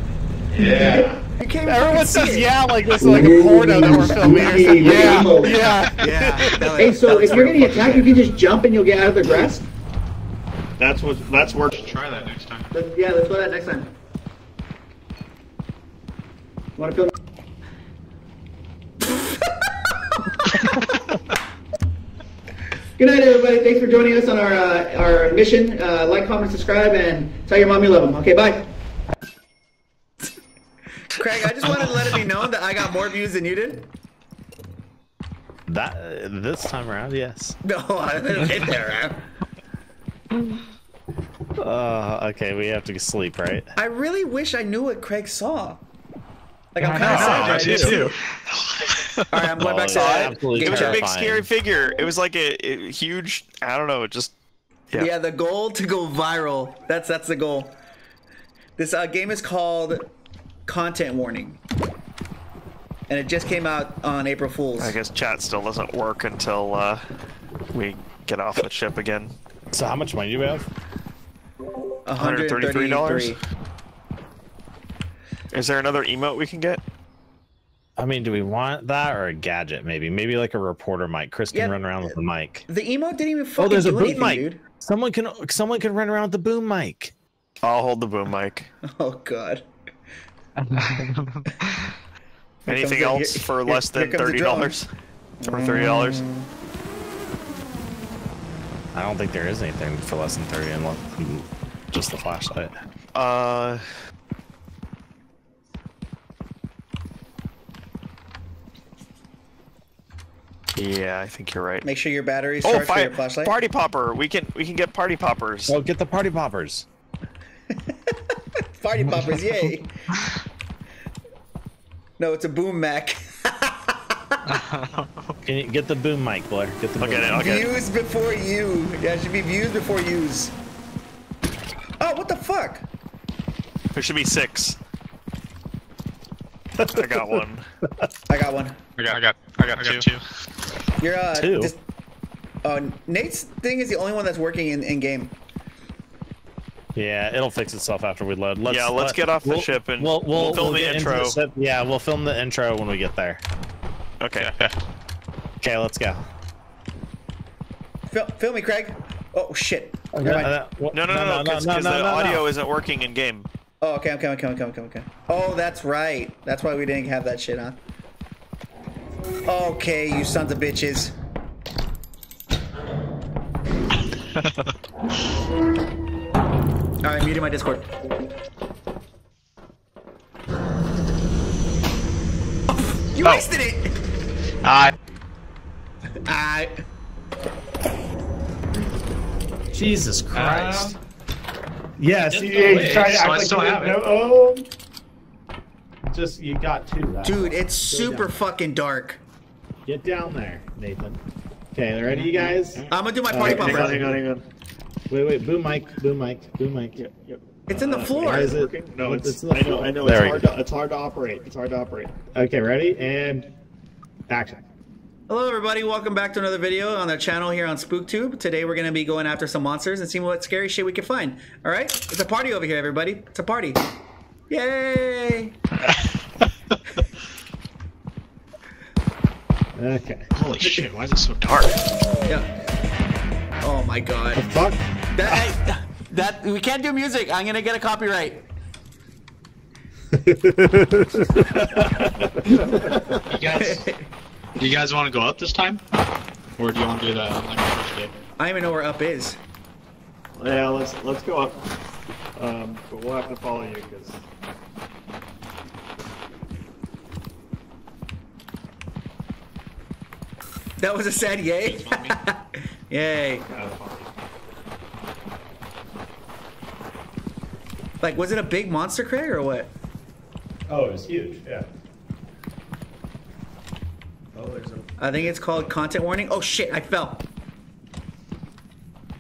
Yeah. Everyone says yeah like this is like a porno that we're filming. Yeah. Yeah. Yeah. Hey, so if you're getting attacked, you can just jump and you'll get out of the grass? That's what that's work. Try that next time. Let's, yeah, let's try that next time. Wanna film? Good night, everybody. Thanks for joining us on our uh, our mission. Uh, like, comment, subscribe, and tell your mom you love them. Okay, bye. Craig, I just wanted to let it be known that I got more views than you did. That uh, this time around, yes. No, I didn't get there. Uh, okay, we have to sleep, right? I really wish I knew what Craig saw. Like I'm kind of sad. I do too. All right, I'm going oh, back yeah, to it. It was terrifying. A big scary figure. It was like a, a huge. I don't know. It just. Yeah. yeah. The goal to go viral. That's that's the goal. This uh, game is called Content Warning, and it just came out on April Fool's. I guess chat still doesn't work until uh, we get off the ship again. So how much money do you have? One hundred thirty-three dollars. Is there another emote we can get? I mean, do we want that or a gadget? Maybe, maybe like a reporter mic. Chris can yeah, run around with the mic. The emote didn't even fucking oh, there's a do boom anything, mic. Dude. Someone can, someone can run around with the boom mic. I'll hold the boom mic. Oh god. Anything else here, for here, less than thirty dollars or three dollars? Mm. I don't think there is anything for less than thirty, and just the flashlight. Uh. Yeah, I think you're right. Make sure your battery's oh, charged for your flashlight. Party popper. We can we can get party poppers. Oh, get the party poppers. Party poppers, yay! No, it's a boom Mac. Can you get the boom mic, Blair? Get the boom okay, mic. I'll get it. Views before you. Yeah, it should be views before use. Oh, what the fuck? There should be six. I got one. I got one. I got. I got. I got, I got two. two. You're uh. Two. Just, uh, Nate's thing is the only one that's working in in game. Yeah, it'll fix itself after we load. Let's, yeah, let's let, get off the we'll, ship and we'll, we'll, we'll film we'll the intro. The yeah, we'll film the intro when we get there. Okay. Okay, let's go. Fil film me, Craig. Oh shit. Oh, no, no, no, no, no, no, because no, no, no, no, the no, audio no. isn't working in game. Oh, okay, I'm coming, coming, coming, coming, coming. Oh, that's right. That's why we didn't have that shit on. Okay, you sons of bitches. All right, muted my Discord. Oh, you oh. wasted it. I. I. Jesus Christ. Uh... Yes, you, you try to act so like no, oh, just you got two. That Dude, it's Stay super down. fucking dark. Get down there, Nathan. Okay, ready, you guys? I'm gonna do my party popper. Hang on, hang on, hang on. Wait, wait, boom mic, boom mic, boom mic. Yep, yep. It's uh, in the floor. Why is it? No, it's, it's in the I know, floor. I know. It's hard, to, it's hard to operate. It's hard to operate. Okay, ready and action. Hello everybody, welcome back to another video on the channel here on SpookTube. Today we're gonna be going after some monsters and seeing what scary shit we can find. All right, it's a party over here, everybody. It's a party. Yay! Okay. Holy shit! Why is it so dark? Yeah. Oh my god. The fuck? That, that, we can't do music. I'm gonna get a copyright. You guys, do you guys want to go up this time? Or do you want to do that like first day? I don't even know where up is. Yeah, let's let's go up. Um, but we'll have to follow you because. That was a sad yay. Yay. Like, was it a big monster, Craig, or what? Oh, it was huge, yeah. Oh, there's a... I think it's called Content Warning. Oh, shit, I fell.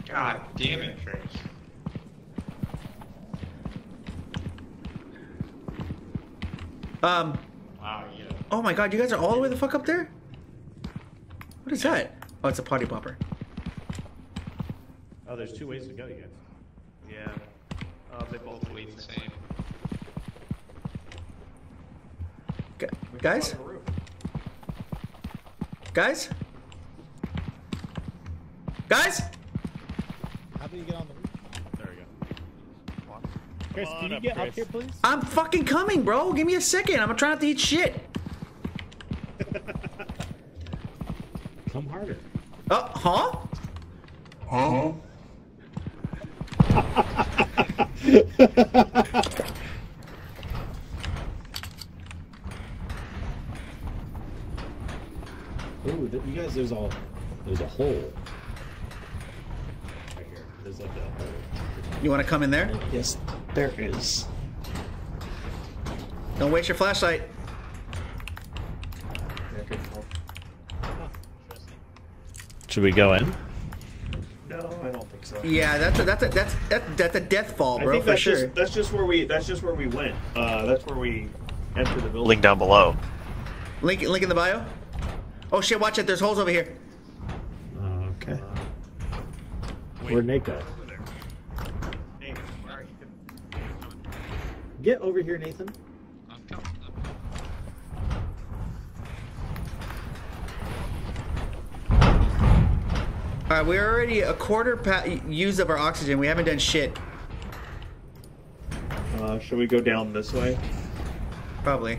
God damn it, Craig. Um. Wow, yeah. Oh, my God, you guys are all the way the fuck up there? What is that? Oh, it's a potty popper. Oh, there's two ways to go, you guys. Yeah. Uh, they both lead the same. Gu guys? Guys? Guys? How do you get on the roof? There we go. Chris, can you get up here, please? I'm fucking coming, bro. Give me a second. I'm trying not to eat shit. Come harder. Uh, huh? Huh? Ooh, you guys, there's all there's a hole right here. There's like a hole. You want to come in there? Yes, there is. Don't waste your flashlight. Should we go in? No, I don't think so. Yeah, that's a, that's a, that's that's that's a death fall, bro. I think that's for sure. Just, that's just where we that's just where we went. Uh, that's where we entered the building. Link down below. Link link in the bio. Oh shit! Watch it. There's holes over here. Oh, okay. Wait. We're naked. Get over here, Nathan. I'm coming. Alright, we're already a quarter past use of our oxygen. We haven't done shit. Uh, should we go down this way? Probably.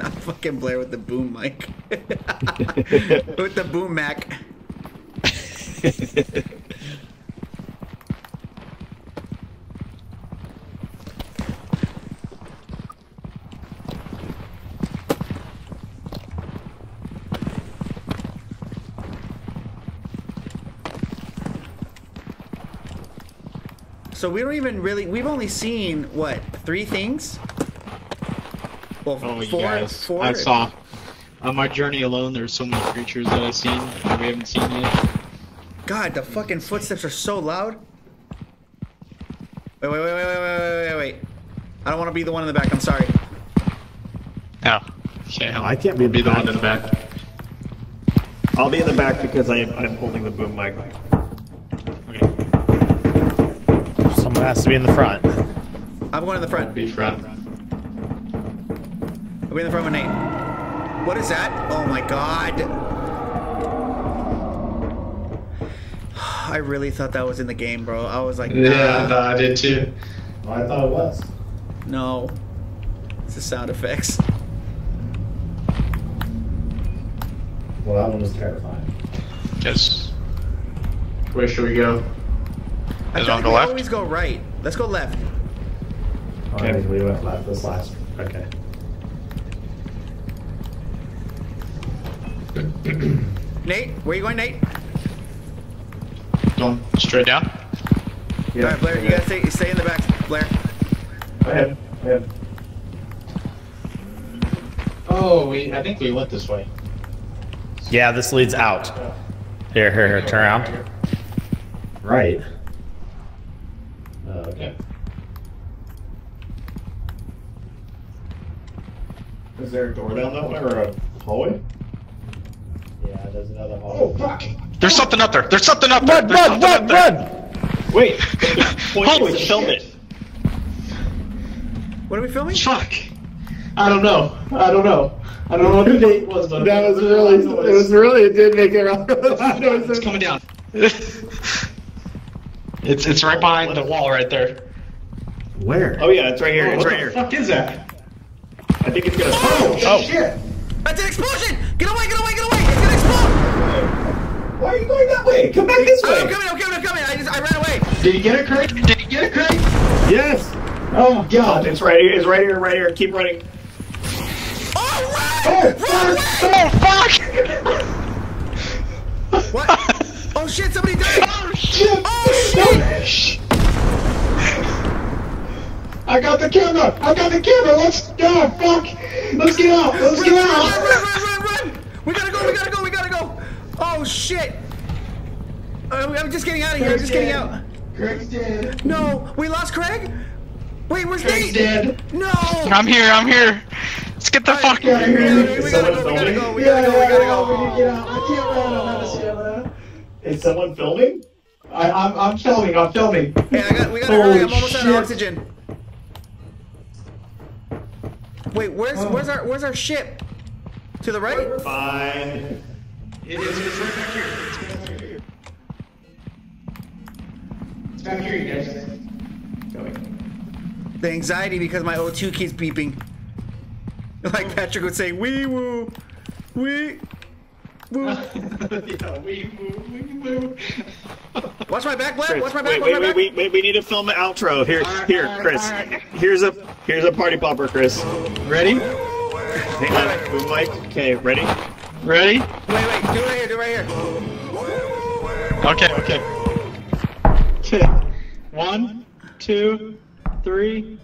Not fucking Blair with the boom mic. With the boom mac. So we don't even really, we've only seen, what, three things? Well, oh, four, guys. four. I saw, on my journey alone, there's so many creatures that I've seen that we haven't seen yet. God, the fucking footsteps are so loud. Wait, wait, wait, wait, wait, wait, wait, wait. I don't want to be the one in the back, I'm sorry. No. Okay, no, I can't be, be the one in the back. I'll be in the back because I, I'm holding the boom mic. It has to be in the front. I'm going in the front. Be front. I'll be in the front with Nate. What is that? Oh my god. I really thought that was in the game, bro. I was like, nah. Yeah, no, I did too. I thought it was. No. It's the sound effects. Well, that one was terrifying. Yes. Where should we go? I feel like we left? Always go right. Let's go left. Okay, right, we went left this last. Okay. Nate, where are you going, Nate? Going straight down. Yeah. All right, Blair, you gotta stay, stay in the back, Blair. Go ahead. Go ahead. Oh, we. I think we went this way. Yeah, this leads out. Here, here, here. Turn around. Right. Okay. Is there a door down that way or a hallway? Yeah, there's another hallway. Oh fuck! There's something up there! There's something up there! Run! There's run! Run! Run! Wait! Holy shit! Film it! What are we filming? Fuck! I don't know. I don't know. I don't know what the date was, but that was really, it was really, it did make it round noise. It's coming down. It's it's right behind the wall right there. Where? Oh yeah, it's right here. Oh, it's right here. What the fuck is that? I think it's gonna. Oh, oh shit! That's an explosion! Get away! Get away! Get away! It's gonna explode! Why are you going that way? Come back this way! Oh, I'm coming! I'm coming! I'm coming! I just I ran away. Did you get it, Craig? Did you get it, Craig? Yes. Oh god! It's right here. It's right here. Right here. Keep running. Oh, oh fuck! What? Oh shit! Somebody died! Oh shit! Oh shit! I got the camera! I got the camera! Let's go! Fuck! Let's get out! Let's run, get run, out! Run! Run! Run! Run! We gotta go! We gotta go! We gotta go! Oh shit! Uh, I'm just getting out of here. I'm just getting out. Craig's dead. No, we lost Craig. Wait, where's Nate? Dead. No. I'm here. I'm here. Let's get the right, fuck out of here. We gotta go, we gotta go, we gotta go, we gotta go, we need to get out. I can't run, I don't have a stamina. Is someone filming? I, I'm, I'm filming, I'm filming. Hey, I got, we gotta hurry, I'm almost out of oxygen. Wait, where's, oh. where's our, where's our ship? To the right? We're fine. It is, it's right back here, it's back here. It's back here, you guys. Coming. The anxiety because my O two keeps beeping. Like Patrick would say, wee woo, wee woo. Yeah, wee woo, wee woo. Watch my back, Black. Watch my back. Wait, wait, wait, wait, wait. We need to film an outro. Here, here, Chris. Here's a, here's a party popper, Chris. Ready? Hang on, boom mic. Okay, ready? Ready? Wait, wait. Do it right here. Do it right here. Okay, okay. One, two, three.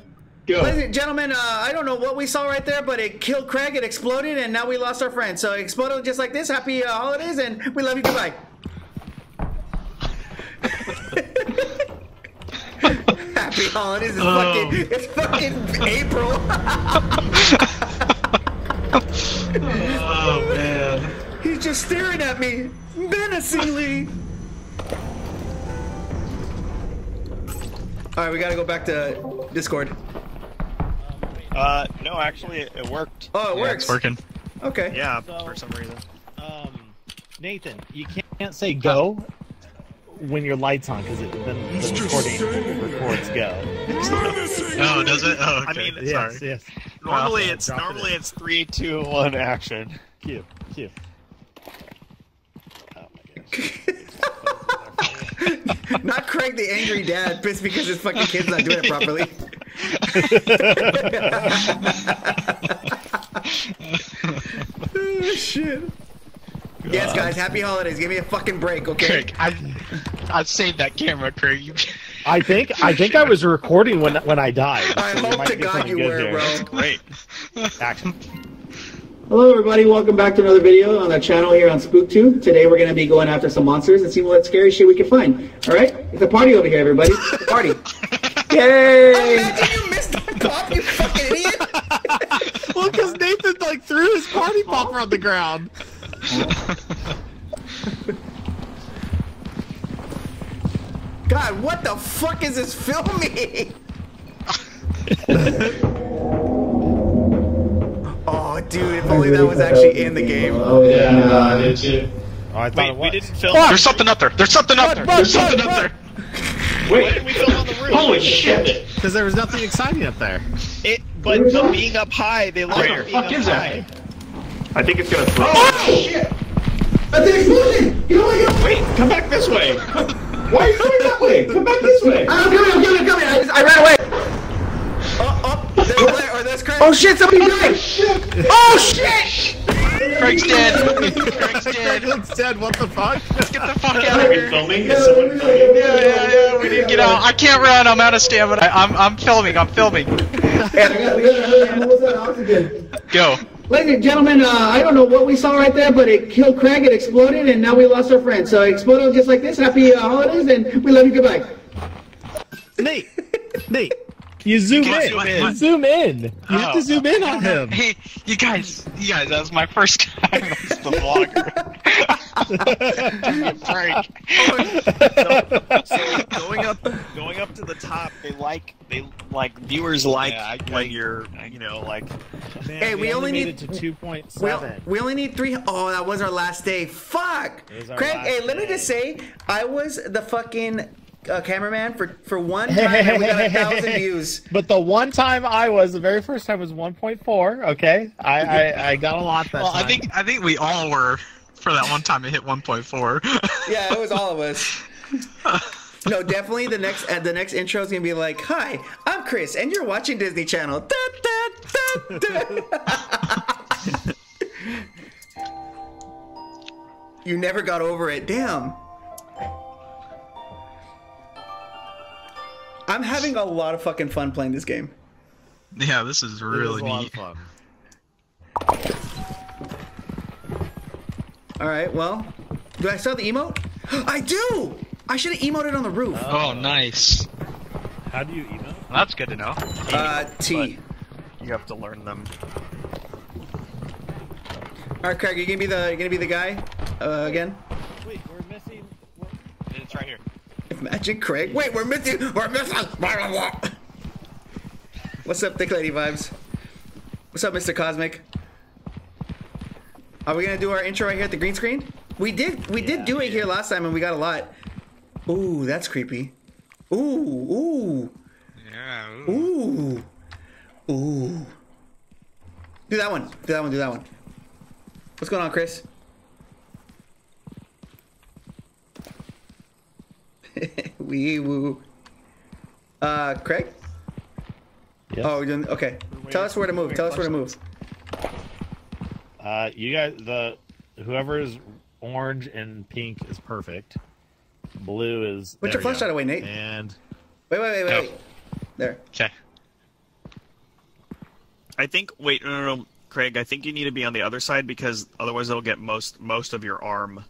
Go. Ladies and gentlemen, uh, I don't know what we saw right there, but it killed Craig, it exploded, and now we lost our friend. So it exploded just like this. Happy uh, holidays, and we love you. Goodbye. Happy holidays. It's, oh. fucking, it's fucking April. Oh, man. He's just staring at me menacingly. All right, we got to go back to Discord. Uh, no, actually, it, it worked. Oh, it yeah, works. It's working. Okay. Yeah, so, for some reason. Um, Nathan, you can't say go when your light's on, because then the recording records go. Oh, does it? Oh, okay. I mean, yes, sorry. Yes. Normally, it's normally it it's three, two, one, action. Cue, cue. Oh my gosh. Not Craig the angry dad, pissed because his fucking kid's not doing it properly. Oh, shit. Yes, guys, happy holidays. Give me a fucking break, okay? Craig, I, I saved that camera, Craig. I think I think I was recording when when I died. I so hope to God you were, there. Bro. Great. Action. Hello, everybody. Welcome back to another video on our channel here on SpookTube. Today, we're going to be going after some monsters and see what scary shit we can find. All right? It's a party over here, everybody. It's a party. Yay! Imagine you missed the pop, you fucking idiot! Well, because Nathan, like, threw his party popper on the ground. God, what the fuck is this filming? Oh, dude, if only that was actually in the game. Oh, yeah, nah, did you? Oh, I thought Wait, it was. We didn't film. There's something up there! There's something up there! There's something up there! Wait, why did we film on the roof? Holy shit! Because there was nothing exciting up there. It, but the being up high, they lost. What the fuck is that? I think it's gonna throw. Oh, oh shit! That's an explosion! You know what? You know, wait, come back this way. Why are you going that way? Come back this way. I'm coming! I'm coming! I'm coming! I, just, I ran away. Oh, oh, there's Blair, or there's Craig. Oh shit! Somebody died! Oh shit! Craig's dead. Craig's dead. Craig's dead. What the fuck? Let's get the fuck out of here. Filming? Is someone filming? Yeah, yeah, yeah. We need to get out. I can't run. I'm out of stamina. I, I'm, I'm filming. I'm filming. Go. Ladies and gentlemen, uh, I don't know what we saw right there, but it killed Craig, it exploded, and now we lost our friend. So it exploded just like this. Happy uh, holidays, and we love you. Goodbye. Nate, Nate, you zoom you in. Zoom in. You zoom in. You oh. have to zoom in on him. Hey, you guys, you guys, that was my first time as the vlogger. Frank. So, so going up, going up to the top, they like. They like viewers like yeah, I, when I, you're, I, you know, like. Man, hey, we, we only need to two point seven. We, we only need three. Oh, that was our last day. Fuck. Craig, hey, let me just say, I was the fucking uh, cameraman for for one time, and we got a thousand views. But the one time I was, the very first time was one point four. Okay, I, I I got a lot that well, time. I think I think we all were for that one time. It hit one point four. Yeah, it was all of us. No, definitely the next uh, the next intro is gonna be like, "Hi, I'm Chris, and you're watching Disney Channel." Da, da, da, da. You never got over it, damn. I'm having a lot of fucking fun playing this game. Yeah, this is really neat. Lot of fun. All right, well, do I still have the emote? I do. I should have emoted on the roof. Oh, nice. How do you emote? Well, that's good to know. Uh, T. You have to learn them. All right, Craig, are you gonna be the you gonna be the guy uh, again? Wait, we're missing. What? It's right here. Imagine Craig. Wait, we're missing. We're missing. What's up, Thick Lady Vibes? What's up, Mister Cosmic? Are we gonna do our intro right here at the green screen? We did. We yeah, did do it here last time, and we got a lot. Ooh, that's creepy. Ooh, ooh. Yeah. Ooh. Ooh. Ooh. Do that one. Do that one. Do that one. What's going on, Chris? Wee woo. Uh, Craig? Yes. Oh, okay. Tell us where to move. Tell us where to move. Uh, you guys, the whoever is orange and pink is perfect. Blue is. Put your flashlight away, Nate. And wait, wait, wait, wait. Oh. There. Okay. I think. Wait, no, no, no, Craig. I think you need to be on the other side because otherwise it'll get most most of your arm.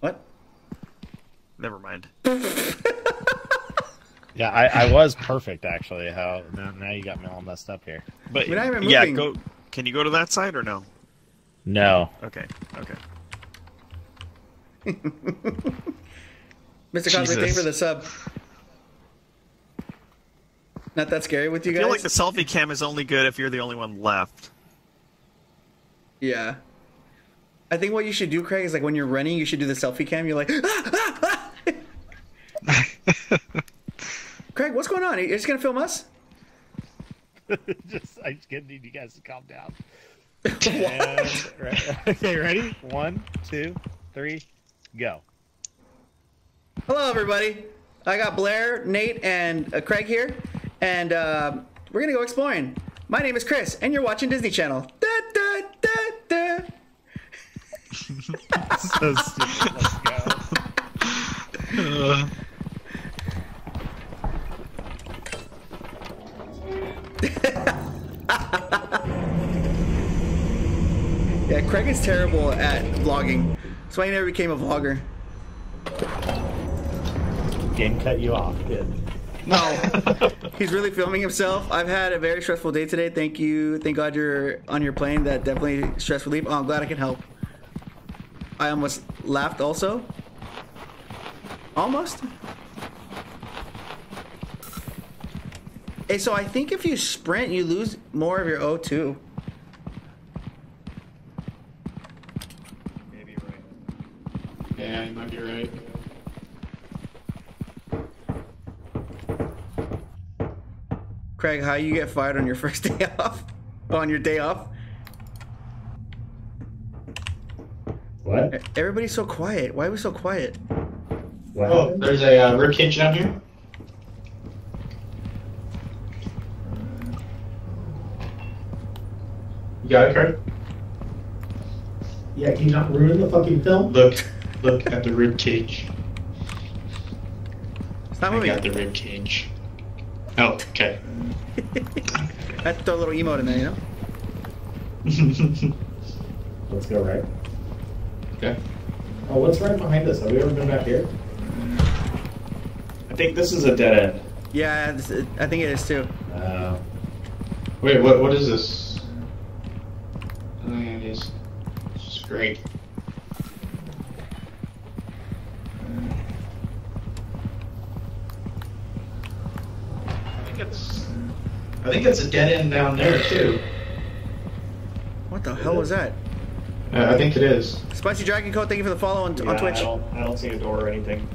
What? Never mind. Yeah, I, I was perfect actually. How now, now you got me all messed up here. But We're not even yeah, moving. Go. Can you go to that side or no? No. Okay. Okay. Mister Cosmic, thank you for the sub. Not that scary with you guys? I feel like the selfie cam is only good if you're the only one left. Yeah. I think what you should do, Craig, is like when you're running, you should do the selfie cam. You're like, ah, ah, ah. Craig, what's going on? Are you just going to film us? just, I just need you guys to calm down. What? And, right, okay, ready? One, two, three. Go. Hello, everybody. I got Blair, Nate, and uh, Craig here, and uh, we're gonna go exploring. My name is Chris, and you're watching Disney Channel. Da, da, da, da. So stupid. Let's go. Uh. Yeah, Craig is terrible at vlogging. That's why I never became a vlogger. Game cut you off, kid. No. He's really filming himself. I've had a very stressful day today. Thank you. Thank God you're on your plane. That definitely stress relief. Oh, I'm glad I can help. I almost laughed also. Almost. Hey, so I think if you sprint, you lose more of your O two. Yeah, you might be right. Craig, how you get fired on your first day off? On your day off? What? Everybody's so quiet. Why are we so quiet? What? Oh, there's a uh, ribcage down here. You got it, Craig? Yeah, can you not ruin the fucking film? Look. Look at the rib cage. It's not moving. I got the rib cage. Oh, okay. I have to throw a little emote in there, you know? Let's go right. Okay. Oh, what's right behind us? Have we ever been back here? I think this is a dead end. Yeah, I think it is too. Uh, wait, what? What is this? I think it is. This is great. it's... I think it's a dead end down there, too. What the hell was that? Uh, I think it is. Spicy Dragon Code, thank you for the follow on, yeah, on Twitch. I don't, I don't see a door or anything.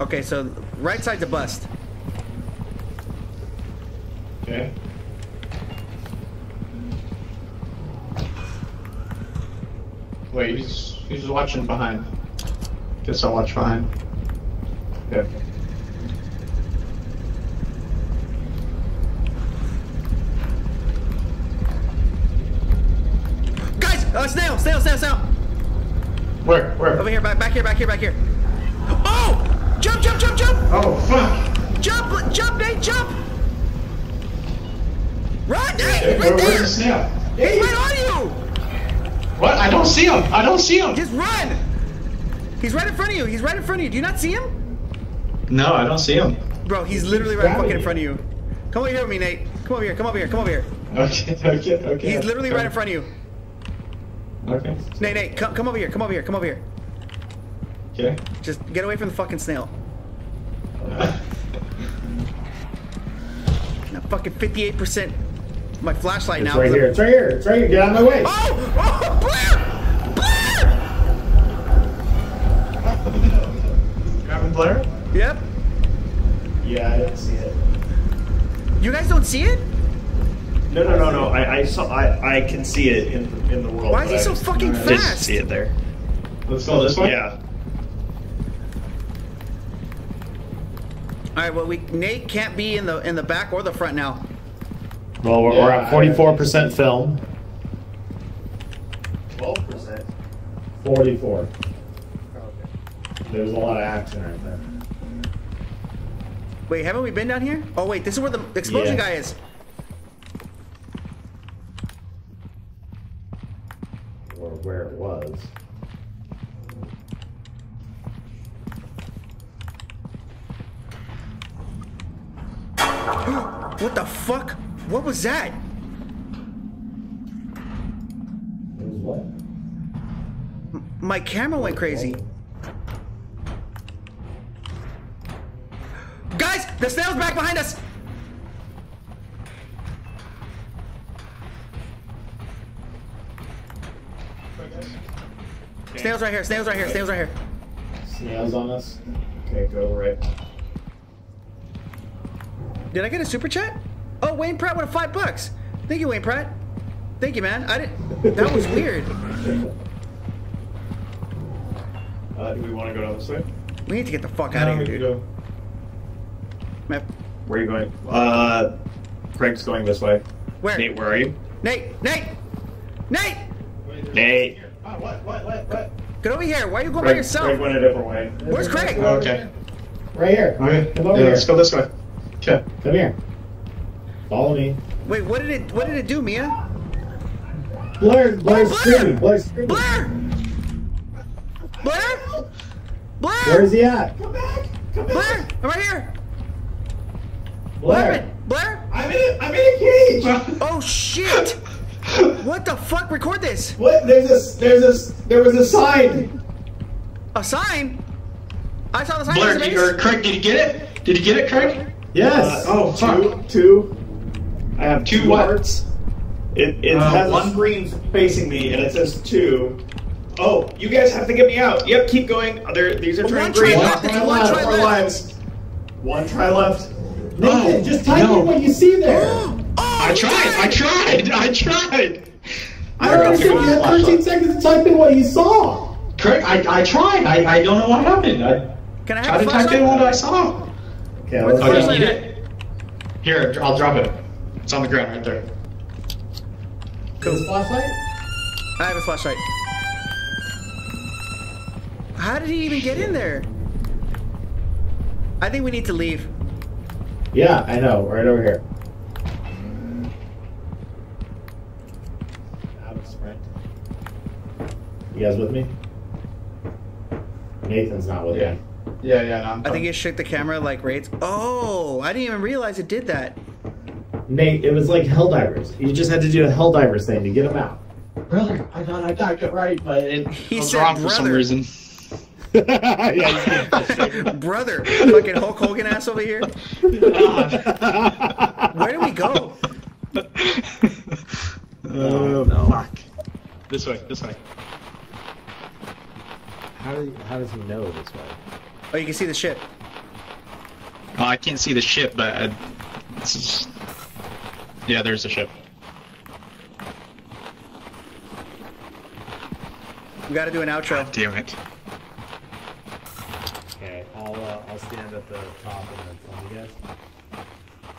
Okay, so right side's a bust. Okay. Wait, he's, he's watching behind. Guess I'll watch behind. Yeah. Guys! Uh, snail! Snail! Snail! Snail! Where? Where? Over here! Back! Back here! Back here! Back here! Oh! Jump! Jump! Jump! Jump! Oh fuck! Jump! Jump! Nate! Jump! Run! Nate! Right where, there! Where's the snail? Hey. He's right on you! What? I don't see him! I don't see him! Just run! He's right in front of you! He's right in front of you! Do you not see him? No, I don't see him. Bro, he's literally right fucking in front of you. Come over here with me, Nate. Come over here, come over here, come over here. Okay, okay, okay. He's literally okay. right in front of you. Okay. Nate, Nate, come, come over here, come over here, come over here. Okay. Just get away from the fucking snail. Uh. Now fucking fifty-eight percent my flashlight it's now. It's right here, it's right here, it's right here, get out of my way. Oh! Oh, Blair! Grabbing Blair? Yep. Yeah, I don't see it. You guys don't see it? No, no, no, no. I, I saw. I, I can see it in in the world. Why is he so fucking fast? I didn't see it there. Let's go this way. Yeah. All right. Well, we Nate can't be in the in the back or the front now. Well, we're, yeah, we're at forty-four percent film. Twelve percent. Forty-four. There's a lot of action right there. Wait, haven't we been down here? Oh wait, this is where the explosion yeah. guy is. Or where it was. What the fuck? What was that? It was what? M my camera went crazy. Guys, the snail's back behind us! Okay. Snail's right here, snail's right here, snail's right here. Snail's on us. Okay, go to the right. Did I get a super chat? Oh, Wayne Pratt with a five bucks. Thank you, Wayne Pratt. Thank you, man. I didn't. That was weird. Uh, do we want to go down this way? We need to get the fuck no, out of here, dude. Go. Where are you going? Uh, Craig's going this way. Where? Nate, where are you? Nate! Nate! Nate! Wait, Nate! Oh, what, what, what, what? Get over here! Why are you going Craig, by yourself? Craig went a different way. Where's Craig? Oh, okay. Right here. Okay. Come over yeah, here. Let's go this way. Okay. Come here. Follow me. Wait, what did it, what did it do, Mia? Blair, Blair's oh, Blair. screaming. Blair's screaming. Blair! Blair! Blair! Where's he at? Come back! Come back! Blair! I'm right here! Blair! Blair? I'm in a, I'm in a cage! Oh shit! What the fuck? Record this! What? There's a, there's a, there was a sign! A sign? I saw the sign Blair, in his face. Craig, did you get it? Did you get it, Craig? Yes! Uh, oh, fuck. Two, two. I have two, two words. It, it uh, has one green facing me and it says two. Oh, you guys have to get me out. Yep, keep going. There, these are turning green. One try left, it's one try left. One try left. Nathan, no, just type no. in what you see there. Oh, I tried, I tried, I tried. I don't understand. You had thirteen seconds to type in what you saw. Craig, I, I tried. I, I don't know what happened. I Can I have tried to type in what I saw. Okay, I'll oh, you need it? Here, I'll drop it. It's on the ground right there. Cool. Is it a flashlight? I have a flashlight. How did he even get in there? I think we need to leave. Yeah, I know. Right over here. Out of sprint. You guys with me? Nathan's not with yeah. me. Yeah, yeah, no, I'm I think it shook the camera like raids. Oh, I didn't even realize it did that. Nate, it was like Helldivers. You just had to do a Helldivers thing to get him out. Brother, I thought I got it right, but it he was said wrong brother. for some reason. Yeah, brother, fucking Hulk Hogan ass over here. Uh, Where do we go? Oh, no. Fuck. This way, this way. How, do you, how does he know this way? Oh, you can see the ship. Oh, I can't see the ship, but I, this is... yeah, there's the ship. We gotta do an outro. God damn it. Okay, I'll uh, I'll stand at the top and then tell you guys.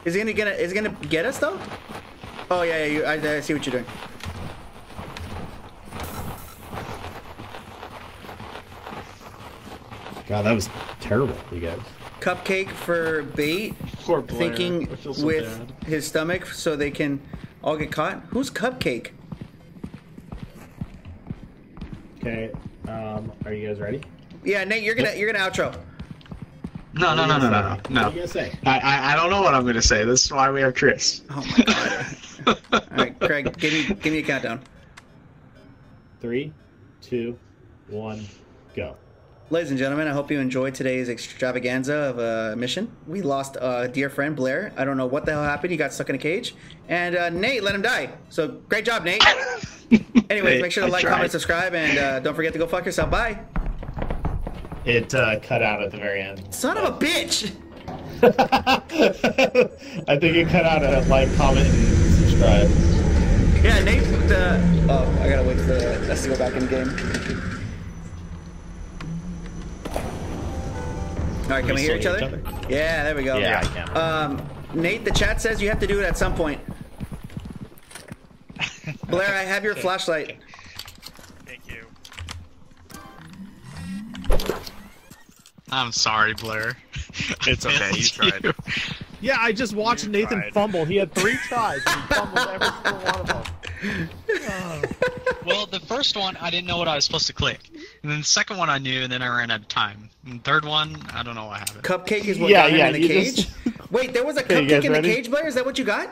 Is he gonna get? Is he gonna get us though? Oh yeah, yeah you, I, I see what you're doing. God, that was terrible, you guys. Cupcake for bait, poor Blair, thinking so with bad. His stomach, so they can all get caught. Who's Cupcake? Okay, um, are you guys ready? Yeah, Nate, you're gonna you're gonna outro. No, no, no, no, no, no. What are you gonna say? I, I I don't know what I'm gonna say. This is why we have Chris. Oh my god! All right, Craig, give me give me a countdown. Three, two, one, go. Ladies and gentlemen, I hope you enjoyed today's extravaganza of a uh, mission. We lost a uh, dear friend, Blair. I don't know what the hell happened. He got stuck in a cage. And uh, Nate let him die. So great job, Nate. Anyways, hey, make sure to I like, tried. comment, subscribe, and uh, don't forget to go fuck yourself. Bye. It uh, cut out at the very end. Son of a bitch. I think it cut out at like, comment, and subscribe. Yeah, Nate. Uh... Oh, I gotta wait for us to go back in the game. All right, can we, we hear each other? each other? Yeah, there we go. Yeah, I can. Um, Nate, the chat says you have to do it at some point. Blair, I have your flashlight. Thank you. I'm sorry, Blair. It's okay, you tried. You. Yeah, I just watched you Nathan tried. fumble. He had three tries. He fumbled every single one of them. Oh. Well, the first one, I didn't know what I was supposed to click. And then the second one I knew, and then I ran out of time. And the third one, I don't know what happened. Cupcake is what yeah, got yeah, him in the cage? Just... Wait, there was a okay, cupcake in ready? the cage, Blair? Is that what you got?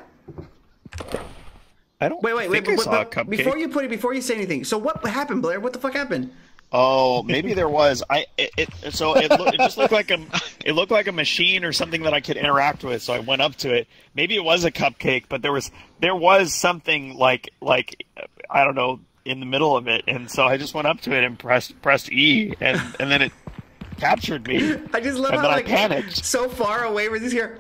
I don't wait, wait, think wait, I but, saw but, a cupcake. Before you put it, before you say anything, so what happened, Blair? What the fuck happened? Oh, maybe there was. I it, it so it, look, it just looked like a it looked like a machine or something that I could interact with. So I went up to it. Maybe it was a cupcake, but there was there was something like like I don't know in the middle of it, and so I just went up to it and pressed pressed E, and and then it captured me. I just love how like I panicked. So far away where he's here.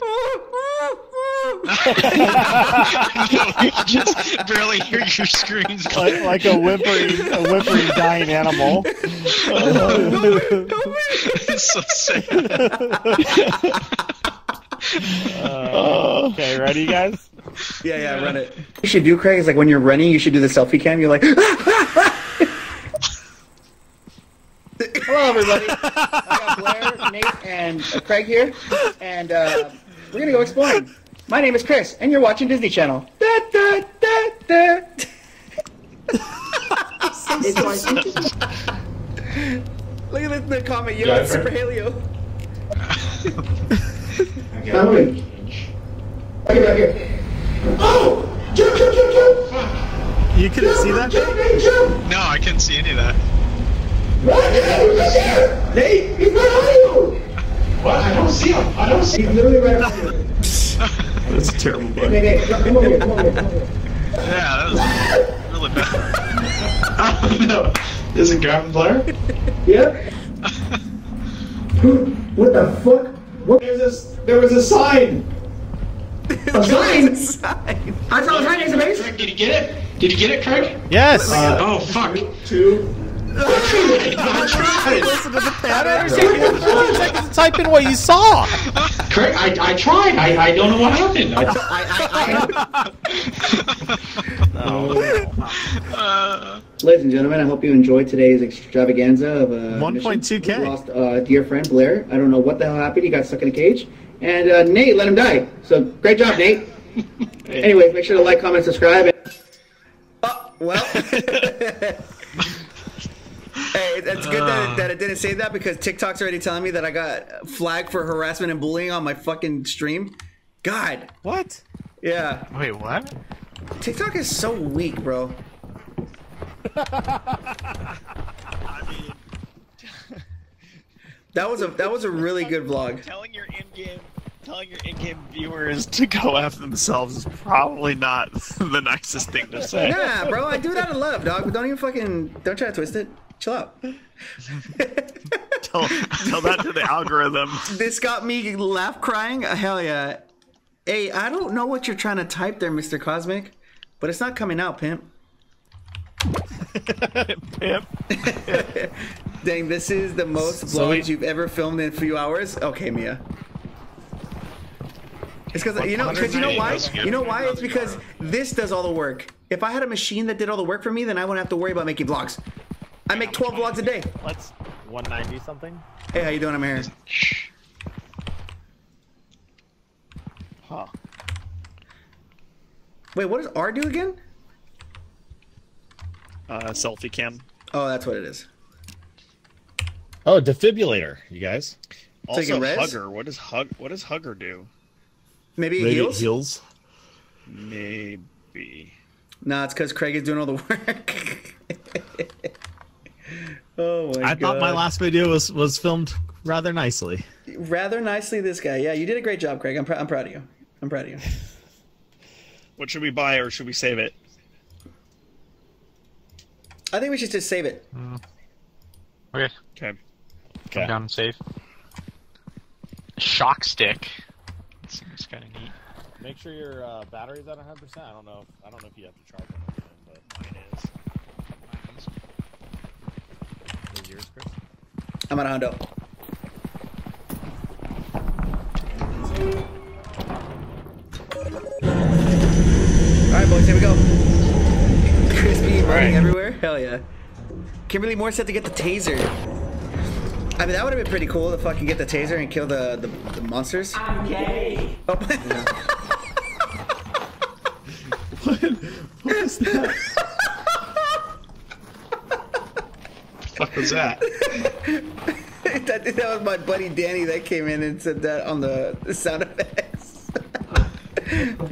You just barely hear your screams, like, like a whimpering, a whimpering dying animal. It's so sad. Uh, okay, ready, guys? Yeah, yeah, run it. You should do, Craig. Is like when you're running, you should do the selfie cam. You're like, hello, everybody. I got Blair, Nate, and uh, Craig here, and uh, we're gonna go exploring. My name is Chris, and you're watching Disney Channel. Da, da, da, da. It's so look at the comment. You got Super Helio. Okay. I'm okay, right here. Oh! Jump, jump, jump, jump! You couldn't jump, see that? Jump, jump, jump. No, I couldn't see any of that. What? He's right there! Nate, he's right on you! What? I don't see him. I don't see him. He's literally right on you. That's a terrible bug. Yeah, that was really bad. Oh, no. Is it Gavin Blair? Yep. What the fuck? What? There's this, there was a sign. A sign? A sign. I saw a sign in the basement. Did you get it? Did you get it, Craig? Yes. Uh, oh, fuck. Two. two. Type in what you saw. Craig, I, I tried. I, I don't know what happened. I, I, I, I... no. uh, Ladies and gentlemen, I hope you enjoyed today's extravaganza of a one point two K. We lost uh, dear friend Blair. I don't know what the hell happened. He got stuck in a cage, and uh, Nate let him die. So great job, Nate. Anyways, make sure to like, comment, subscribe. And... Oh, well. Hey, it's good that it, that it didn't say that because TikTok's already telling me that I got flagged for harassment and bullying on my fucking stream. God. What? Yeah. Wait, what? TikTok is so weak, bro. I mean... That was a that was a really good vlog. Telling your in-game telling your in-game viewers to go after themselves is probably not the nicest thing to say. Nah, bro, I do it out of love, dog. Don't even fucking don't try to twist it. Chill out. tell, tell that to the algorithm. This got me laugh crying. Hell yeah. Hey, I don't know what you're trying to type there, Mister Cosmic, but it's not coming out, pimp. Pimp. Dang, this is the most vlogs you've ever filmed in a few hours. Okay, Mia. It's because you know, because you know why? You know why? It's because this does all the work. If I had a machine that did all the work for me, then I wouldn't have to worry about making vlogs. I make twelve vlogs a day. Let's one ninety something. Hey, how you doing? I'm here. Huh. Wait, what does R do again? Uh, selfie cam. Oh, that's what it is. Oh, defibrillator, you guys. Also, hugger. What does hug? What does hugger do? Maybe it Maybe heals. It heals. Maybe. Nah, it's because Craig is doing all the work. Oh my I God. thought my last video was was filmed rather nicely. Rather nicely, this guy. Yeah, you did a great job, Craig. I'm pr I'm proud of you. I'm proud of you. What should we buy, or should we save it? I think we should just save it. Mm. Okay. Okay. Come down and save. Shock stick. That seems kind of neat. Make sure your uh, battery's at one hundred percent. I don't know. If, I don't know if you have to charge it, but mine is. Mine's. Is yours, Chris? I'm at Hondo. All right, boys. Here we go. Crispy running everywhere. Hell yeah. Kimberly Moore said to get the taser. I mean, that would have been pretty cool to fucking get the taser and kill the, the, the monsters. I'm gay. Oh. What? What is that? What was that? that? That was my buddy Danny that came in and said that on the, the sound effects.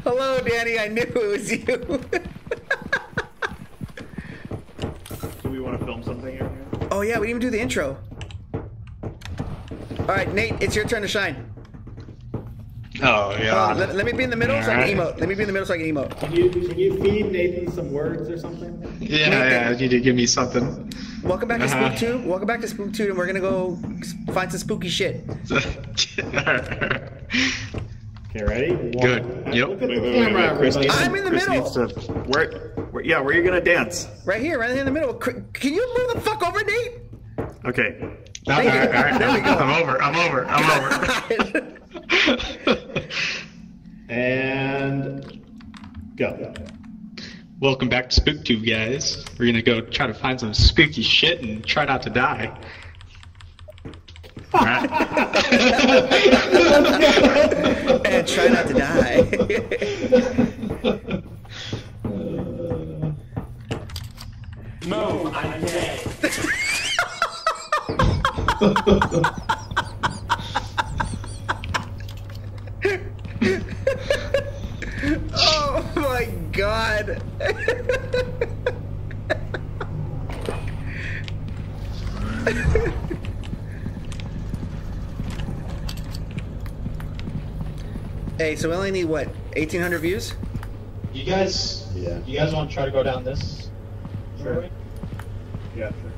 Hello, Danny. I knew it was you. You want to film something here? Oh yeah, we didn't even do the intro. All right, Nate, it's your turn to shine. Oh yeah. Uh, let, let me be in the middle All so right. I can emote. Let me be in the middle so I can emote. Can you, can you feed Nathan some words or something? Yeah, Nathan. yeah, you did give me something. Welcome back uh -huh. to SpookTube. Welcome back to SpookTube, and we're gonna go find some spooky shit. Okay, ready? One. Good. Yep. Look at the camera, everybody. I'm in the Chris middle. Yeah, where are you gonna dance? Right here, right here in the middle. Can you move the fuck over, Nate? Okay. No, all right, all right, there we go. I'm over. I'm over. I'm over. And go. Welcome back to SpookTube, guys. We're gonna go try to find some spooky shit and try not to die. All right. And try not to die. No, I'm dead. Oh my God. Hey, so we only need what, eighteen hundred views? You guys, yeah. You guys want to try to go down this? Sure. Yeah, sure.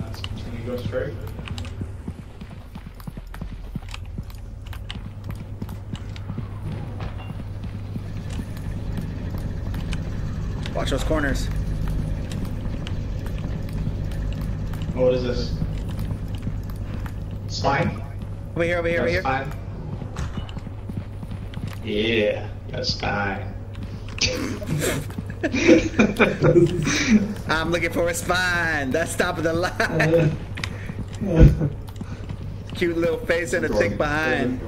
Uh, so can you go straight? Watch those corners. Oh, what is this? Slime? Over here, over here, over here. Slime. Yeah, that's fine. I'm looking for a spine. That's top of the line. Cute little face and a thick behind.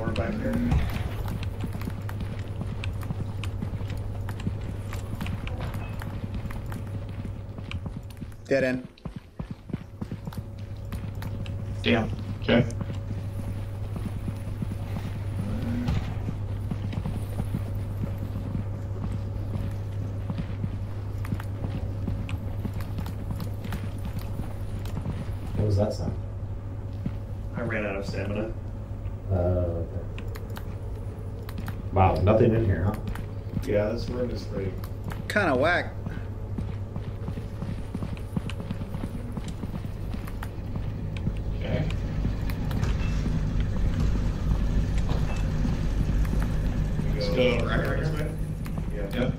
Dead end. Damn. Okay. What was that sound? I ran out of stamina. Uh, okay. Wow, nothing in here, huh? Yeah, this room is pretty... kind of whack. Okay. Let's go, go right, right here, right? Yeah. Yep.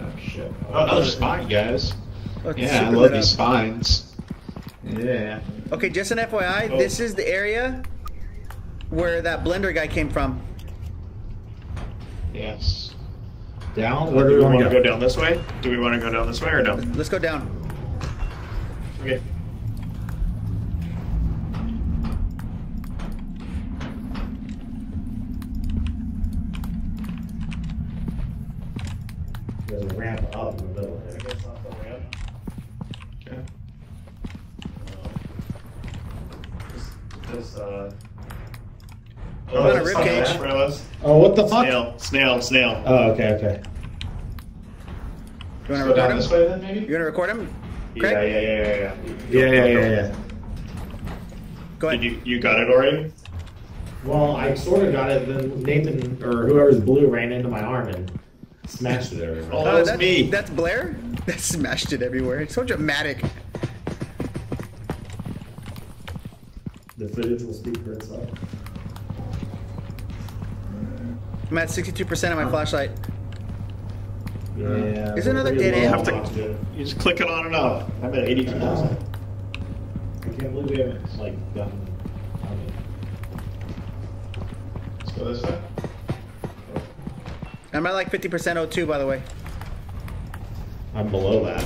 Oh, shit. Oh, another spine, guys. Okay, yeah, I love these spines. Yeah. Okay, just an F Y I, oh. This is the area where that blender guy came from. Yes. Down? Where do we want to go? go down this way? Do we want to go down this way or down? Let's go down. Okay. There's a ramp up in the middle there. I guess that's the ramp. Okay. Uh, this, this, uh... Oh, oh, a rib cage. Oh, what the fuck? Snail, snail, snail. Oh, okay, okay. You want to record down him? This way, then, maybe? You want to record him? Craig? Yeah, yeah, yeah, yeah, yeah. Yeah, yeah, yeah, yeah. Go ahead. Did you, you got it already? Well, I sort of got it, then Nathan, or whoever's blue, ran into my arm and smashed it everywhere. Oh, that's, that's me. That's Blair? That smashed it everywhere. It's so dramatic. The footage will speak for itself. I'm at sixty-two percent of my flashlight. Yeah. There's another dead end. You just click it on and off. I'm at eighty-two percent. I can't believe we haven't, like, done. Let's go this way. I'm at like fifty percent oh two, by the way. I'm below that.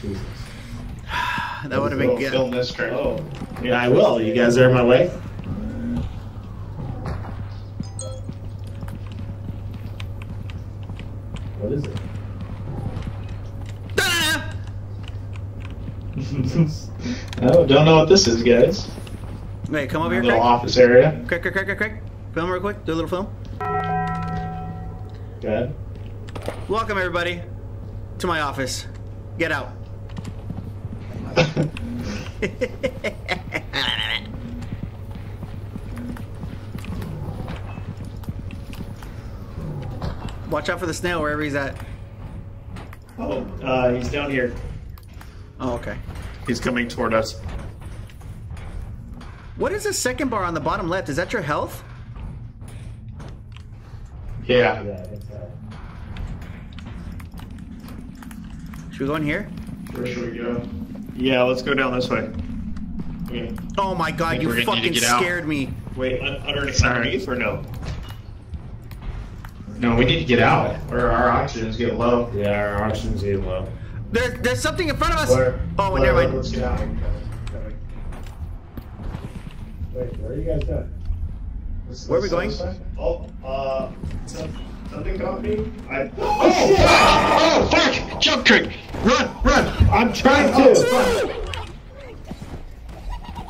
Jesus. That would have been good. Film this turn. Oh. Yeah, I will. You guys are in my way. What is it? Oh, don't know what this is, guys. Wait, come over here, Craig. Little office area. Craig, Craig, Craig, Craig, film real quick. Do a little film. Go ahead. Welcome, everybody, to my office. Get out. Watch out for the snail wherever he's at. Oh, uh, he's down here. Oh, okay. He's coming toward us. What is the second bar on the bottom left? Is that your health? Yeah. Should we go in here? Where should we go? Yeah, let's go down this way. Okay. Oh my god, you fucking scared out. me. Wait, underneath underneath or no? No, we need to get out, or our oxygen's getting low. Yeah, our oxygen's getting low. There, there's something in front of us! Where, oh, where, never mind. Let's get out. Wait, where are you guys going? This, where are we going? Side? Oh, uh, something got me. I... Oh, oh, shit. Oh, oh, fuck! Jump, Trick! Run, run! I'm trying to! Oh, fuck.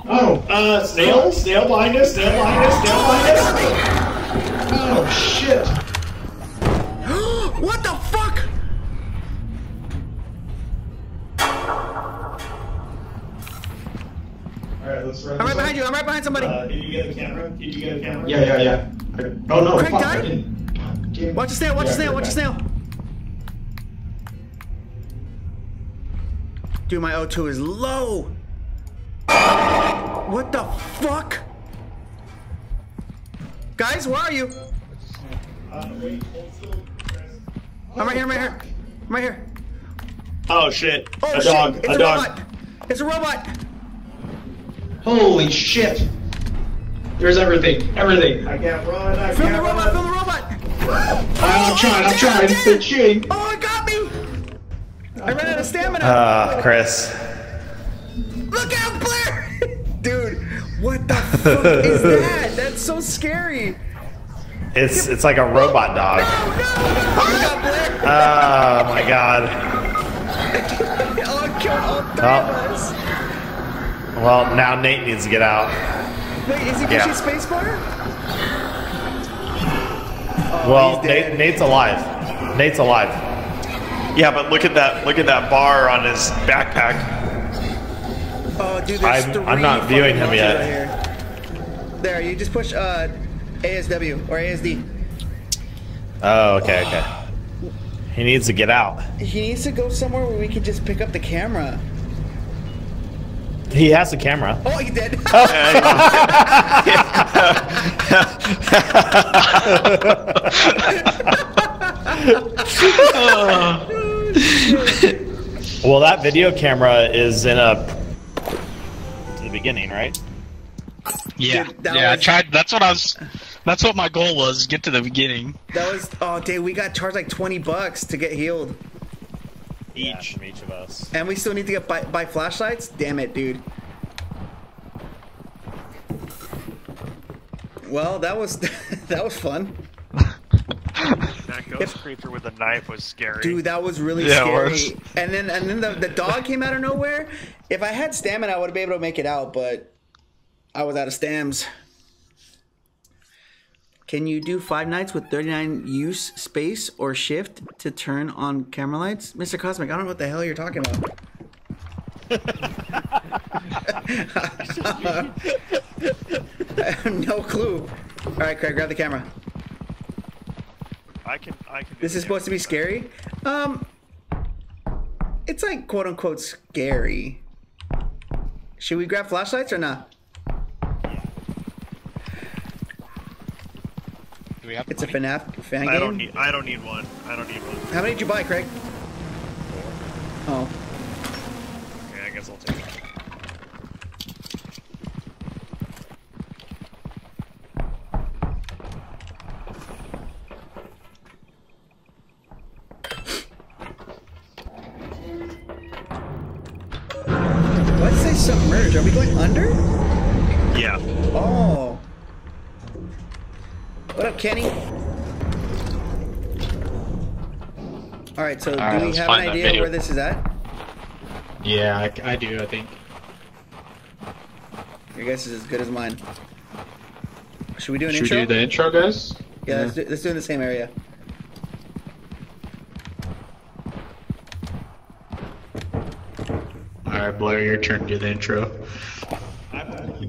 oh. uh, snail? Snail behind us, snail behind us, snail behind us! Oh, shit! What the fuck? Alright, let's run. I'm right behind you, I'm right behind somebody. Uh, did you get the camera? Did you get the camera? Yeah, yeah, yeah. Oh no, Craig died? Watch the snail, watch the snail, watch the snail. Dude, my O two is low. What the fuck? Guys, where are you? Uh, wait, hold still. I'm right here, I'm right here, I'm right here. Oh shit, oh, a shit. dog, it's a, a dog. Robot. It's a robot. Holy shit. There's everything, everything. I can't run, I film can't run. Film the robot, film the robot. Oh, I'm trying, I'm trying, it's cheating. Oh, it got me. I ran out of stamina. Ah, uh, Chris. Look out, Blair. Dude, what the fuck is that? That's so scary. It's it's like a robot dog. No, no, no. Oh my god. I'll kill all three of us. Well, now Nate needs to get out. Wait, is he pushing spacebar? Oh, well, Nate, Nate's alive. Nate's alive. Yeah, but look at that, look at that bar on his backpack. Oh, dude, there's I'm, three I'm not viewing him yet. Here. There, you just push uh, A S W or A S D. Oh, okay, okay. He needs to get out. He needs to go somewhere where we can just pick up the camera. He has a camera. Oh, he did. Well, that video camera is in a to the beginning, right? Yeah, dude, yeah. Was... I tried. That's what I was. That's what my goal was. Get to the beginning. That was. Oh, dude, we got charged like twenty bucks to get healed. Each. Yeah, from each of us. And we still need to get by, by flashlights? Damn it, dude. Well, that was that was fun. That ghost if, creature with a knife was scary. Dude, that was really yeah, scary. Was. And then and then the, the dog came out of nowhere. If I had stamina, I would have been able to make it out, but I was out of stams. Can you do five nights with thirty-nine use space or shift to turn on camera lights? Mister Cosmic, I don't know what the hell you're talking about. I have no clue. All right, Craig, grab the camera. I can, I can do this is supposed to be scary? Um, it's like quote unquote scary. Should we grab flashlights or not? Do we have it's money? A FNAF fan I game? Don't need, I don't need one. I don't need one. How many did you buy, Craig? Four. Oh. Okay, I guess I'll take it. Let's say submerge. Are we going under? Yeah. Oh. What up, Kenny? All right, so All right, do we have an idea where this is at? Yeah, I, I do, I think. Your guess is as good as mine. Should we do an Should intro? Should we do the intro, guys? Yeah, yeah. Let's, do, let's do it in the same area. All right, Blair, your turn to do the intro.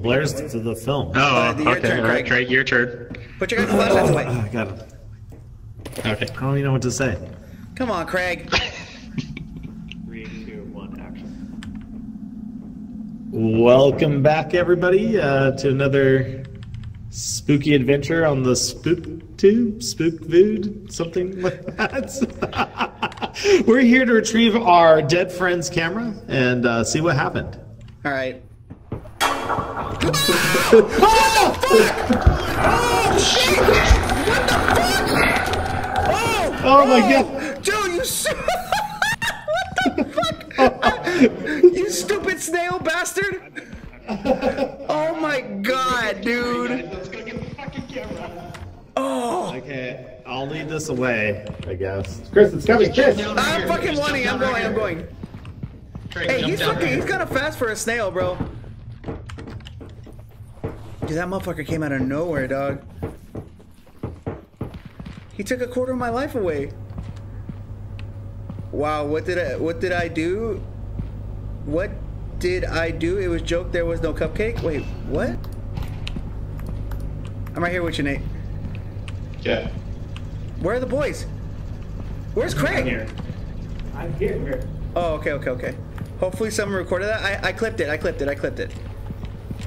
Blair's to the film. Oh, uh, okay, your turn, all right, Craig, your turn. Put your guys' flashlights away. Oh, I got him. Okay. I don't even know what to say. Come on, Craig. Three, two, one, action. Welcome back, everybody, uh, to another spooky adventure on the SpookTube, SpookVood, something like that. We're here to retrieve our dead friend's camera and uh, see what happened. All right. Oh, what the fuck? Oh, shit! What the fuck? Oh, oh my oh. God! Dude, you su What the fuck? I, you stupid snail bastard! Oh my God, dude! Let's go get the fucking camera. Oh! Okay, I'll lead this away, I guess. Chris, it's coming! Chris! I'm here. fucking wanting, I'm going, right I'm going. Drake, hey, he's fucking, he's kinda fast for a snail, bro. Dude, that motherfucker came out of nowhere, dog. He took a quarter of my life away. Wow, what did I what did I do? What did I do? It was joke there was no cupcake. Wait, what? I'm right here with you, Nate. Yeah. Where are the boys? Where's Craig? I'm here. I'm here. Oh, okay, okay, okay. Hopefully someone recorded that. I, I clipped it, I clipped it, I clipped it.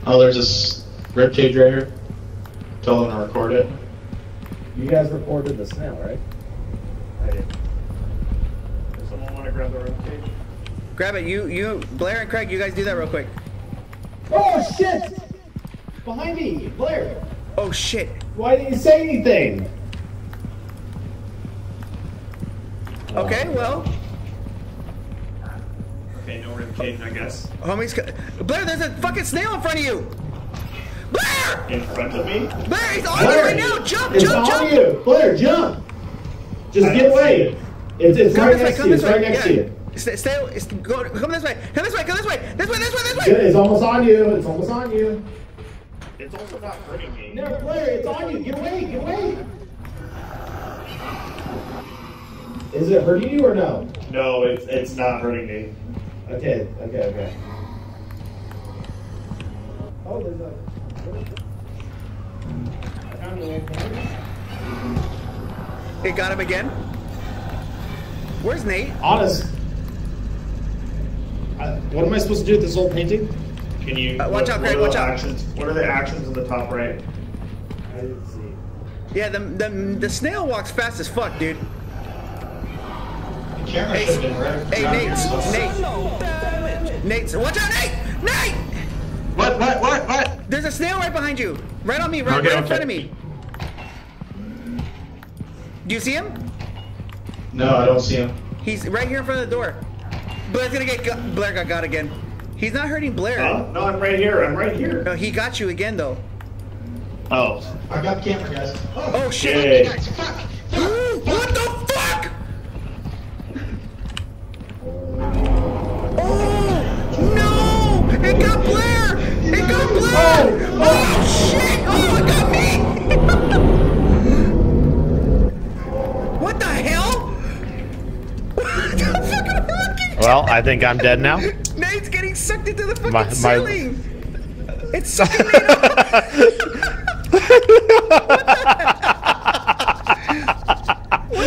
Oh, there's this rib cage right here. Tell them to record it. You guys recorded the snail, right? I did. Does someone want to grab the rib cage? Grab it. You, you, Blair and Craig, you guys do that real quick. Oh shit! Behind me, Blair. Oh shit! Why didn't you say anything? Okay, well. Okay, no rib cage, I guess. Homie's, Blair, there's a fucking snail in front of you. Blair! In front of me? Blair, he's on Blair, you right now! Jump, it's jump, on jump! You. Blair, jump! Just I get away! It's, it's right next way, to you, it's right next yeah. to you. Stay, stay, go, come this way, come this way, come this way! This way, this way, this way! It's almost on you, it's almost on you. It's also not hurting me. No, Blair, it's on you, get away, get away! Is it hurting you or no? No, it's it's not hurting me. Okay, okay, okay. Oh, there's a. I found it. It got him again. Where's Nate? Honest. I, what am I supposed to do with this old painting? Can you uh, watch what, out, Greg? Watch out. Actions, what are the actions in the top right? I didn't see. Yeah, the the the snail walks fast as fuck, dude. The camera hey, shifted, right? Hey, Nate, Nate, Nate, Nate, watch out, Nate, Nate! What, what, what, what? There's a snail right behind you, right on me, right, okay, right okay. in front of me. Do you see him? No, I don't see him. He's right here in front of the door. Blair's gonna get got, Blair got got again. He's not hurting Blair. Oh, no, I'm right here. I'm right here. No, he got you again though. Oh. I got the camera, guys. Oh, oh shit! Guys, fuck! Fuck. Ooh, what the fuck? Oh no! It got Blair! It got Blair! Oh, oh shit! Oh, it got me! What the hell? What the fuck am I looking at? Well, I think I'm dead now. Nate's getting sucked into the fucking my, my... ceiling. It's sucking me up. What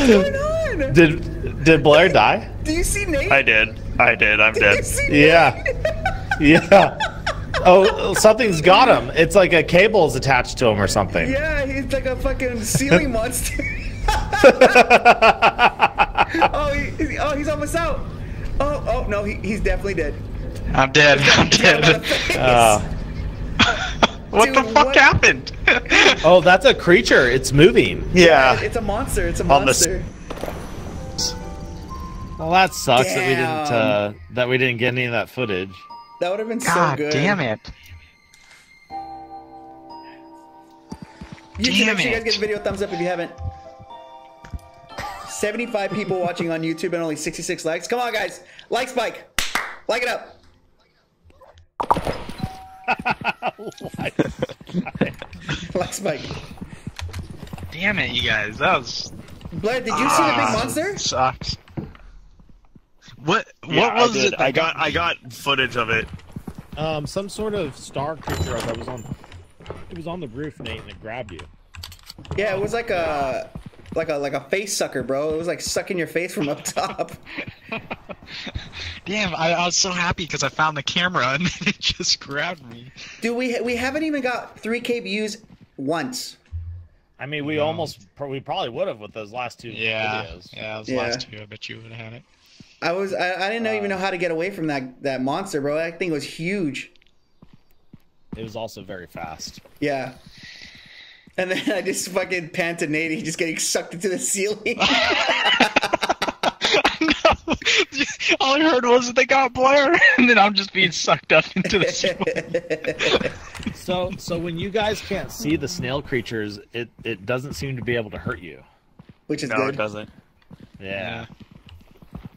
the What's going on? Did Did Blair die? Do you see Nate? I did. I did. I'm did dead. You see yeah. Nate? Yeah. Oh, something's got him. It's like a cable's attached to him or something. Yeah, he's like a fucking ceiling monster. Oh, he, oh, he's almost out. Oh, oh no, he, he's definitely dead. I'm dead. I'm dead. Uh, what Dude, the fuck what? happened? Oh, that's a creature. It's moving. Yeah. yeah. It's a monster. It's a monster. Well, that sucks damn. that we didn't uh, that we didn't get any of that footage. That would have been God so good. God damn it. You damn can make sure you guys give the video a thumbs up if you haven't. seventy-five people watching on YouTube and only sixty-six likes. Come on, guys. Like Spike. Like it up. like, Spike. like Spike. Damn it, you guys. That was... Blair, did you uh, see the big monster? Sucks. What What yeah, was I it? I got, I got footage of it. Um, Some sort of star creature that was on... It was on the roof, Nate, and it grabbed you. Yeah, it was like a... Like a like a face sucker, bro. It was like sucking your face from up top. Damn, I, I was so happy because I found the camera and it just grabbed me. Dude, we we haven't even got three K views once. I mean, we yeah. almost we probably would have with those last two yeah. videos. Yeah, those yeah. last two. I bet you would have had it. I was I, I didn't uh, even know how to get away from that that monster, bro. That thing was huge. It was also very fast. Yeah. And then I just fucking panted Nate, just getting sucked into the ceiling. No. All I heard was that they got Blair, and then I'm just being sucked up into the ceiling. so, so when you guys can't see the snail creatures, it, it doesn't seem to be able to hurt you. Which is no, good. No, it doesn't. Yeah. yeah.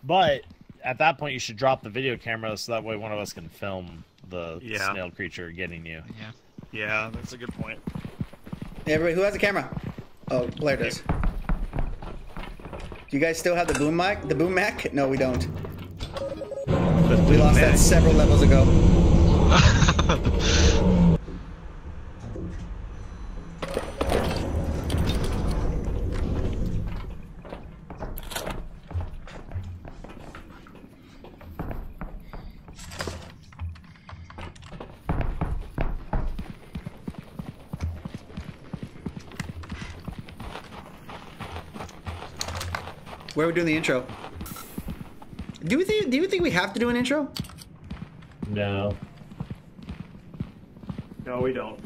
But at that point, you should drop the video camera so that way one of us can film the yeah. snail creature getting you. Yeah. Yeah, that's a good point. Everybody, who has a camera? Oh, Blair does. Do you guys still have the boom mic? The boom Mac? No, we don't. We lost that several levels ago. Where are we doing the intro? Do we think? Do you think we have to do an intro? No. No, we don't.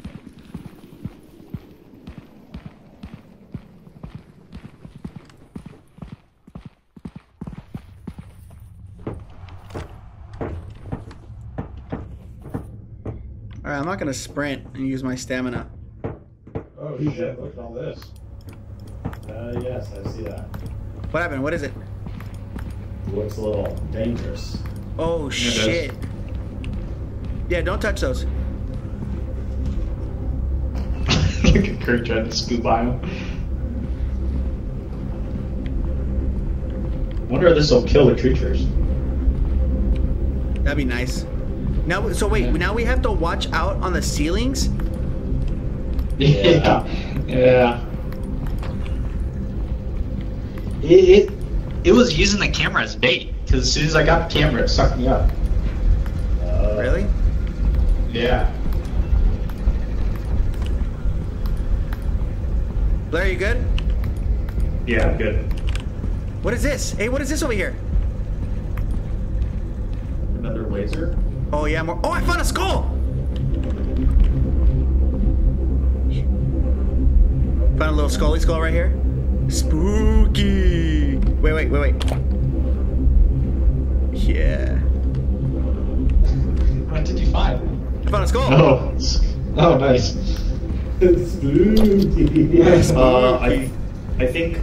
All right, I'm not gonna sprint and use my stamina. Oh shit! Look at all this. Uh, yes, I see that. What happened? What is it? Looks a little dangerous. Oh shit. Yeah, don't touch those. Look at Kurt trying to scoop by him. Wonder if this will kill the creatures. That'd be nice. Now, so wait, yeah. now we have to watch out on the ceilings? Yeah. yeah. It, it it was using the camera as bait, because as soon as I got the camera, it sucked me up. Uh, really? Yeah. Blair, you good? Yeah, I'm good. What is this? Hey, what is this over here? Another laser? Oh, yeah, more. Oh, I found a skull! Found a little scully skull right here. Spooky! Wait, wait, wait, wait. Yeah. What did you find? I found a skull! Oh, oh nice. Spooky! Uh, I, I think...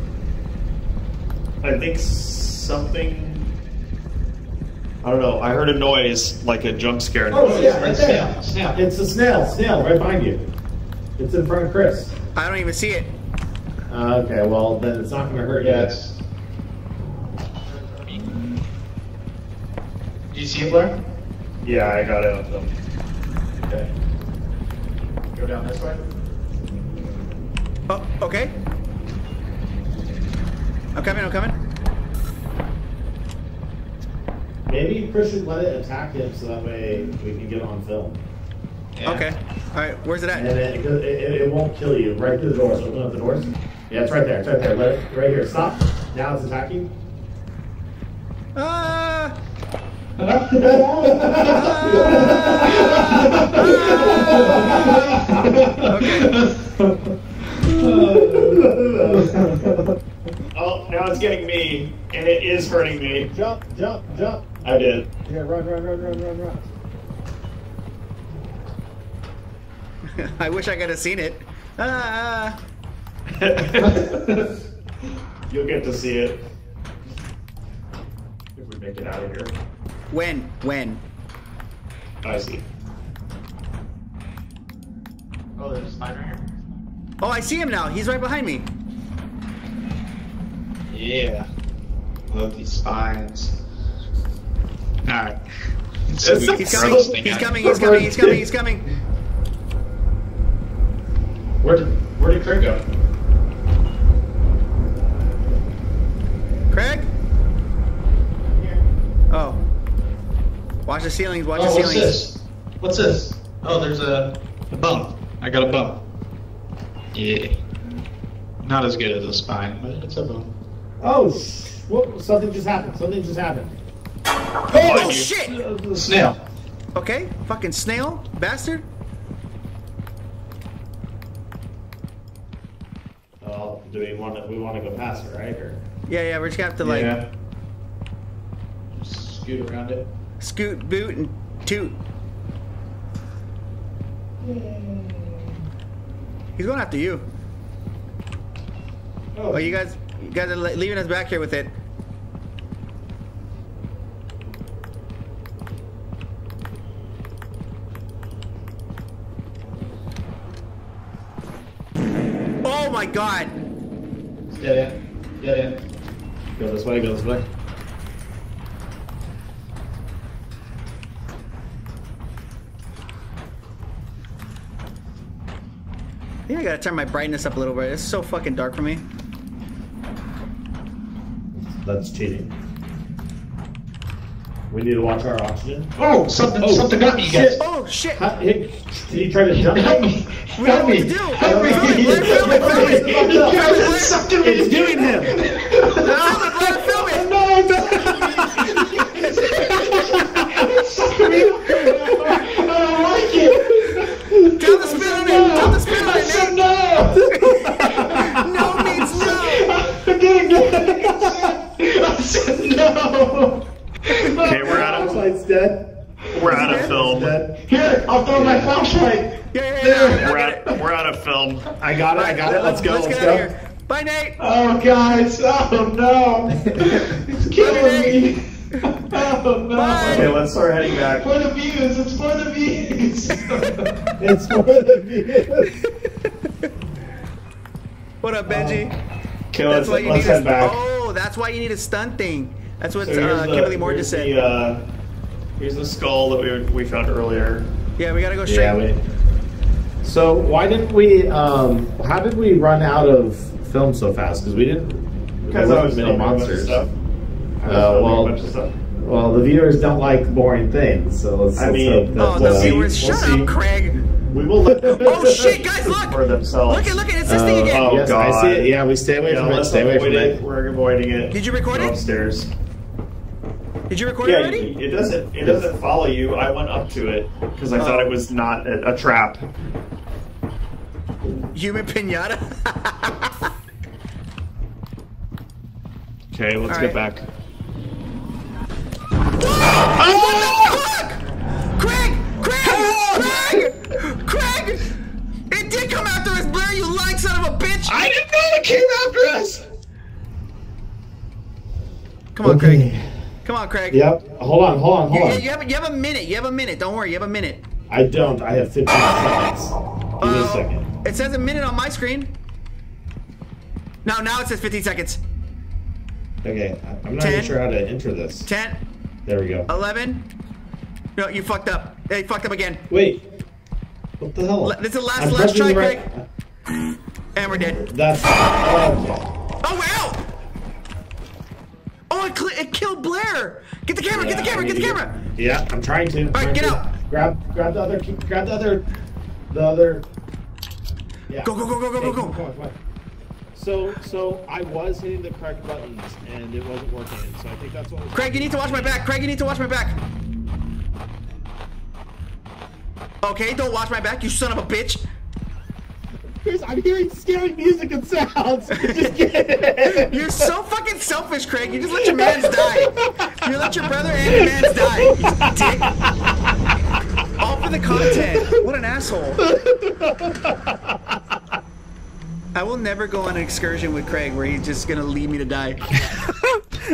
I think something... I don't know. I heard a noise like a jump scare. Oh, noise. yeah, right there. Snail. It's a snail. Snail, right behind you. It's in front of Chris. I don't even see it. Uh, okay, well, then it's not going to hurt yet. Do you see it, Blair? Yeah, I got it. Okay. Go down this way. Oh, okay. I'm coming, I'm coming. Maybe Chris should let it attack him so that way we can get on film. Yeah. Okay. Alright, where's it at? And it, it, it, it won't kill you. Right through the doors. Open up the doors. Yeah, it's right there. It's right there. Let it, right here. Stop. Now it's attacking. Ah! Uh, uh, okay. Oh, now it's getting me, and it is hurting me. Jump, jump, jump. I did. Yeah, run, run, run, run, run, run. I wish I could have seen it. Ah. You'll get to see it. If we make it out of here. When? When? I see. Oh, there's a spider here. Oh, I see him now. He's right behind me. Yeah. Love these spines. Alright. So he's, he's, he's, he's coming, he's coming, he's coming, he's coming. Where did, where did Craig go? Craig? Here. Oh. Watch the ceilings, watch oh, the ceilings. What's this? What's this? Oh, there's a, a bump. I got a bump. Yeah. Not as good as a spine, but it's a bump. Oh, whoop, something just happened. Something just happened. Oh, oh shit! Uh, snail. Okay, fucking snail, bastard. Well, do we want to? We want to go past it, right? Or... Yeah, yeah. We're just gonna have to like yeah. just scoot around it. Scoot, boot, and toot. Mm. He's going after you. Oh, oh you guys. You guys are leaving us back here with it. Oh my god! Yeah, yeah, yeah, yeah. Go this way, go this way. I think I gotta turn my brightness up a little bit. It's so fucking dark for me. That's cheating. We need to watch our oxygen. Oh, something, oh, something got me, you guys. Oh shit! How, did he try to jump? Help me! We Help me! Do. Help me! Film it! Film it! Film it! You guys sucked in me doing him. Film it! No! No! Sucked me! I don't like it. Tell the spin on it! Tell the spin on it! I said no! No means no. Again, again. I said no! Okay, we're out of flashlight's dead. We're out of film. Here, I'll throw my flashlight. Yeah, yeah, yeah. We're out, we're out of film. I got it, I got it. Let's go, let's go. Bye, Nate. Oh, guys. Oh, no. It's killing me. Oh, no. Bye. Okay, let's start heading back. For the views. It's for the views. It's for the views. What up, Benji? Okay, let's, let's head back. Oh, that's why you need a stunt thing. That's what so uh, the, Kimberly Moore just said. The, uh, here's the skull that we, we found earlier. Yeah, we gotta go straight. Yeah, we, so why didn't we, um, how did we run out of film so fast? Because we didn't, because I was filming monsters. Stuff. I was uh, well, a bunch of stuff. Well, the viewers don't like boring things, so let's, I let's mean, hope that... Oh, the viewers, we'll shut see. up, Craig! We will let them Oh shit, guys, look! For themselves. Look at, look at, it's this uh, thing again! Oh yes, god. I see it, yeah, we stay away yeah, from it, stay away from it. it. We're avoiding it. Did you record it? Upstairs. Did you record yeah, it already? It doesn't, it doesn't follow you. I went up to it, because I oh. thought it was not a, a trap. Human pinata? Okay, let's All get right. back. Oh, what the fuck? Craig! Craig! Craig! Craig! It did come after us, Blair, you lying son of a bitch! I didn't know it came after us! Come on, okay. Craig. Come on, Craig. Yep. Hold on, hold on, hold you, on. You have, you have a minute. You have a minute. Don't worry. You have a minute. I don't. I have fifteen seconds. Give uh, me a second. It says a minute on my screen. No, now it says fifteen seconds. Okay. I'm not even sure how to enter this. ten. There we go. eleven. No, you fucked up. They fucked up again. Wait. What the hell? This is the last, I'm last try, Craig. Right. And we're dead. That's... Oh, oh wow! Oh, it, it killed Blair! Get the camera! Yeah, get the camera! Get the camera! To, yeah, I'm trying to. All right, get to. out! Grab, grab the other. Keep, grab the other. The other. Yeah. Go, go, go, go, go, hey, go, go! Come on, come on. So, so I was hitting the correct buttons and it wasn't working. So I think that's what. Was Craig, you need to watch my back. Craig, you need to watch my back. Okay, don't watch my back, you son of a bitch. I'm hearing scary music and sounds. Just kidding. You're so fucking selfish, Craig. You just let your mans die. You let your brother and your mans die. You dick. All for the content. What an asshole. I will never go on an excursion with Craig where he's just gonna leave me to die.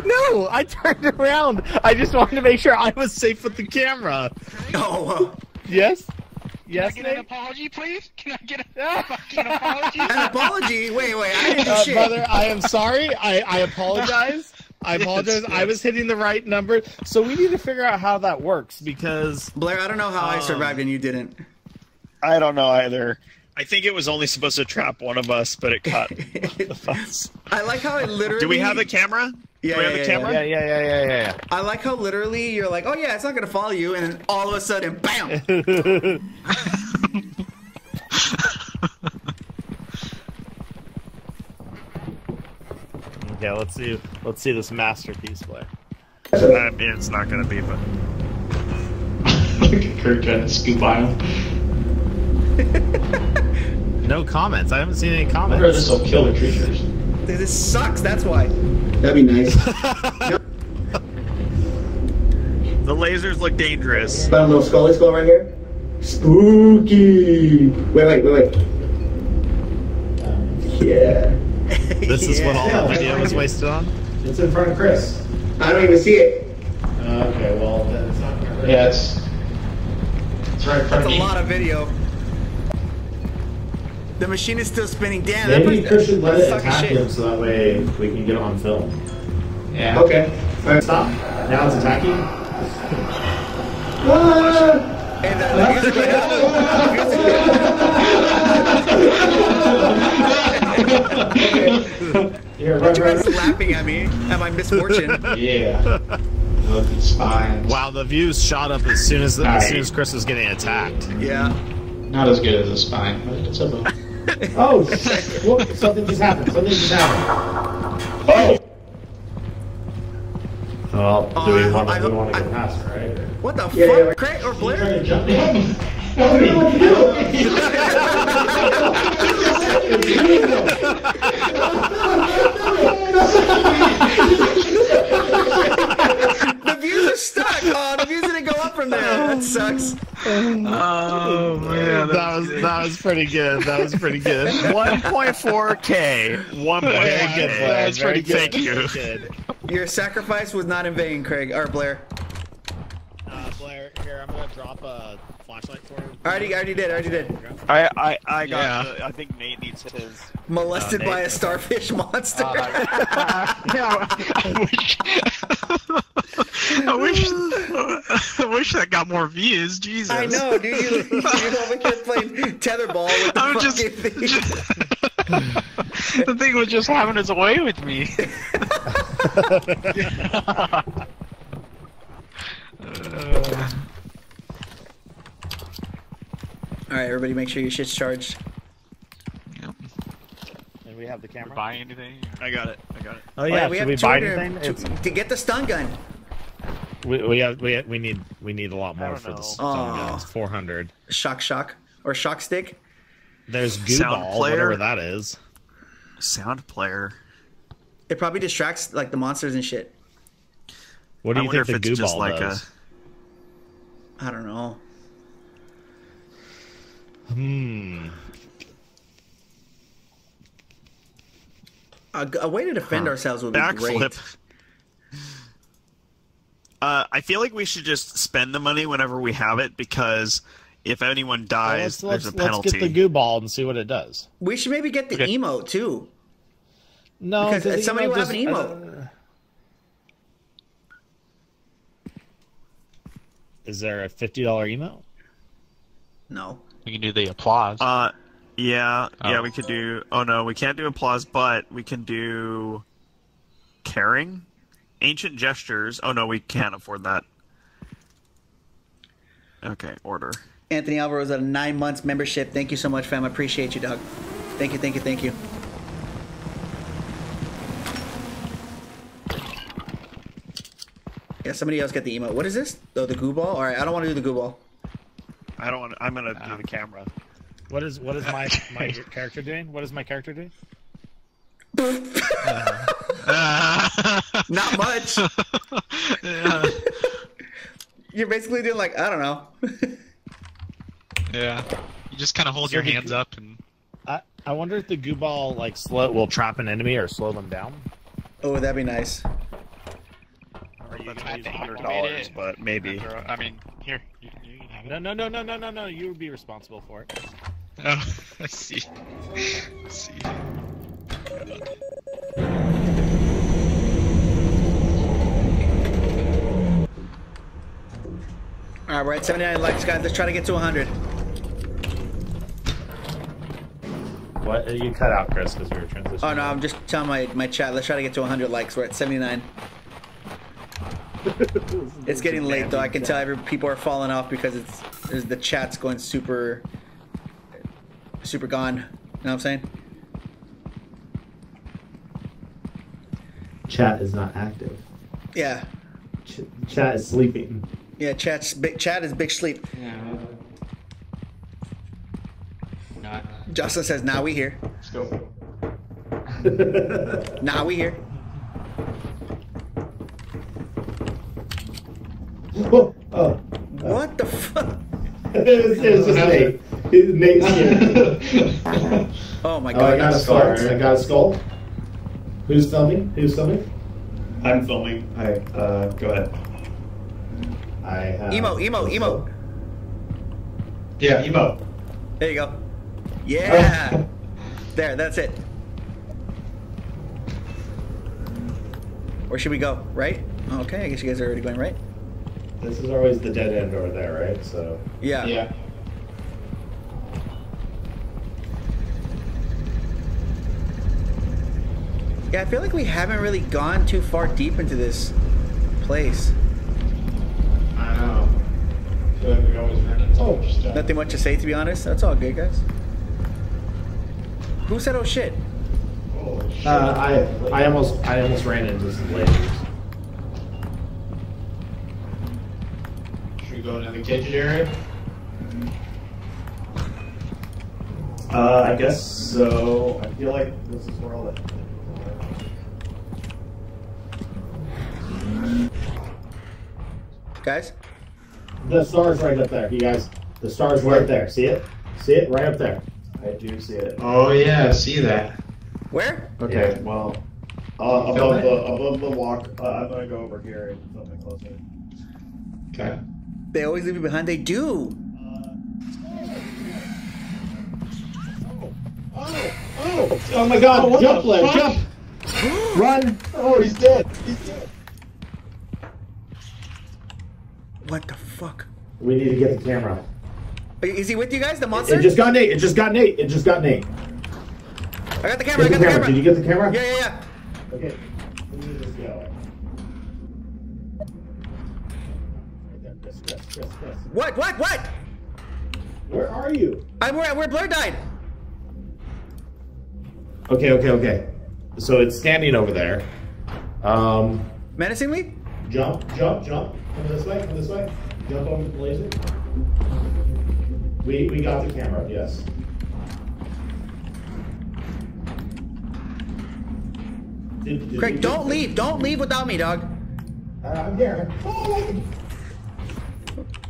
No, I turned around. I just wanted to make sure I was safe with the camera. Oh. Uh, yes. Yes, Can I get Nate? an apology, please? Can I get a fucking apology? An apology? Wait, wait, I didn't do uh, shit. Brother, I am sorry. I, I apologize. I apologize. Yes, yes. I was hitting the right number. So we need to figure out how that works because... Blair, I don't know how um, I survived and you didn't. I don't know either. I think it was only supposed to trap one of us, but it cut the fuss. I like how it literally... Do we have a camera? Yeah, Do we yeah, have yeah, a camera? Yeah, yeah, yeah, yeah, yeah, yeah. I like how literally you're like, oh yeah, it's not going to follow you, and then all of a sudden, bam! Okay, let's see. Let's see this masterpiece play. I mean, it's not going to be, but... Kirk trying to scoop on. No comments. I haven't seen any comments. I this will kill the creatures. This sucks. That's why. That'd be nice. The lasers look dangerous. Found a little scully skull right here. Spooky. Wait, wait, wait, wait. Yeah. This yeah. is what all yeah, the video was wasted on. It's in front of Chris. I don't even see it. Uh, okay, well, then it's not. Right. Yeah, it's. It's right in front That's of me. That's a lot of video. The machine is still spinning. Damn, maybe that Chris should let it attack him so that way we can get it on film. Yeah. Okay. Right, stop. Now it's attacking. And the You're laughing at me at my misfortune. Yeah. Look, it's fine. Wow, the views shot up as soon as the, as soon as Chris was getting attacked. Yeah. Not as good as a spine, but it's about. Oh shit! Well, something just happened. Something just happened. Oh! Well, do we uh, want to, we want to I, get past, right? What the yeah, fuck, yeah, right. Craig or Blair? Trying to jump in. What do you want to do? The views are stuck. Oh, the views didn't go up from there. That sucks. Oh man, that was that was pretty good. That was pretty good. one point four K. one point four K. That's pretty good. Thank you. Your sacrifice was not in vain, Craig or Blair. Uh, Blair, here I'm gonna drop a flashlight for him. I already, I already did. I already did. I, I, I got. Yeah. The, I think Nate needs his. Molested uh, by a starfish monster. Uh, yeah. I wish I wish that got more views. Jesus. I know, dude. You, you over here playing tetherball with the I'm fucking just, thing. Just, the thing was just having its way with me. uh. Alright, everybody make sure your shit's charged. Yep. And we have the camera. We buy anything? I got it. I got it. Oh yeah, oh, yeah we should have we buy anything? To, to get the stun gun. We we have, we we need we need a lot more for know. the stun oh. guns. four hundred. Shock shock or shock stick. There's goo Sound ball, player. whatever that is. Sound player. It probably distracts like the monsters and shit. What do you I think the goo ball like does? A... I don't know. Hmm. A, a way to defend huh. ourselves would be Backflip. great. Uh, I feel like we should just spend the money whenever we have it, because if anyone dies, well, let's, there's let's, a penalty. Let's get the goo ball and see what it does. We should maybe get the okay. emote too. No, because somebody will just, have an emote. Is there a fifty dollar emote? No. We can do the applause. Uh, yeah, oh. yeah, we could do. Oh no, we can't do applause, but we can do caring, ancient gestures. Oh no, we can't afford that. Okay, order. Anthony Alvarez at a nine months membership. Thank you so much, fam. I appreciate you, Doug. Thank you, thank you, thank you. Yeah, somebody else get the emote. What is this? Oh, the goo ball. All right, I don't want to do the goo ball. I don't want to, I'm going to uh, do the camera. What is what is my my character doing? What is my character doing? uh, uh, Not much. Yeah. You're basically doing like, I don't know. Yeah. You just kind of hold so your the, hands up and I I wonder if the goo ball like slow will trap an enemy or slow them down. Oh, that'd be nice. Or you can use a hundred dollars, but maybe. I mean, here. You, you can have it. No, no, no, no, no, no, no. You would be responsible for it. Oh, I see. I see. All right, we're at seventy-nine likes, guys. Let's try to get to one hundred. What? You cut out, Chris, because we were transitioning. Oh, no, I'm just telling my, my chat. Let's try to get to one hundred likes. We're at seventy-nine. It's getting late though. I can tell every people are falling off because it's, it's the chat's going super, super gone. You know what I'm saying? Chat is not active. Yeah. Ch chat is sleeping. Yeah, chat's big. Chat is big sleep. Yeah. Not. Jocelyn says, "Now nah, we here." Let's go. Now nah, we here. Oh, oh, what oh. the fuck? It was, it was just Nate. It was Nate's here. Oh my god. Oh, I got a skull. I got a skull. Who's filming? Who's filming? I'm filming. Alright, uh, go ahead. I have. Emo, emo, emo. Yeah, emo. There you go. Yeah! Oh. There, that's it. Where should we go? Right? Okay, I guess you guys are already going right. This is always the dead end over there, right? So yeah. Yeah. Yeah, I feel like we haven't really gone too far deep into this place. I know. I feel like we always run into oh, stuff. Nothing much to say, to be honest. That's all good, guys. Who said oh shit? Oh shit. Uh, I I almost I almost ran into some ladies. Going to the kitchen area? Uh, I guess so. I feel like this is where all that. Guys? The star's right up there, you guys. The star's right there. See it? See it? Right up there. I do see it. Oh, yeah, I see that. Where? Okay, yeah. well, uh, above, the, above the walk, uh, I'm going to go over here and film it closer. Okay. They always leave you behind. They do. Oh! Oh! Oh! Oh my God! Oh, jump, Blair! Jump! Run! Oh, he's dead! He's dead! What the fuck? We need to get the camera. Is he with you guys, the monster? It, it just got Nate. It just got Nate. It just got Nate. I got the camera. Get I got the camera. camera. Did you get the camera? Yeah, yeah, yeah. Okay. Let me just go. What? What? What? Where are you? I'm where, where Blur died. Okay, okay, okay. So it's standing over there. Um, Menacingly? Jump, jump, jump. Come this way, come this way. Jump over the laser. We, we got the camera, yes. Did, did Craig, don't leave. Thing? Don't leave without me, dog. Uh, I'm here. Oh.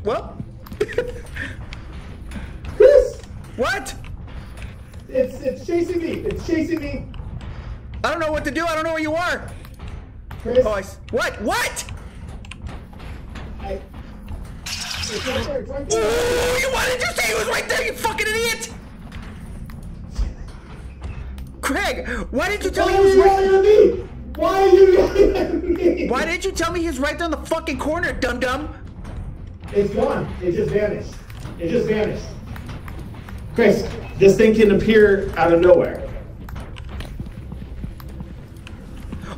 Well. Chris! What? It's, it's chasing me. It's chasing me. I don't know what to do. I don't know where you are. Chris. Oh, I, what? What? I... It's right there. It's right there. Ooh, why did you say he was right there, you fucking idiot? Craig, why didn't you tell why me he was right there? Why are you yelling at me? Why didn't you tell me he's right there in the fucking corner, dum-dum? It's gone. It just vanished. It just vanished. Chris, this thing can appear out of nowhere.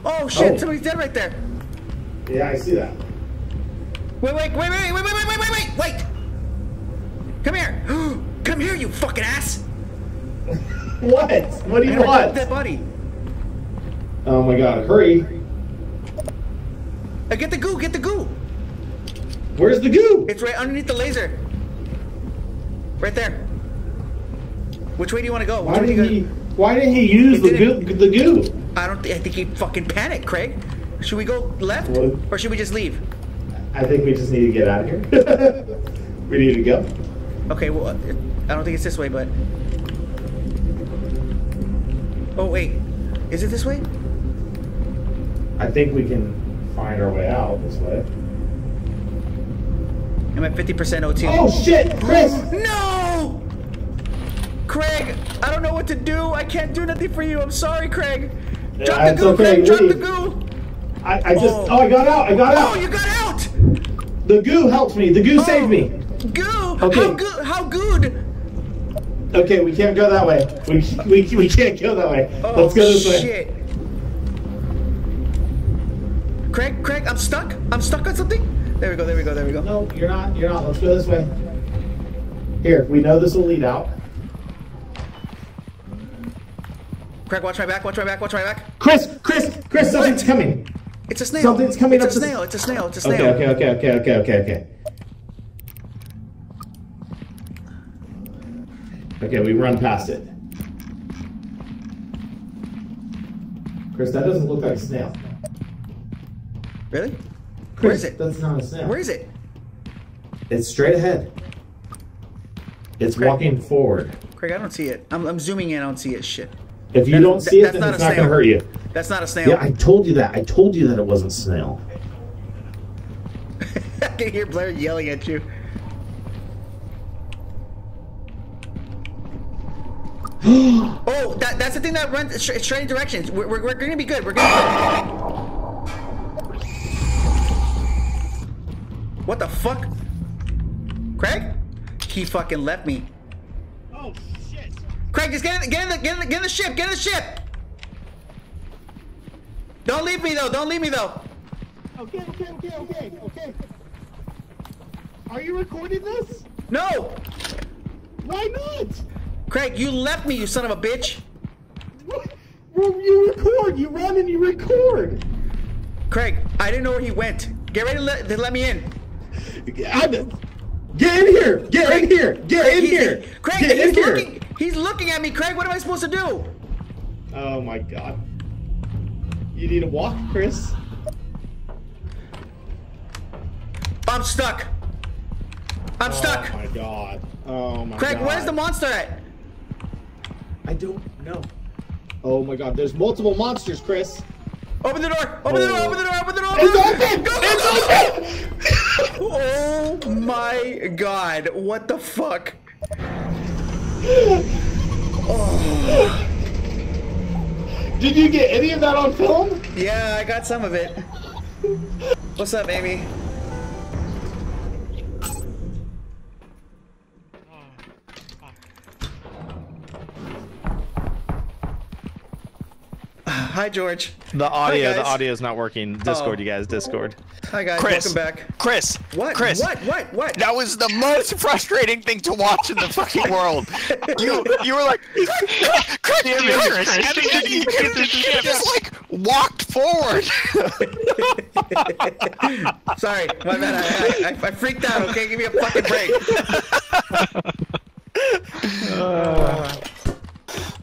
Oh shit, oh. Somebody's dead right there. Yeah, I see that. Wait, wait, wait, wait, wait, wait, wait, wait, wait, wait, wait! Come here! Come here, you fucking ass! What? What do you want? Get that buddy. Oh my god, hurry. Uh, get the goo, get the goo! Where's the goo? It's right underneath the laser. Right there. Which way do you want to go? Why didn't he, why didn't he use the goo, the goo? I don't. Th I think he fucking panicked, Craig. Should we go left well, or should we just leave? I think we just need to get out of here. We need to go. Okay. Well, I don't think it's this way, but. Oh wait, is it this way? I think we can find our way out this way. I'm at fifty percent O T. Oh shit, Chris! No. Craig, I don't know what to do. I can't do nothing for you. I'm sorry, Craig. Drop yeah, the goo, okay, Craig. Drop the goo. I, I just. Oh. oh, I got out. I got out. Oh, you got out. The goo helped me. The goo oh. saved me. Goo. Okay. How good? How good? Okay, we can't go that way. We we we can't go that way. Oh, let's go this shit. way. Craig, Craig, I'm stuck. I'm stuck on something. There we go. There we go. There we go. No, you're not. You're not. Let's go this way. Here, we know this will lead out. Craig, watch my back, watch my back, watch my back. Chris, Chris, Chris, something's what? coming. It's a snail. Something's coming it's up. It's a snail, it's a snail, it's a snail. Okay, okay, okay, okay, okay, okay. Okay, we run past it. Chris, that doesn't look like a snail. Really? Chris, where is it? That's not a snail. Where is it? It's straight ahead. It's Craig, walking forward. Craig, I don't see it. I'm, I'm zooming in, I don't see it, shit. If you that, don't see that, it, then not it's not going to hurt you. That's not a snail. Yeah, I told you that. I told you that it wasn't snail. I can hear Blair yelling at you. oh, that, that's the thing that runs straight, straight directions. We're, we're, we're going to be good. We're going to be good. What the fuck? Craig? He fucking left me. Oh, shit. Craig, just get in, get in the, get in the, get in the ship, get in the ship. Don't leave me though, don't leave me though. Okay, okay, okay, okay, okay. Are you recording this? No. Why not? Craig, you left me, you son of a bitch. What? Well, you record, you run and you record. Craig, I didn't know where he went. Get ready to let, to let me in. I, get in here, get Craig, in here, get Craig, in here. Craig, get he's in looking. Here. He's looking at me, Craig. What am I supposed to do? Oh my god. You need to walk, Chris. I'm stuck. I'm oh stuck. Oh my god. Oh my Craig, god. Craig, where's the monster at? I don't know. Oh my god, there's multiple monsters, Chris. Open the door! Open oh. the door! Open the door! Open the door! Open it's open! It's open! Oh my god, what the fuck? Oh. Did you get any of that on film? Yeah, I got some of it. What's up, Amy? Hi, George. The audio, the audio is not working. Discord, oh. you guys. Discord. Hi, guys. Chris, welcome back. Chris. What? Chris. What? What? What? That was the most frustrating thing to watch in the fucking world. You, you were like, Chris, Damn it, Chris, Chris. And then you, you just like walked forward. Sorry, my man. I, I, I freaked out. Okay, give me a fucking break. uh.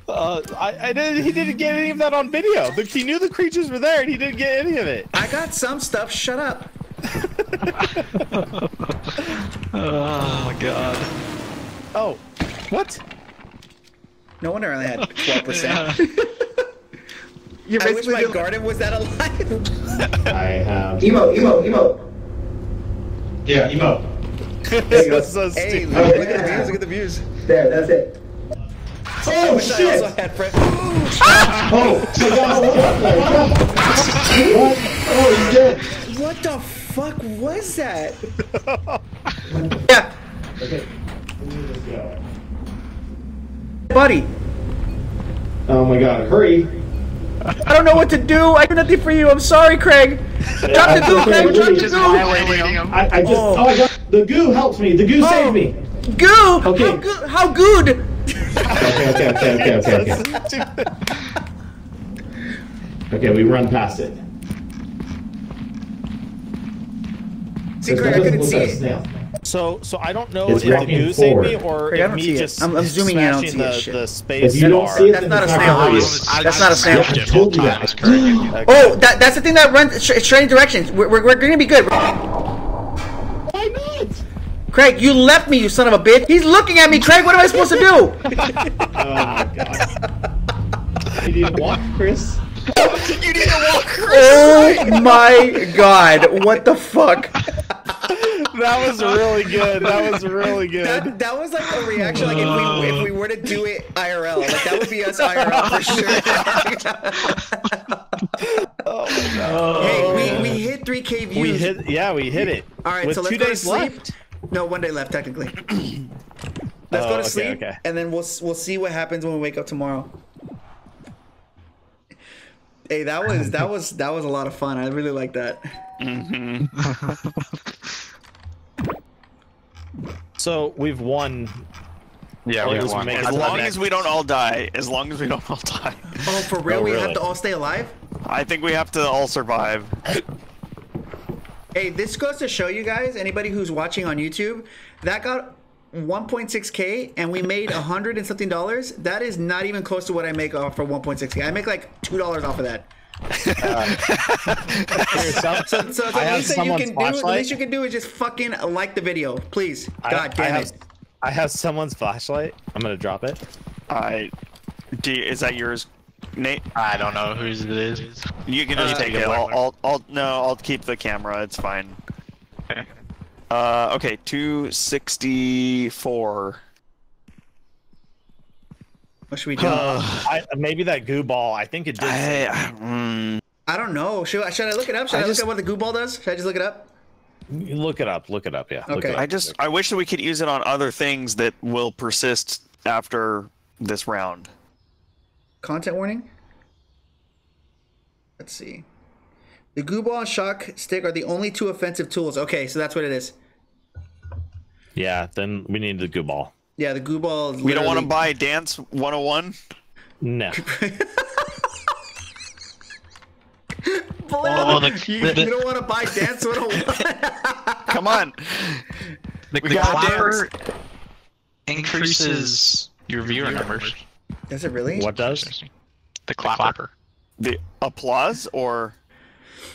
Uh, I, I didn't. He didn't get any of that on video. But he knew the creatures were there, and he didn't get any of it. I got some stuff. Shut up. Oh my god. Oh, what? No wonder I only had twelve percent. You I wish my doing... garden was that alive. I have. Emo, emo, emo. Yeah, emo. There you go. So hey, look, oh, look yeah. at the views. Look at the views. There, that's it. Oh, shit! I also had friends. Ah! Oh, so that was what? Oh, he's dead. What the fuck was that? Yeah. Okay. Buddy. Oh my god, hurry. I don't know what to do. I do nothing for you. I'm sorry, Craig. Drop the goo, Craig. Drop the goo. I, I just. Oh, I got. The goo helps me. The goo oh. saved me. Goo! Okay. How, go how good? Okay, okay, okay, okay, okay, okay. Okay, we run past it. See, Greg, I couldn't see it. So, so I don't know it's if the goo saved me or Greg, if me just I'm, I'm zooming in, I don't see the, shit. the space you don't see it, that's, not a snail. that's not a snail. That's not a snail. Oh, that, that's the thing that runs straight directions. We're, we're, we're going to be good. Why not? Craig, you left me, you son of a bitch. He's looking at me, Craig. What am I supposed to do? Oh, my God. You didn't walk, Chris? You didn't walk, Chris? Oh, my God. What the fuck? That was really good. That was really good. That, that was like a reaction. Like if we, if we were to do it I R L, like that would be us I R L for sure. Oh, no. Hey, we, we hit three K views. We hit, yeah, we hit it. All right, With so let's two days left. No, one day left technically. Let's oh, go to okay, sleep, okay. and then we'll we'll see what happens when we wake up tomorrow. Hey, that was that was that was a lot of fun. I really like that. Mm-hmm. So we've won. Yeah, we won. As long as we don't all die. As long as we don't all die. Oh, for real? No, we really. have to all stay alive? I think we have to all survive. Hey, this goes to show you guys, anybody who's watching on YouTube, that got one point six K and we made a hundred and something dollars. That is not even close to what I make off for one point six K. I make like two dollars off of that. Uh, so, so, so the least that you can do, the least you can do is just fucking like the video, please. God I, damn I have, it. I have someone's flashlight. I'm gonna drop it. I. Do you, is that yours? Nate, I don't know whose it is. You can just uh, take it. I'll, I'll, I'll, no, I'll keep the camera. It's fine. Okay. Uh, okay, two sixty-four. What should we do? Uh, I, maybe that goo ball. I think it did. I, mm, I don't know. Should I, should I look it up? Should I, I look just, up what the goo ball does? Should I just look it up? Look it up. Look it up. Yeah. Okay. Up. I just, I wish that we could use it on other things that will persist after this round. Content warning. Let's see. The goo ball and shock stick are the only two offensive tools. Okay, so that's what it is. Yeah, then we need the goo ball. Yeah, the goo ball. Is we literally... don't want to buy Dance one oh one. No. Oh, the, the, you, the... you don't want to buy Dance one oh one. Come on. The, we the got clapper dance. increases your viewer numbers. numbers. Does it really? What does? The clapper. The applause or?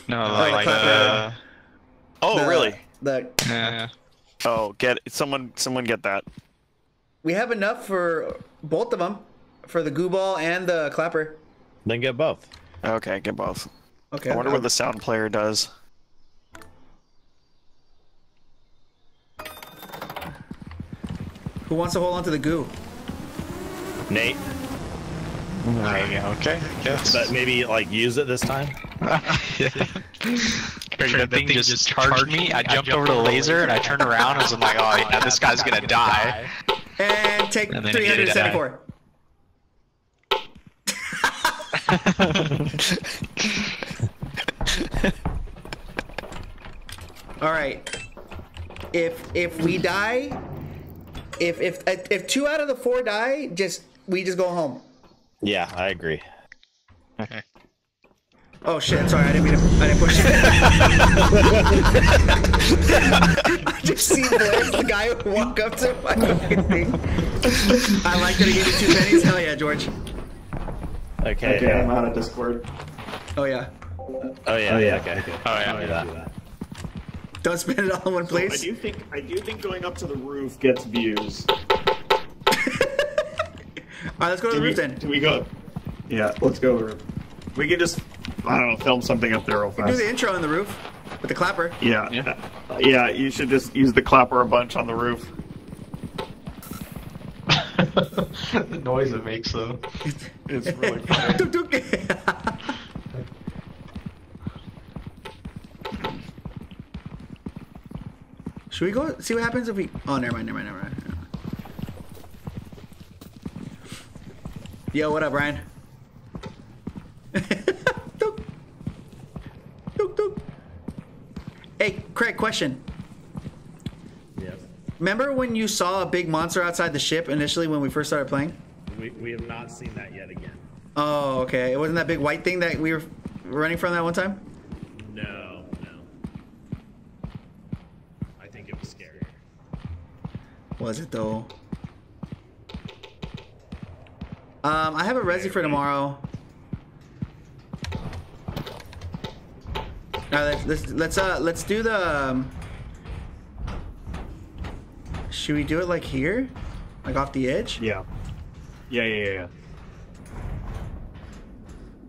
No, like, like the... Oh, the, really? The... Yeah. Oh, get it. Someone, someone get that. We have enough for both of them, for the goo ball and the clapper. Then get both. Okay, get both. Okay. I wonder I'm... what the sound player does. Who wants to hold on to the goo? Nate. There you go. Okay. Yes. But maybe like use it this time. The thing just, just charged me. I jumped, I jumped over the laser and I turned around and was like, oh yeah, this guy's gonna die. And take three hundred seventy-four. All right. If if we die, if if if two out of the four die, just we just go home. Yeah, I agree. Okay. Oh shit! Sorry, I didn't mean to. I didn't push it. I just see Blair, the guy who walk up to my fucking thing. I like that he gave me two pennies. Hell yeah, George. Okay. Okay, I'm out of Discord. Oh yeah. Oh yeah. Oh yeah. Okay. Okay. Oh yeah. Oh, yeah. Do that. Don't spend it all in one place. So I do think I do think going up to the roof gets views. All right, let's go to the roof then. Do we go? Yeah, let's go to the roof. We can just, I don't know, film something up there real fast. You can do the intro on the roof with the clapper. Yeah. Yeah. Yeah, you should just use the clapper a bunch on the roof. The noise it makes, though. It's really funny. Should we go see what happens if we... Oh, never mind, never mind, never mind. Never mind. Yo, what up, Ryan? Doop. Doop, doop. Hey, Craig, question. Yes. Remember when you saw a big monster outside the ship initially when we first started playing? We, we have not seen that yet again. Oh, okay. It wasn't that big white thing that we were running from that one time? No, no. I think it was scarier. Was it, though? Um, I have a resi for tomorrow. Now let's let's let's uh let's do the. Um, should we do it like here, like off the edge? Yeah. Yeah, yeah, yeah, yeah.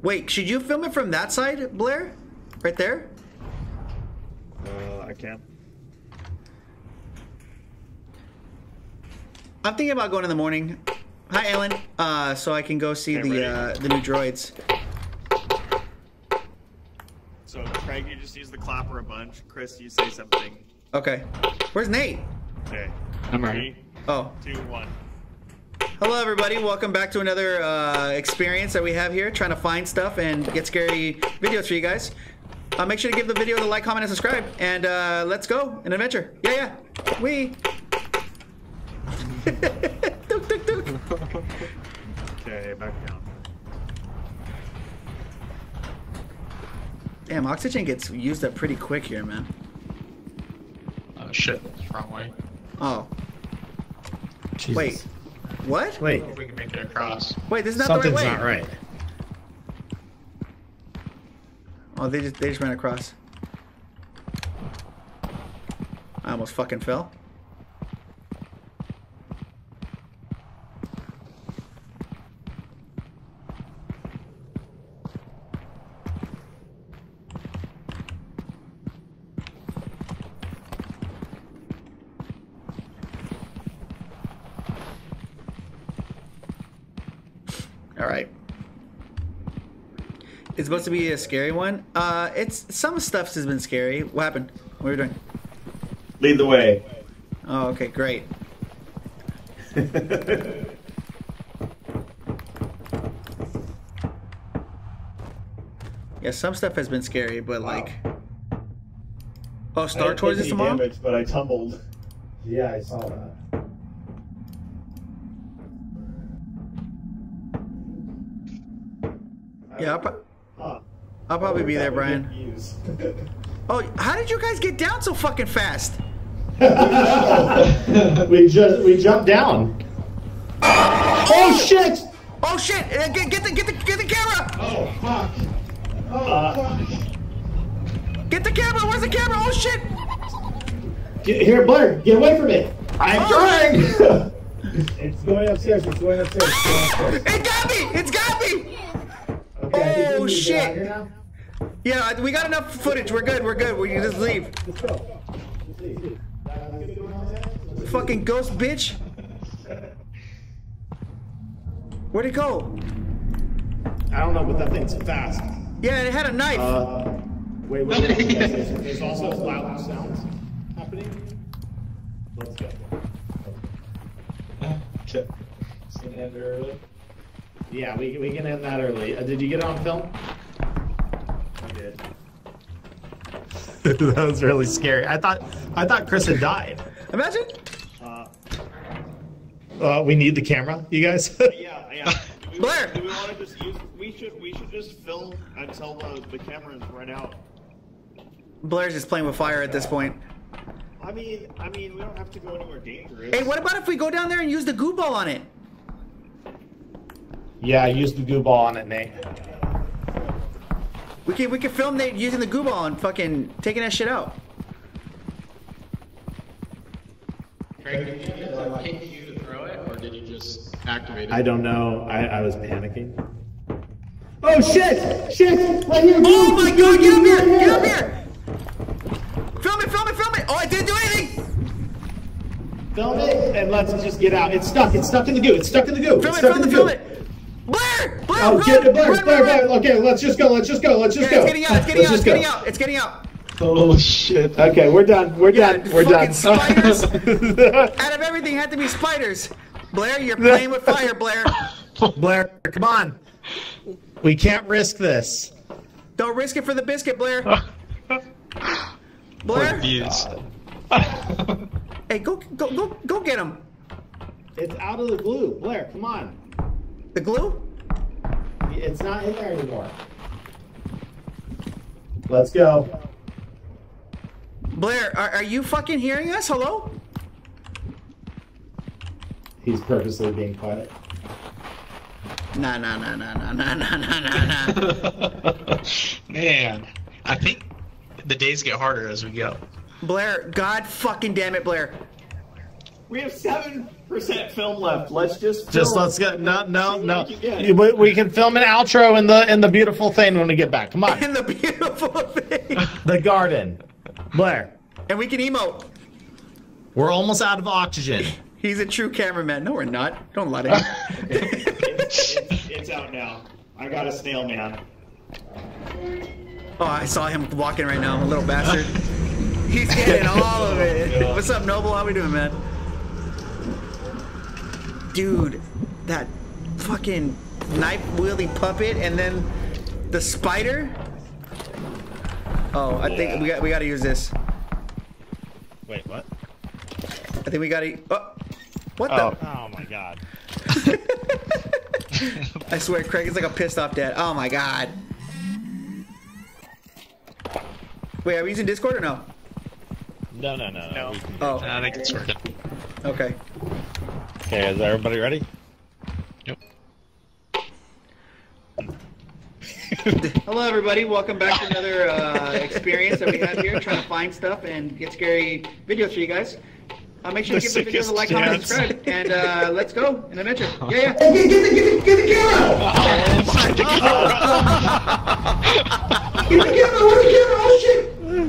Wait, should you film it from that side, Blair? Right there. Uh, I can't. I'm thinking about going in the morning. Hi, Alan. Uh, so I can go see hey, the ready. uh the new droids. So, Craig, you just use the clapper a bunch. Chris, you say something. Okay. Where's Nate? Okay. I'm ready. Oh. Two, one. Hello, everybody. Welcome back to another uh, experience that we have here, trying to find stuff and get scary videos for you guys. Uh, make sure to give the video the like, comment, and subscribe. And uh, let's go. An adventure. Yeah, yeah. Wee. Dook, dook, dook. Okay, back down. Damn, oxygen gets used up pretty quick here, man. Oh, uh, shit. Wrong way. Oh. Jesus. Wait. What? Wait. We can make it across. Wait, this is not Something's the right way. Something's not right. Oh, they just, they just ran across. I almost fucking fell. It's supposed to be a scary one. Uh, it's some stuff has been scary. What happened? What were you doing? Lead the way. Oh, okay, great. Yeah, some stuff has been scary, but like. Wow. Oh, Star Tours is tomorrow. Damage, but I tumbled. Yeah, I saw that. Yeah. I'll pro I'll probably oh, be there, Brian. Oh, how did you guys get down so fucking fast? we just we jumped down. Oh shit! Oh shit! Uh, get, get the get the get the camera! Oh fuck! Oh uh, fuck! Get the camera! Where's the camera? Oh shit! Get, here, Blair, get away from me! I'm oh. trying. It's going upstairs. It's going upstairs. It's going upstairs. It got me! It's got me! Okay, oh shit! Yeah, we got enough footage. We're good. We're good. We can just leave. Let's go. Let's leave. Let's fucking ghost bitch! Where'd it go? I don't know, but that thing's fast. Yeah, it had a knife. Uh, wait, wait, wait. wait. There's also loud sounds happening. Let's go. Check. It's gonna end early. Yeah, we, we can end that early. Uh, did you get on film? I did. That was really scary. I thought I thought Chris had died. Imagine. Uh, uh, we need the camera, you guys. yeah, yeah. Do we, Blair. Do we want to just use? We should we should just film until the the cameras run out. Blair's just playing with fire at this point. I mean, I mean, we don't have to go anywhere dangerous. Hey, what about if we go down there and use the goo ball on it? Yeah, use the goo ball on it, Nate. We can we can film Nate using the goo ball and fucking taking that shit out. Craig, did you use a Q to throw it, or did you just activate it? I don't know. I, I was panicking. Oh shit! Shit! Right here! Oh my god! Get up here! Get up here! Film it! Film it! Film it! Oh, I didn't do anything. Film it and let's just get out. It's stuck. It's stuck in the goo. It's stuck in the goo. Film it! Film it! Film it! Blair! Blair! Oh, run, get the Blair! Run, Blair! Run, Blair! Run. Okay, let's just go. Let's just go. Let's just yeah, go. It's getting out. It's getting let's out. It's getting out. It's getting out. Oh shit! Okay, we're done. We're yeah, done. We're done. Spiders. Out of everything, had to be spiders. Blair, you're playing with fire, Blair. Blair, come on. We can't risk this. Don't risk it for the biscuit, Blair. Blair. Hey, go, go, go, go get him. It's out of the glue, Blair. Come on. The glue? It's not in there anymore. Let's go. Blair, are, are you fucking hearing us? Hello? He's purposely being quiet. Nah, nah, nah, nah, nah, nah, nah, nah, nah, nah. Man, I think the days get harder as we go. Blair, god fucking damn it, Blair. We have seven percent film left. Let's just film. Just let's get no no no. We, we can film an outro in the in the beautiful thing when we get back. Come on. In the beautiful thing. The garden, Blair. And we can emote. We're almost out of oxygen. He's a true cameraman. No, we're not. Don't let it. it's, it's, it's out now. I got a snail man. Oh, I saw him walking right now. A little bastard. He's getting all of it. Oh, what's up, Noble? How we doing, man? Dude, that fucking knife-wielding puppet, and then the spider. Oh, I yeah. think we got we got to use this. Wait, what? I think we got to. Oh, what oh. the? Oh my god! I swear, Craig is like a pissed-off dad. Oh my god! Wait, are we using Discord or no? No, no, no, no. Oh, I think it's working. Okay. Okay, is everybody ready? Yep. Hello, everybody. Welcome back to another uh, experience that we have here, trying to find stuff and get scary videos for you guys. Uh, make sure you give the video a like, comment, and subscribe, and uh, let's go in an adventure. Yeah, yeah. Get the, get the, get the camera! Oh, my God. Get the camera! Where's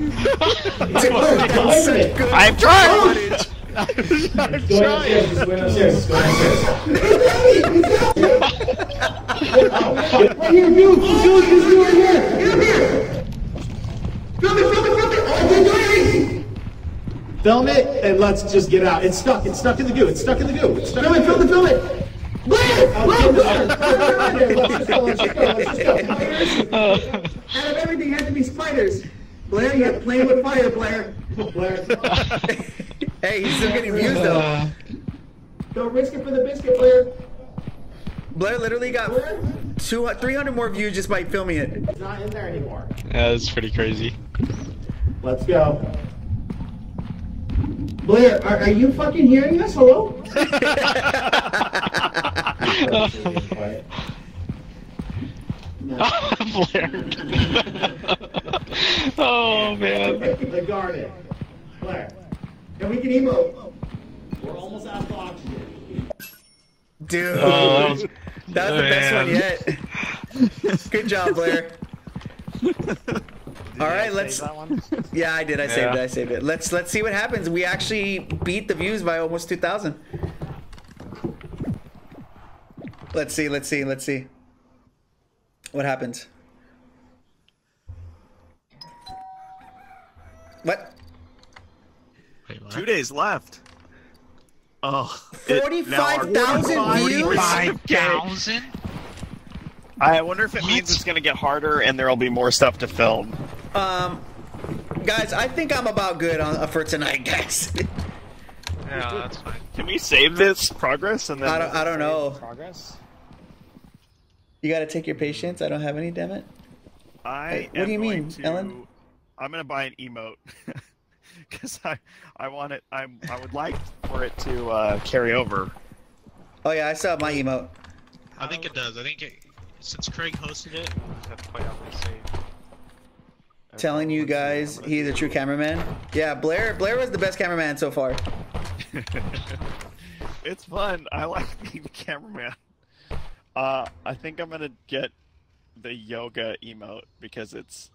the camera? Oh, shit! I'm trying! I'm trying. Go ahead, just go upstairs. Go upstairs. Right here, dude. Dude, just do it here. Get up here. Film it, film it, film it. I didn't do anything. Film it, and let's just get out. It's stuck. It's stuck in the goo. It's stuck in the goo. It's stuck. Film it, film it, film it. Out of everything had to be spiders. Blair, you have to play with fire, Blair. Blair. Hey, he's still getting views though. Don't risk it for the biscuit, Blair. Blair literally got Blair? two, three hundred more views just by filming it. It's not in there anymore. Yeah, that's pretty crazy. Let's go. Blair, are, are you fucking hearing us? Hello? Blair. Oh man. The garden, Blair. And we can emote. We're almost out of oxygen. Dude, oh, that was, that was the best one yet. Good job, Blair. All right, let's. That one? Yeah, I did. I yeah. saved it. I saved it. Let's let's see what happens. We actually beat the views by almost two thousand. Let's see. Let's see. Let's see. What happens? What? Two days left. Oh, forty-five thousand views. Forty-five thousand. I wonder if it what? means it's going to get harder and there'll be more stuff to film. Um, guys, I think I'm about good on, uh, for tonight, guys. Yeah, that's fine. Can we save this progress? And then I don't, I don't know. Progress? You got to take your patience. I don't have any, damn it. I Wait, am what do you mean, to, Ellen? I'm going to buy an emote. Because I, I want it. I, I would like for it to uh, carry over. Oh yeah, I still have my emote. I think it does. I think it, since Craig hosted it, we'll just have to play out the save. Telling you guys, he's a true cameraman. Yeah, Blair. Blair was the best cameraman so far. It's fun. I like being the cameraman. Uh, I think I'm gonna get the yoga emote because it's.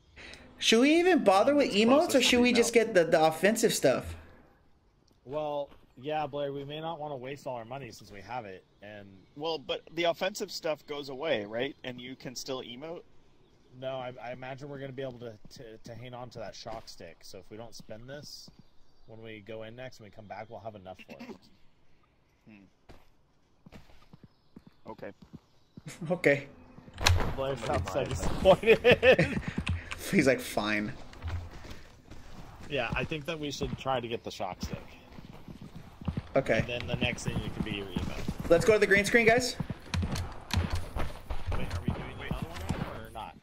Should we even bother with emotes, or should we just get the, the offensive stuff? Well, yeah, Blair, we may not want to waste all our money since we have it. And well, but the offensive stuff goes away, right? And you can still emote? No, I, I imagine we're going to be able to, to, to hang on to that shock stick. So if we don't spend this, when we go in next and we come back, we'll have enough for it. Hmm. Okay. Okay. Blair sounds so disappointed. He's like, fine. Yeah, I think that we should try to get the shock stick. Okay. And then the next thing you can be your email. Let's go to the green screen, guys. Wait, are we doing another one or not?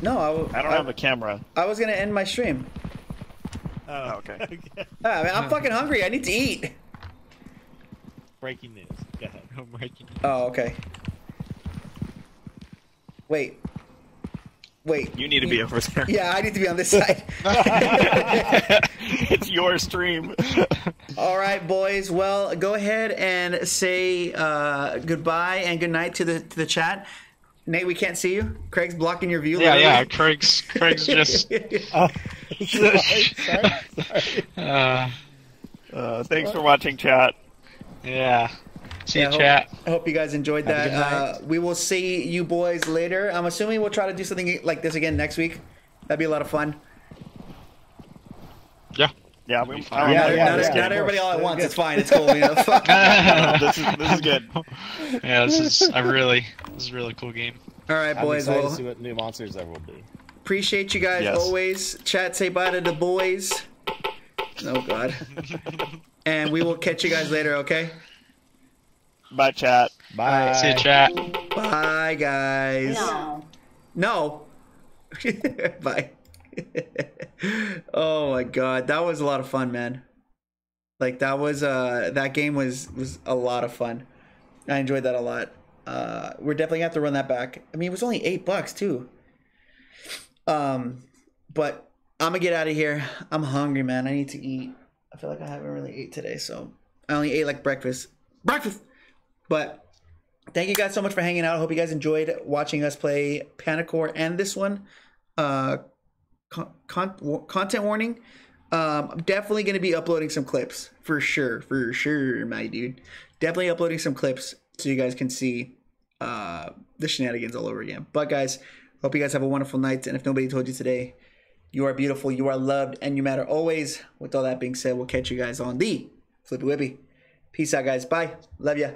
No, I, w I don't I, have a camera. I was going to end my stream. Oh, okay. okay. I mean, I'm fucking hungry. I need to eat. Breaking news. Go ahead. No breaking news. Oh, okay. Wait. Wait. You need to be over there. Yeah, I need to be on this side. It's your stream. All right, boys. Well, go ahead and say uh, goodbye and good night to the to the chat. Nate, we can't see you. Craig's blocking your view. Yeah, literally. yeah. Craig's Craig's just. uh, sorry, sorry, sorry. Uh, uh, thanks for watching, chat. Yeah. See yeah, you, I hope, chat. I hope you guys enjoyed that. Uh, we will see you boys later. I'm assuming we'll try to do something like this again next week. That'd be a lot of fun. Yeah. Yeah. We, yeah, yeah, yeah, not, yeah, not everybody all at once. It's fine. It's cool. You know, this, is, this is good. Yeah, this is a really, this is a really cool game. All right, boys. I'm excited to see what new monsters there will be. Appreciate you guys yes. always. Chat, say bye to the boys. Oh, God. And we will catch you guys later, okay? Bye, chat. Bye. See you, chat. Bye, guys. No. No. Bye. Oh my God, that was a lot of fun, man. Like that was uh that game was was a lot of fun. I enjoyed that a lot. Uh, we're definitely gonna have to run that back. I mean, it was only eight bucks too. Um, but I'm gonna get out of here. I'm hungry, man. I need to eat. I feel like I haven't really ate today, so I only ate like breakfast. Breakfast. But thank you guys so much for hanging out. I hope you guys enjoyed watching us play Panicore and this one, uh, con con content warning. Um, I'm definitely going to be uploading some clips for sure, for sure, my dude. Definitely uploading some clips so you guys can see uh, the shenanigans all over again. But guys, hope you guys have a wonderful night. And if nobody told you today, you are beautiful, you are loved, and you matter always. With all that being said, we'll catch you guys on the Flippy Whippy. Peace out, guys. Bye. Love ya.